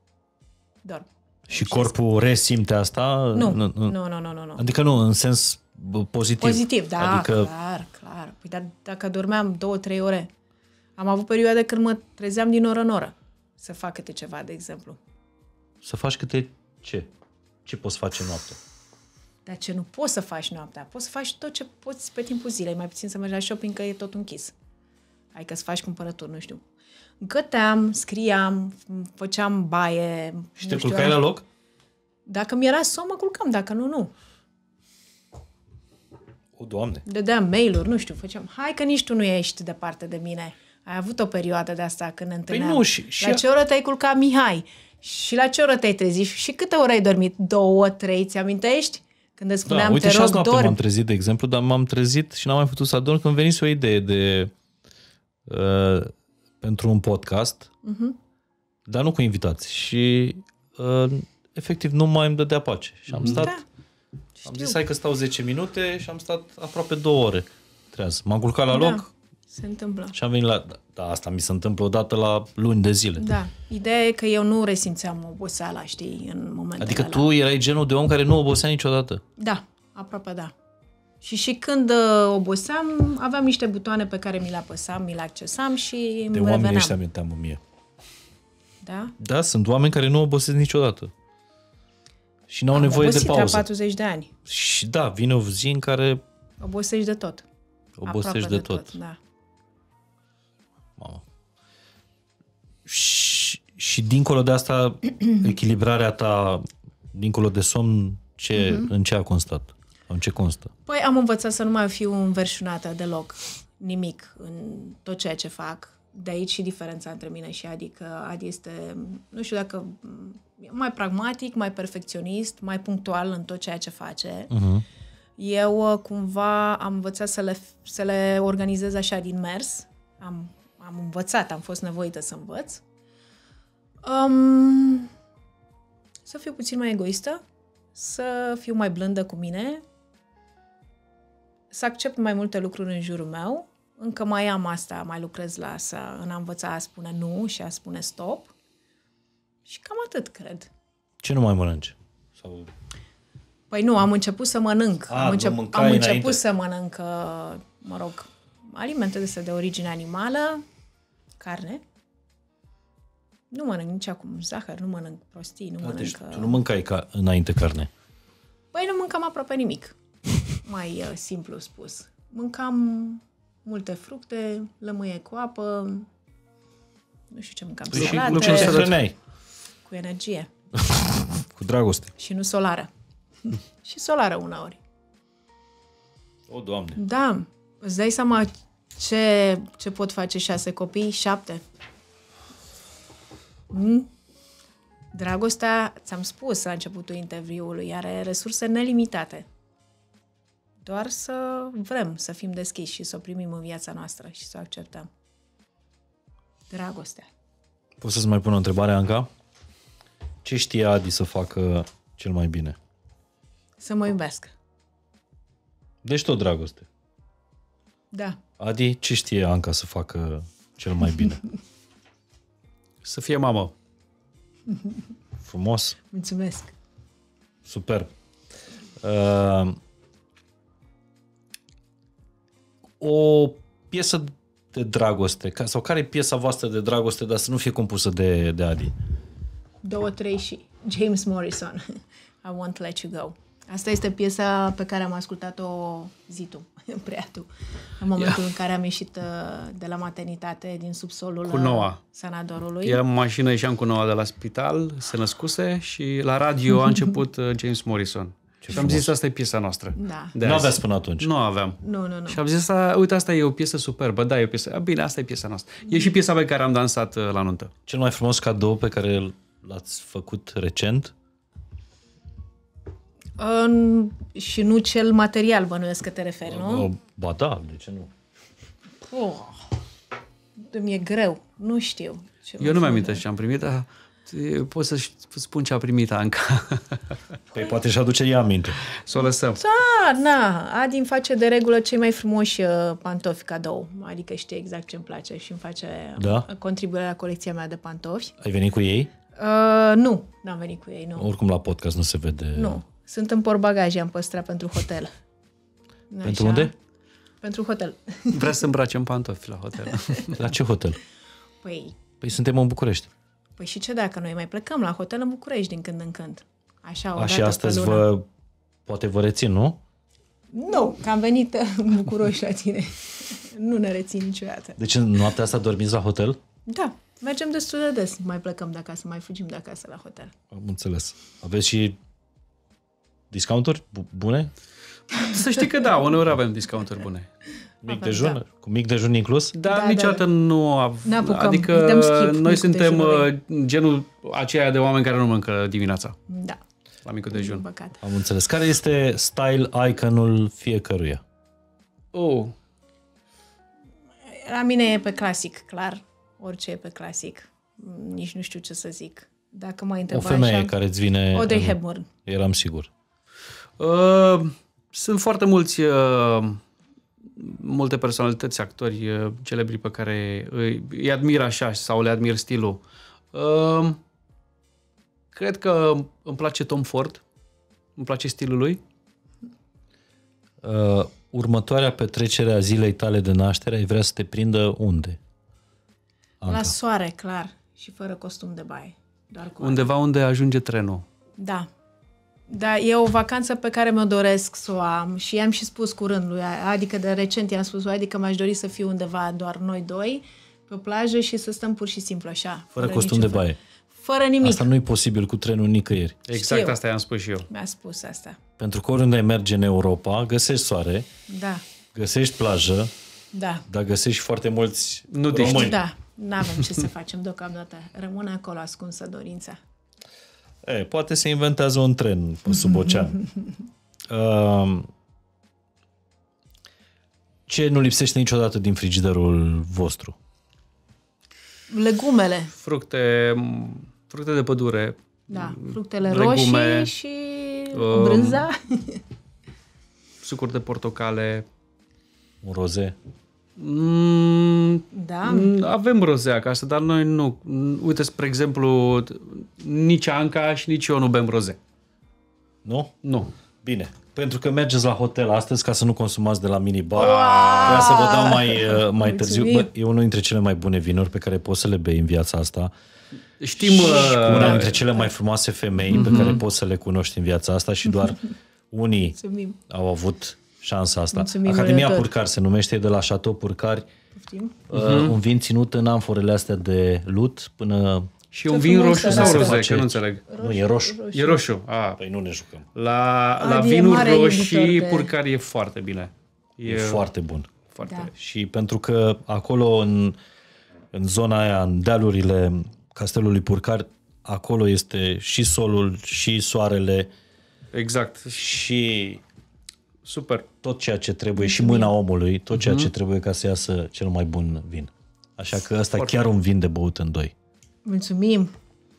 Dorm. Și corpul resimte asta? Nu, nu, nu, nu, nu, nu. Adică nu, în sens pozitiv. Pozitiv, da, adică... clar, clar. Păi, dar dacă dormeam două trei ore, am avut perioade când mă trezeam din oră în oră să fac câte ceva, de exemplu. Să faci câte ce? Ce poți face noaptea? Dar ce nu poți să faci noaptea? Poți să faci tot ce poți pe timpul zilei, mai puțin să mergi la shopping că e tot închis. Adică să faci cumpărături, nu știu. Găteam, scriam, făceam baie. Și te culcai la loc? Dacă mi era somn, mă culcam, dacă nu, nu. O, Doamne! Dădeam mail-uri, nu știu, făceam. Hai că nici tu nu ești departe de mine. Ai avut o perioadă de asta când ne întâlneam. Păi nu, și, și... La ce oră te-ai culcat, Mihai? Și la ce oră te-ai trezit? Și câte ore ai dormit? Două, trei, ți-amintești? Când îți spuneam, da, uite, te rog, și azi noapte m-am trezit, de exemplu, dar m-am trezit și n-am mai putut să adorm când venise o idee de uh, pentru un podcast, uh-huh. dar nu cu invitați. Și uh, efectiv nu mai îmi dădea pace. Și am stat, da. am zis, hai că stau zece minute și am stat aproape două ore. Treaz. M-am culcat la da. loc. Se întâmplă. Și am venit la... Da, asta mi se întâmplă odată la luni de zile. Da. Ideea e că eu nu resimțeam oboseala, știi, în momentele Adică alea. Tu erai genul de om care nu obosea niciodată. Da, aproape da. Și și când oboseam, aveam niște butoane pe care mi le apăsam, mi le accesam și de îmi oamenii ăștia aminteam mie. Da? Da, sunt oameni care nu obosesc niciodată. Și n-au am nevoie de pauză. La patruzeci de ani. Și da, vine o zi în care... Obosești de tot. Obosești aproape de, de tot. tot. Da. Mamă. Și, și dincolo de asta, echilibrarea ta, dincolo de somn, ce, uh-huh. în ce a constat? În ce constă? Păi am învățat să nu mai fiu înverșunată deloc, nimic, în tot ceea ce fac. De aici și diferența între mine și Adi, că Adi este, nu știu dacă, mai pragmatic, mai perfecționist, mai punctual în tot ceea ce face. Uh-huh. Eu cumva am învățat să le, să le organizez așa din mers. Am Am învățat, am fost nevoită să învăț. Um, să fiu puțin mai egoistă, să fiu mai blândă cu mine, să accept mai multe lucruri în jurul meu. Încă mai am asta, mai lucrez la asta, în a învăța a spune nu și a spune stop. Și cam atât, cred. Ce nu mai mănânci? Sau... Păi nu, am început să mănânc. A, am încep- am început să mănânc, mă rog, alimente de, de origine animală, carne. Nu mănânc nici acum zahăr, nu mănânc prostii, nu da, mănânc... Deci tu nu mâncai ca înainte carne? Păi nu mâncam aproape nimic, mai uh, simplu spus. Mâncam multe fructe, lămâie cu apă, nu știu ce mâncam, păi salate. Și lucruri cu energie. Cu dragoste. Și nu solară. Și solară uneori. O, Doamne! Da! Îți dai seama ce, ce pot face șase copii? Șapte. Mm? Dragostea, ți-am spus la începutul interviului, are resurse nelimitate. Doar să vrem să fim deschiși și să o primim în viața noastră și să o acceptăm. Dragostea. Poți să-ți mai pun o întrebare, Anca? Ce știe Adi să facă cel mai bine? Să mă iubesc. Deci tot dragoste. Da. Adi, ce știe Anca să facă cel mai bine? Să fie mamă. Frumos. Mulțumesc. Super. Uh, o piesă de dragoste, sau care e piesa voastră de dragoste, dar să nu fie compusă de, de Adi? Două, trei și James Morrison, I Won't Let You Go. Asta este piesa pe care am ascultat-o zi tu, prea tu, în momentul yeah. în care am ieșit de la maternitate, din subsolul sanadorului. Eram în mașină, ieșeam cu Noah de la spital, se născuse și la radio a început James Morrison. Ce și frumos. Am zis, asta e piesa noastră. Da. Nu aveați până atunci. Nu aveam. Nu, nu, nu. Și am zis, uite, asta e o piesă superbă, da, e o piesă, bine, asta e piesa noastră. E și piesa pe care am dansat la nuntă. Cel mai frumos cadou pe care l-ați făcut recent? Uh, și nu cel material, bănuiesc că te referi, nu? Uh, ba da, de ce nu? Oh, mi-e greu, nu știu. Eu nu mi-am amintesc ce am primit, dar pot să spun ce a primit Anca. Păi poate și aduce ea aminte. Să o lăsăm. Da, na, Adi îmi face de regulă cei mai frumoși pantofi cadou. Adică știe exact ce îmi place și îmi face da? Contribuie la colecția mea de pantofi. Ai venit cu ei? Uh, nu, n-am venit cu ei, nu. Oricum la podcast nu se vede. Nu. Sunt în portbagaje, am păstrat pentru hotel. Așa. Pentru unde? Pentru hotel. Vreau să îmbracem pantofi la hotel. La ce hotel? Păi... Păi suntem în București. Păi și ce dacă noi mai plecăm la hotel în București din când în când? Așa, o dată astăzi vă... Poate vă rețin, nu? Nu, că am venit bucuroși la tine. Nu ne rețin niciodată. Deci în noaptea asta dormiți la hotel? Da. Mergem destul de des. Mai plecăm de acasă, mai fugim de acasă la hotel. Am înțeles. Aveți și... discounturi bune? Să știi că da, uneori avem discounturi bune. Mic avem, dejun? Da. Cu mic dejun inclus? Dar da, niciodată da. Nu avem. Adică schip, noi suntem dejunului. Genul aceea de oameni care nu mănâncă dimineața. Da. La micul dejun. Băcat. Am înțeles. Care este style icon-ul fiecăruia? Oh. La mine e pe clasic, clar. Orice e pe clasic. Nici nu știu ce să zic. Dacă m-ai întrebat, o femeie așa, care îți vine... Audrey Hepburn. Eram sigur. Uh, sunt foarte mulți uh, multe personalități, actori uh, celebri pe care îi, îi admir așa sau le admir stilul. Uh, cred că îmi place Tom Ford, îmi place stilul lui. Uh, următoarea petrecere a zilei tale de naștere ai vrea să te prindă unde? Anca. La soare, clar, și fără costum de baie. Doar cu undeva aia. Unde ajunge trenul. Da. Da, e o vacanță pe care mi-o doresc să o am și i-am și spus curând lui, adică de recent i-am spus, adică mi-aș dori să fiu undeva doar noi doi, pe o plajă și să stăm pur și simplu așa. Fără, fără costum de baie. Fără nimic. Asta nu e posibil cu trenul nicăieri. Exact. Știu. Asta i-am spus și eu. Mi-a spus asta. Pentru că oriunde merge în Europa, găsești soare, da. Găsești plajă, da. Dar găsești foarte mulți nu români. Da, n-avem ce să facem deocamdată. Rămâne acolo ascunsă dorința. E, poate se inventează un tren pe sub ocean. Uh, ce nu lipsește niciodată din frigiderul vostru? Legumele. Fructe, fructe de pădure. Da, fructele legume, roșii și uh, brânza. Sucuri de portocale. Un roze. Mm, da. Avem rozea acasă, dar noi nu. Uite, spre exemplu, nici Anca și nici eu nu bem roze. Nu? Nu. Bine. Pentru că mergeți la hotel astăzi ca să nu consumați de la minibar. Vreau să vă dau mai, mai târziu. Bă, e unul dintre cele mai bune vinuri pe care poți să le bei în viața asta. Știm și uh, una dintre cele mai frumoase femei uh-huh. pe care poți să le cunoști în viața asta și doar unii Mulțumim. Au avut șansa asta. Mulțumim, Academia Purcari se numește, de la Chateau Purcari. Uh, un vin ținut în amforele astea de lut până... Și un vin roșu sau roze, că nu înțeleg. Roșu, nu, e roșu. roșu. E roșu. Ah. Păi nu ne jucăm. La, la Adi, vinuri roșii de... Purcari e foarte bine. E, e foarte bun. Foarte. Da. Și pentru că acolo în, în zona aia, în dealurile castelului Purcari, acolo este și solul, și soarele. Exact. Și... Super. Tot ceea ce trebuie și mâna omului, tot ceea ce trebuie ca să iasă cel mai bun vin. Așa că ăsta e chiar un vin de băut în doi. Mulțumim!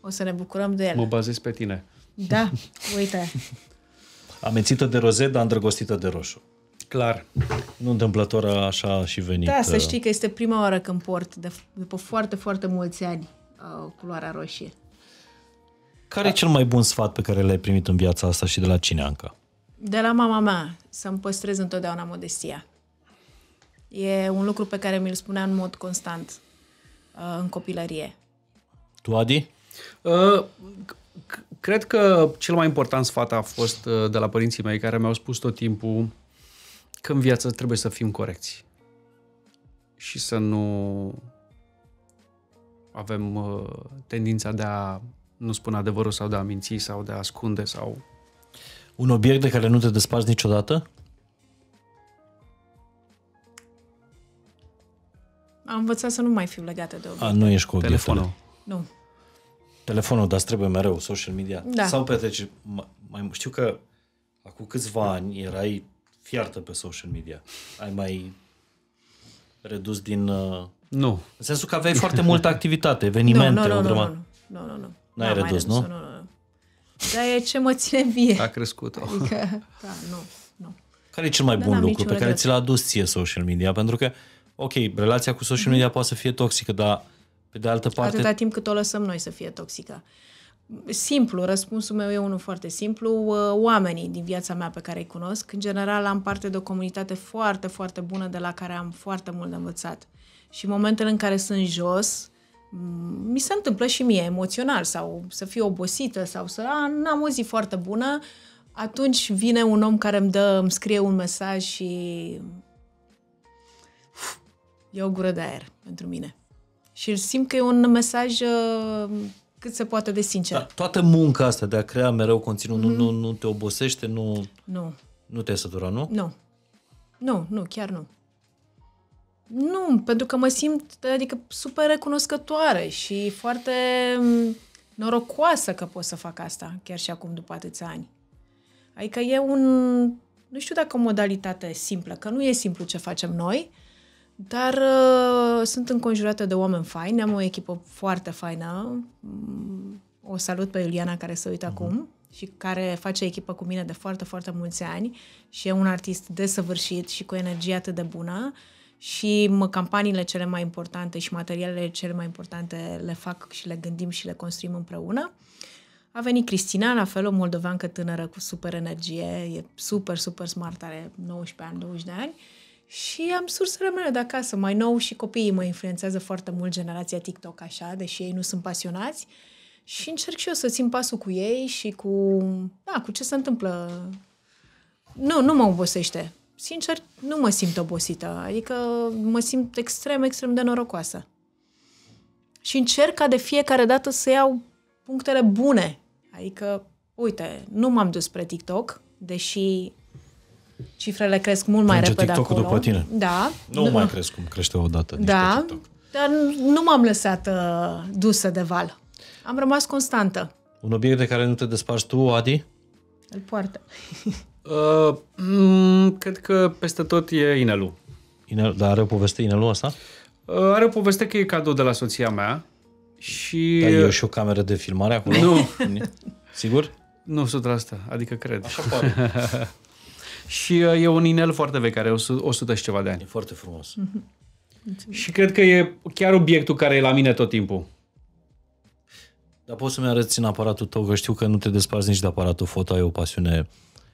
O să ne bucurăm de el. Mă bazez pe tine. Da, uite. Amețită de roze, dar îndrăgostită de roșu. Clar. Nu întâmplător așa și venit. Da, să știi că este prima oară când port, după foarte, foarte mulți ani, culoarea roșie. Care e cel mai bun sfat pe care l-ai primit în viața asta și de la cine, Anca? De la mama mea, să-mi păstrez întotdeauna modestia. E un lucru pe care mi-l spunea în mod constant uh, în copilărie. Tu, Adi? Uh, cred că cel mai important sfat a fost uh, de la părinții mei, care mi-au spus tot timpul că în viață trebuie să fim corecți și să nu avem uh, tendința de a nu spune adevărul sau de a minți sau de a ascunde. Sau un obiect de care nu te desparți niciodată? Am învățat să nu mai fiu legată de obiecte. A, nu ești cu obiectele. Telefonul. Nu. Telefonul, dar trebuie mereu, social media. Da. Sau petreci, mai știu că acum câțiva ani erai fiartă pe social media. Ai mai redus din... Nu. În sensul că aveai foarte multă activitate, evenimente. Nu, nu, nu, nu, nu, nu, nu, nu. N-ai redus, nu? Nu, nu, nu. Dar e ce mă ține vie. A crescut-o. Adică, da, nu, nu. Care e cel mai bun lucru pe care ți l-a adus ție social media? Pentru că ok, relația cu social media poate să fie toxică, dar pe de altă parte... Atâta timp cât o lăsăm noi să fie toxică. Simplu, răspunsul meu e unul foarte simplu. Oamenii din viața mea pe care îi cunosc, în general am parte de o comunitate foarte, foarte bună de la care am foarte mult de învățat. Și în momentele în care sunt jos, mi se întâmplă și mie emoțional sau să fiu obosită sau să n-am o zi foarte bună, atunci vine un om care îmi dă, îmi scrie un mesaj și... E o gură de aer pentru mine. Și simt că e un mesaj uh, cât se poate de sincer. Da, toată munca asta de a crea mereu conținut mm. nu, nu, nu te obosește? Nu, nu. Nu te-ai săturat, nu? Nu. Nu, nu, chiar nu. Nu, pentru că mă simt, adică, super recunoscătoare și foarte norocoasă că pot să fac asta, chiar și acum după atâția ani. Adică e un... Nu știu dacă o modalitate simplă, că nu e simplu ce facem noi, dar uh, sunt înconjurată de oameni faini, am o echipă foarte faină, o salut pe Iuliana care se uită uh-huh. acum și care face echipă cu mine de foarte, foarte mulți ani și e un artist desăvârșit și cu energie atât de bună și mă, campaniile cele mai importante și materialele cele mai importante le fac și le gândim și le construim împreună. A venit Cristina, la fel, o moldoveancă tânără cu super energie, e super, super smart, are nouăsprezece ani, douăzeci de ani. Și am sursele mele de acasă, mai nou și copiii mă influențează foarte mult, generația TikTok, așa, deși ei nu sunt pasionați. Și încerc și eu să țin pasul cu ei și cu, da, cu ce se întâmplă. Nu, nu mă obosește. Sincer, nu mă simt obosită. Adică mă simt extrem, extrem de norocoasă. Și încerc ca de fiecare dată să iau punctele bune. Adică, uite, nu m-am dus spre TikTok, deși... Cifrele cresc mult mai Plânge repede TikTok-ul acolo. După tine. Da. Nu, nu mai cresc cum crește odată. Da, dar nu m-am lăsat uh, dusă de val. Am rămas constantă. Un obiect de care nu te desparți tu, Adi? Îl poartă. uh, m- cred că peste tot e inelul. Inel, dar are o poveste inelul asta? Uh, are o poveste că e cadou de la soția mea. Și... Dar eu și o cameră de filmare acolo? Nu. Sigur? Nu, o sută la sută. Adică cred. Așa pare. Și e un inel foarte vechi, are o sută și ceva de ani. E foarte frumos. Mm-hmm. Și cred că e chiar obiectul care e la mine tot timpul. Dar poți să-mi arăți în aparatul tău, că știu că nu te desparți nici de aparatul foto, ai o pasiune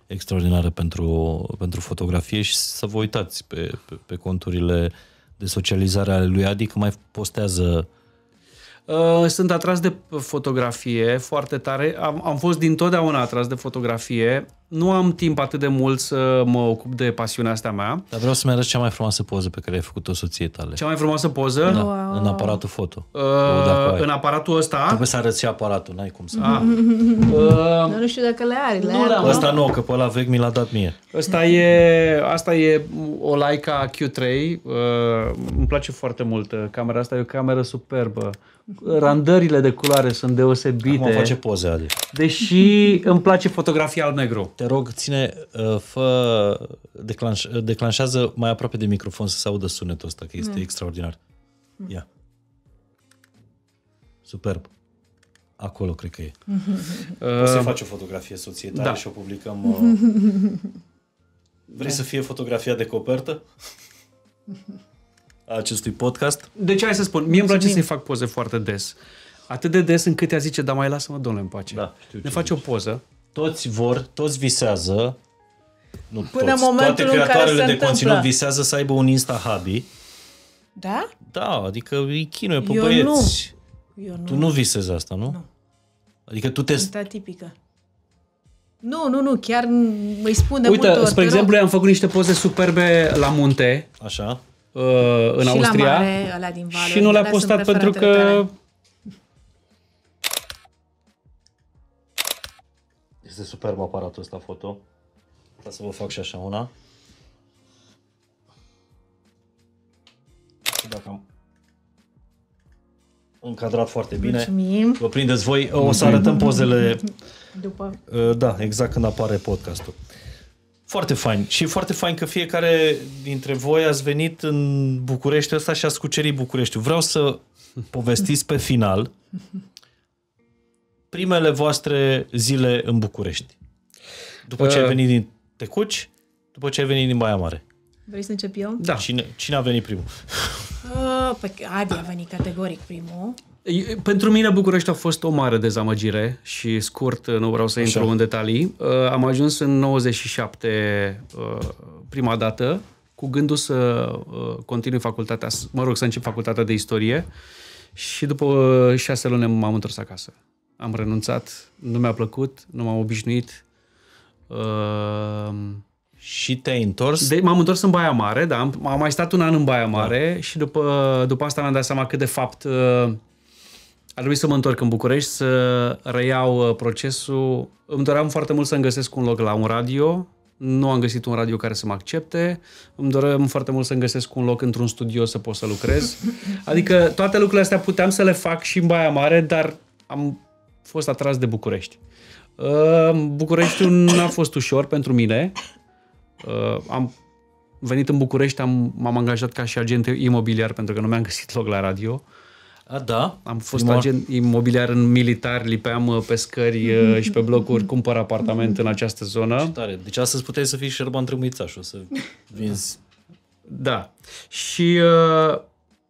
extraordinară pentru, pentru fotografie și să vă uitați pe, pe, pe conturile de socializare ale lui Adi, că mai postează... Sunt atras de fotografie foarte tare, am, am fost dintotdeauna atras de fotografie, nu am timp atât de mult să mă ocup de pasiunea asta mea. Dar vreau să-mi arăți cea mai frumoasă poză pe care ai făcut-o soției tale. Cea mai frumoasă poză? Da, wow. În aparatul foto. Uh, o, în aparatul ăsta? Trebuie să arăți și aparatul, n-ai cum să... Ah. Uh, nu știu dacă le are. Le nu, are ăsta nu, că pe ăla vechi mi l-a dat mie. Asta e, asta e o Leica Q trei, uh, îmi place foarte mult camera asta, e o cameră superbă. Randările de culoare sunt deosebite. Acum face poze, Adi. Deși îmi place fotografia alb-negru. Te rog, ține, fă, declanș, declanșează mai aproape de microfon să se audă sunetul ăsta, că este mm. extraordinar. Mm. Ia. Superb. Acolo cred că e. Uh, o să faci o fotografie soției tale, da, și o publicăm. Uh... Vrei da. să fie fotografia de copertă? A acestui podcast. Deci hai să spun, mie îmi place să-i fac poze foarte des. Atât de des încât ea zice, dar mai lasă-mă, domnule, în pace. Da, ne faci o poză. Toți vor, toți visează Nu până toți. Momentul toate creatoarele în care se de întâmplă. Conținut visează să aibă un Insta hobby. Da? Da, adică îi chinuie pe băieți. Eu nu. Tu nu visezi asta, nu? Nu. Adică tu te... Sunt atipică. Nu, nu, nu, chiar îi spun de multe ori. Uite, spre exemplu, am făcut niște poze superbe la munte. Așa. În și Austria. La mare, ăla din valuri, și nu le-a postat pentru că... Tale. Este superb aparatul ăsta foto. Ca să vă fac și așa una. Dacă am încadrat foarte bine. Mulțumim. Vă prindeți voi. O să arătăm pozele după. Da, exact când apare podcastul. Foarte fain. Și foarte fain că fiecare dintre voi ați venit în București ăsta și ați cucerit Bucureștiul. Vreau să povestiți pe final primele voastre zile în București. După ce uh. ai venit din Tecuci, după ce ai venit din Baia Mare. Vrei să încep eu? Da. Cine, cine a venit primul? Uh, păi Adi a venit categoric primul. Pentru mine București a fost o mare dezamăgire și scurt, nu vreau să intru în detalii. Uh, am ajuns în nouăzeci și șapte uh, prima dată cu gândul să uh, continui facultatea, mă rog, să încep facultatea de istorie și după uh, șase luni m-am întors acasă. Am renunțat, nu mi-a plăcut, nu m-am obișnuit. Uh, Și te-ai întors? M-am întors în Baia Mare, da, am, am mai stat un an în Baia Mare da. Și după, după asta mi-am dat seama că de fapt uh, ar trebui să mă întorc în București, să reiau uh, procesul. Îmi doream foarte mult să-mi găsesc un loc la un radio, nu am găsit un radio care să mă accepte, îmi doream foarte mult să-mi găsesc un loc într-un studio să pot să lucrez. Adică toate lucrurile astea puteam să le fac și în Baia Mare, dar am fost atras de București. Uh, Bucureștiul n-a fost ușor pentru mine. Uh, am venit în București, m-am angajat ca și agent imobiliar pentru că nu mi-am găsit loc la radio. A, da? Am fost Primor. agent imobiliar în Militar, lipeam pe scări uh, și pe blocuri, cumpăr apartament în această zonă. Ce tare. Deci astăzi puteai să fii Șerban Trâmâițașul, să vinzi. Da. Și uh,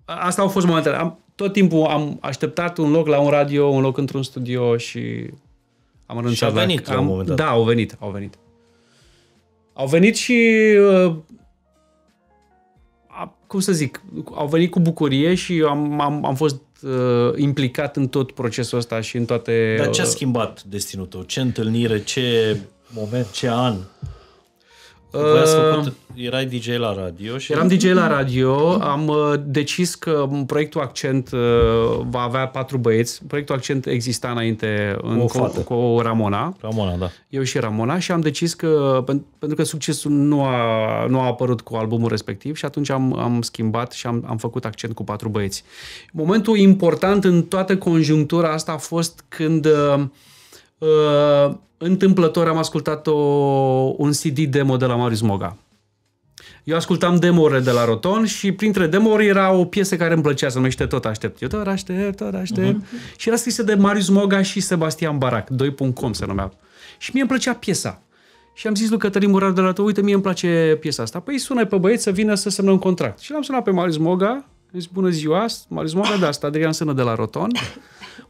asta au fost momentele. Am, tot timpul am așteptat un loc la un radio, un loc într-un studio și am renunțat. Și a venit la un moment dat. Da, au venit, au venit. Au venit și, uh, a, cum să zic, au venit cu bucurie și am, am, am fost uh, implicat în tot procesul ăsta și în toate... Uh, Dar ce a schimbat destinul tău? Ce întâlnire, ce moment, ce an? Uh, făcut, erai D J la radio și... Eram D J la radio, am uh, decis că proiectul Accent uh, va avea patru băieți. Proiectul Accent exista înainte în o cu, cu Ramona. Ramona, da. Eu și Ramona și am decis că, pentru că succesul nu a, nu a apărut cu albumul respectiv și atunci am, am schimbat și am, am făcut Accent cu patru băieți. Momentul important în toată conjunctura asta a fost când... Uh, uh, Întâmplător am ascultat o, un C D demo de la Marius Moga. Eu ascultam demo-urile de la Roton și printre demo-uri era o piesă care îmi plăcea, se numește Tot Aștept. Eu tot aștept, tot aștept. Uh-huh. Și era scrisă de Marius Moga și Sebastian Barac, doi punct com se numea. Și mie îmi plăcea piesa. Și am zis lui Cătălin Morar de la tău, uite, mie îmi place piesa asta. Păi sună pe băieți să vină să semnăm contract. Și l-am sunat pe Marius Moga, îmi zic, bună ziua, Marius Moga, de asta, Adrian Sână de la Roton.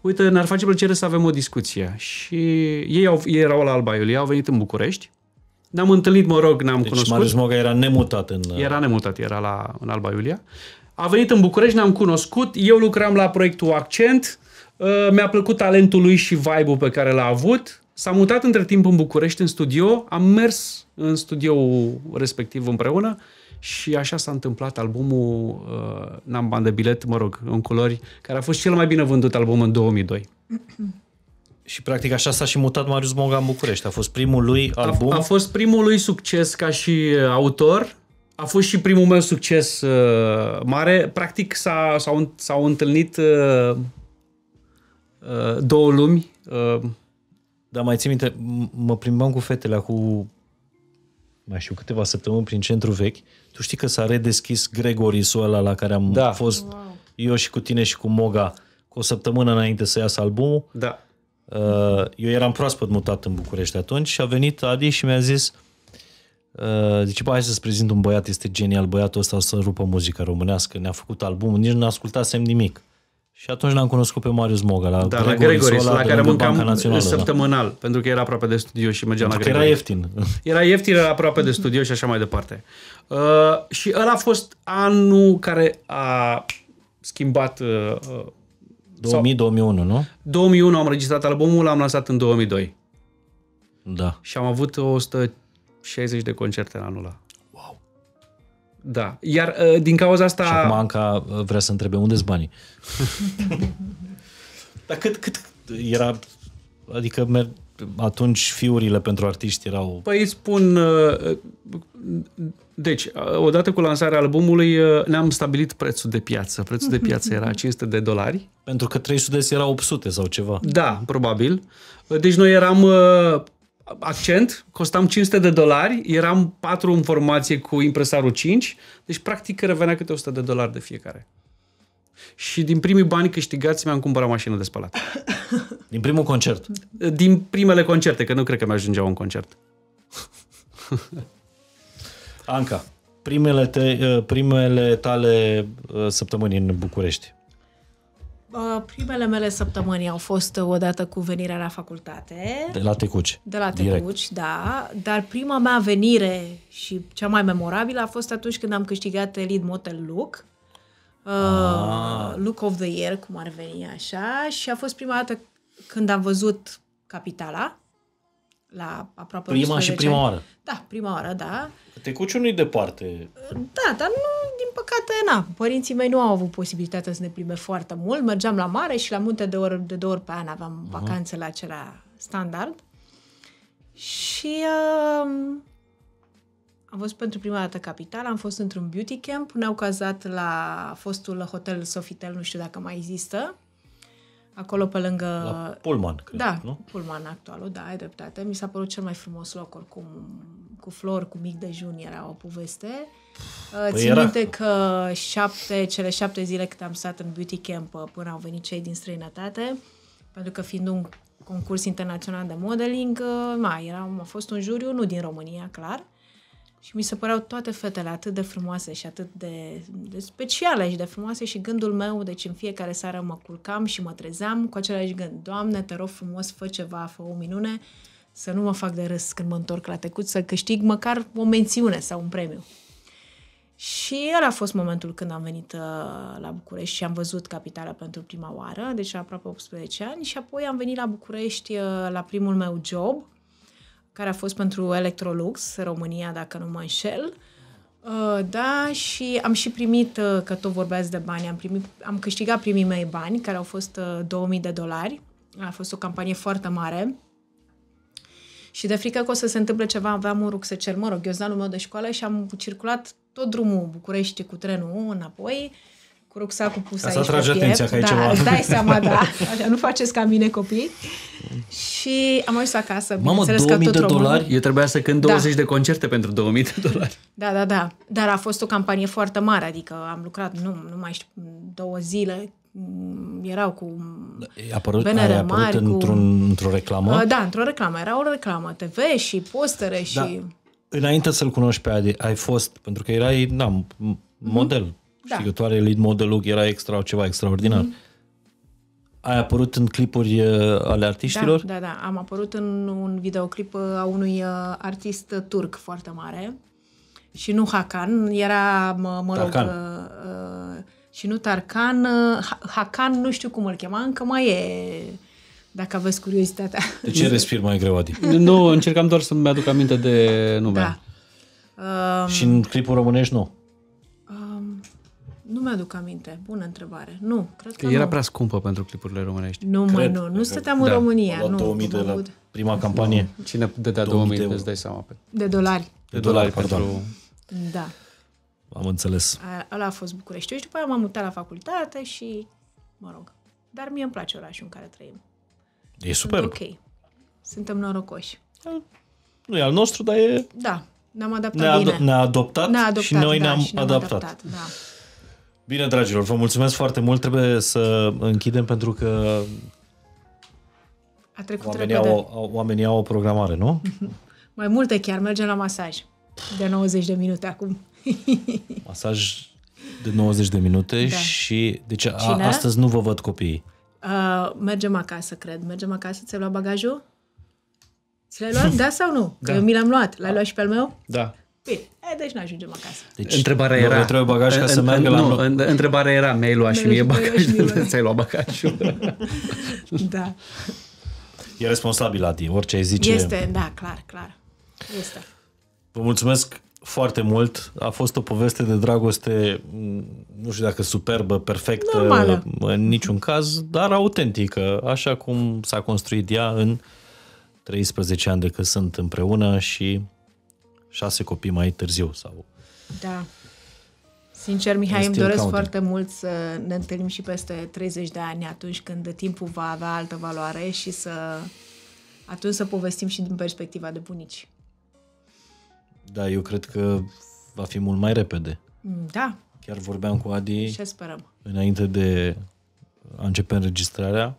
Uite, ne-ar face plăcere să avem o discuție. Și ei, au, ei erau la Alba Iulia, au venit în București. Ne-am întâlnit, mă rog, ne-am deci cunoscut. Marius Moga era nemutat în... Era nemutat, era la, în Alba Iulia. A venit în București, ne-am cunoscut. Eu lucram la proiectul Accent. Mi-a plăcut talentul lui și vibe-ul pe care l-a avut. S-a mutat între timp în București, în studio. Am mers în studioul respectiv împreună. Și așa s-a întâmplat albumul uh, N-am bani de bilet, mă rog, în culori, care a fost cel mai bine vândut album în două mii doi. Și practic așa s-a și mutat Marius Moga în București. A fost primul lui album. A, a fost primul lui succes ca și autor. A fost și primul meu succes uh, mare. Practic s-au întâlnit uh, uh, două lumi. Uh. Dar mai ții minte, mă plimbam cu fetele cu mai știu câteva săptămâni prin centru vechi. Tu știi că s-a redeschis Gregorisul ăla la care am da. fost wow. eu și cu tine și cu Moga cu o săptămână înainte să iasă albumul. Da. Eu eram proaspăt mutat în București atunci și a venit Adi și mi-a zis zice, bă, hai să-ți prezint un băiat, este genial, băiatul ăsta o să rupă muzica românească, ne-a făcut albumul, nici nu ascultasem nimic. Și atunci l-am cunoscut pe Marius Moga la, da, Gregoris, la Gregoris, la, la care mâncam săptămânal, da, pentru că era aproape de studio și mergeam pentru la Gregoris. Era ieftin. Era ieftin, era aproape de studio și așa mai departe. Uh, și ăla a fost anul care a schimbat... Uh, două mii, două mii unu, nu? două mii unu am registrat albumul, l-am lansat în două mii doi. Da. Și am avut o sută șaizeci de concerte în anul ăla. Wow. Da. Iar uh, din cauza asta... Și acum Anca vrea să întrebe unde-s banii. Dar cât, cât era... Adică atunci fiurile pentru artiști erau... Păi îți spun... Uh, deci, odată cu lansarea albumului ne-am stabilit prețul de piață. Prețul de piață era cinci sute de dolari. Pentru că trei sute era opt sute sau ceva. Da, probabil. Deci noi eram uh, Accent, costam cinci sute de dolari, eram patru în formație cu impresarul cinci, deci practic revenea câte o sută de dolari de fiecare. Și din primii bani câștigați mi-am cumpărat mașină de spălat. Din primul concert? Din primele concerte, că nu cred că mi-ajungea un concert. Anca, primele, te, primele tale săptămâni în București? Primele mele săptămâni au fost odată cu venirea la facultate. De la Tecuci. De la Tecuci, direct. Da. Dar prima mea venire și cea mai memorabilă a fost atunci când am câștigat Elite Model Look. Ah. Look of the Year, cum ar veni așa. Și a fost prima dată când am văzut Capitala. La aproape prima și prima ani. Oară. Da, prima oară, da. Tecuciul nu-i departe. Da, dar nu, din păcate, na. Părinții mei nu au avut posibilitatea să ne prime foarte mult. Mergeam la mare și la munte de, ori, de două ori pe an aveam uh-huh. vacanțe la acela standard. Și uh, am văzut pentru prima dată Capitala, am fost într-un beauty camp, ne-au cazat la fostul hotel Sofitel, nu știu dacă mai există. Acolo pe lângă... La Pullman, cred, da, nu? Pullman actualul, da, ai dreptate. Mi s-a părut cel mai frumos loc, oricum, cu flori, cu mic dejun, era o poveste. Păi țin era. minte că șapte, cele șapte zile cât am stat în beauty camp până au venit cei din străinătate, pentru că fiind un concurs internațional de modeling, ma, era, a fost un juriu, nu din România, clar. Și mi se păreau toate fetele atât de frumoase și atât de, de speciale și de frumoase și gândul meu, deci în fiecare seară mă culcam și mă trezeam cu același gând. Doamne, te rog frumos, fă ceva, fă o minune, să nu mă fac de râs când mă întorc la Tecuci, să câștig măcar o mențiune sau un premiu. Și ăla a fost momentul când am venit la București și am văzut Capitala pentru prima oară, deci aproape optsprezece ani, și apoi am venit la București la primul meu job, care a fost pentru Electrolux, România, dacă nu mă înșel. Da, și am și primit, că tot vorbeați de bani, am, primit, am câștigat primii mei bani, care au fost două mii de dolari. A fost o campanie foarte mare. Și de frică că o să se întâmple ceva, aveam un rucsecel, mă rog, ghiozdanul meu de școală și am circulat tot drumul București cu trenul înapoi, cu rucsacul pus aici pe piept. Ca să atragi atenția că ai ceva. Da, dai seama, da. Așa, nu faceți ca mine, copii. Și am ajuns acasă. Mamă, două mii de dolari? Eu trebuia să cânt douăzeci de concerte pentru două mii de dolari. Da, da, da. Dar a fost o campanie foarte mare. Adică am lucrat, nu, nu mai știu, două zile. Erau cu venere mari. Într-o reclamă? Da, într-o reclamă. Era o reclamă T V și postere și... Înainte să-l cunoști pe Adi, ai fost, pentru că erai, na, model. Știgătoare, da. Elite Model Look, era extra, ceva extraordinar. Mm. Ai apărut în clipuri uh, ale artiștilor? Da, da, da. Am apărut în un videoclip uh, a unui uh, artist turc foarte mare. Și nu Hakan, era, mă, mă rog... Uh, uh, și nu Tarkan. Uh, Hakan, nu știu cum îl chema, încă mai e... Dacă aveți curiozitatea. De ce respir mai greu, Adi? Nu, încercam doar să-mi aduc aminte de nume. Da. Uh, și în clipul românești, nu? Nu mi-aduc aminte. Bună întrebare. Nu, cred că, că era nu. Prea scumpă pentru clipurile românești. Nu, cred, mă, nu. Nu stăteam în da, România. Nu, două mii de la prima campanie. Nu. Cine dădea două mii, îți dai seama. Pe... De dolari. De dolari, de dolari pentru... Da. Am înțeles. Ăla a fost București. Și după aia m-am mutat la facultate și, mă rog, dar mie îmi place orașul în care trăim. E super. Ok. Suntem norocoși. Nu e al nostru, dar e... Da. Ne-am adaptat bine. Ne-a adoptat și noi ne-am adaptat. Da. Bine, dragilor, vă mulțumesc foarte mult. Trebuie să închidem pentru că a trecut oamenii, au, oamenii au o programare, nu? Mai multe chiar. Mergem la masaj de nouăzeci de minute acum. Masaj de nouăzeci de minute da. Și deci a, astăzi nu vă văd copiii. Uh, mergem acasă, cred. Mergem acasă, ți-ai luat bagajul? Ți l-ai luat? Da sau nu? Că da. Eu mi l-am luat. L-ai luat și pe al meu? Da. Bine, e, deci nu ajungem acasă. Deci, întrebarea era... trebuie bagaj ca în, să meargă la loc. În, întrebarea era, mi-ai luat mi și mie bagajul? Ți-ai luat bagajul? Da. E responsabil, Adi, orice ai zice... Este, da, clar, clar. Este. Vă mulțumesc foarte mult. A fost o poveste de dragoste, nu știu dacă superbă, perfectă, normală. În niciun caz, dar autentică, așa cum s-a construit ea în treisprezece ani de când sunt împreună și șase copii mai târziu. Sau... Da. Sincer, Mihai, îmi doresc foarte mult să ne întâlnim și peste treizeci de ani, atunci când timpul va avea altă valoare și să atunci să povestim și din perspectiva de bunici. Da, eu cred că va fi mult mai repede. Da. Chiar vorbeam cu Adi și sperăm. Înainte de a începe înregistrarea.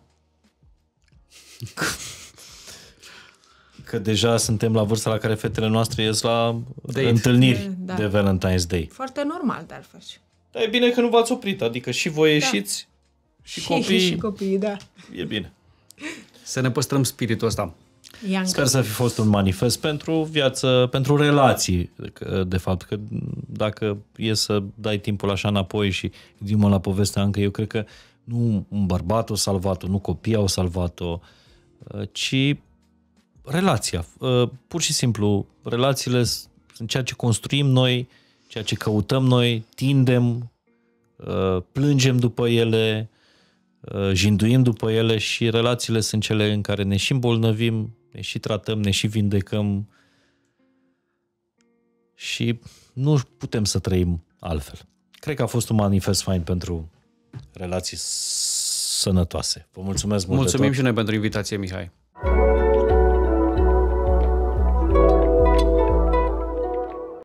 Că deja suntem la vârsta la care fetele noastre ies la Date. întâlniri da. de Valentine's Day. Foarte normal, de altfel. Dar e bine că nu v-ați oprit, adică și voi ieșiți da. și, și copiii. Și copiii, da. E bine. Să ne păstrăm spiritul ăsta. Ianca. Sper să fi fost un manifest pentru viață, pentru relații, de fapt. Că dacă e să dai timpul așa înapoi și gândim la povestea Anca, eu cred că nu un bărbat o salvat-o, nu copiii au salvat-o, ci relația. Pur și simplu, relațiile sunt ceea ce construim noi, ceea ce căutăm noi, tindem, plângem după ele, jinduim după ele și relațiile sunt cele în care ne și îmbolnăvim, ne și tratăm, ne și vindecăm și nu putem să trăim altfel. Cred că a fost un manifest fain pentru relații sănătoase. Vă mulțumesc mult. Mulțumim și noi pentru invitație, Mihai.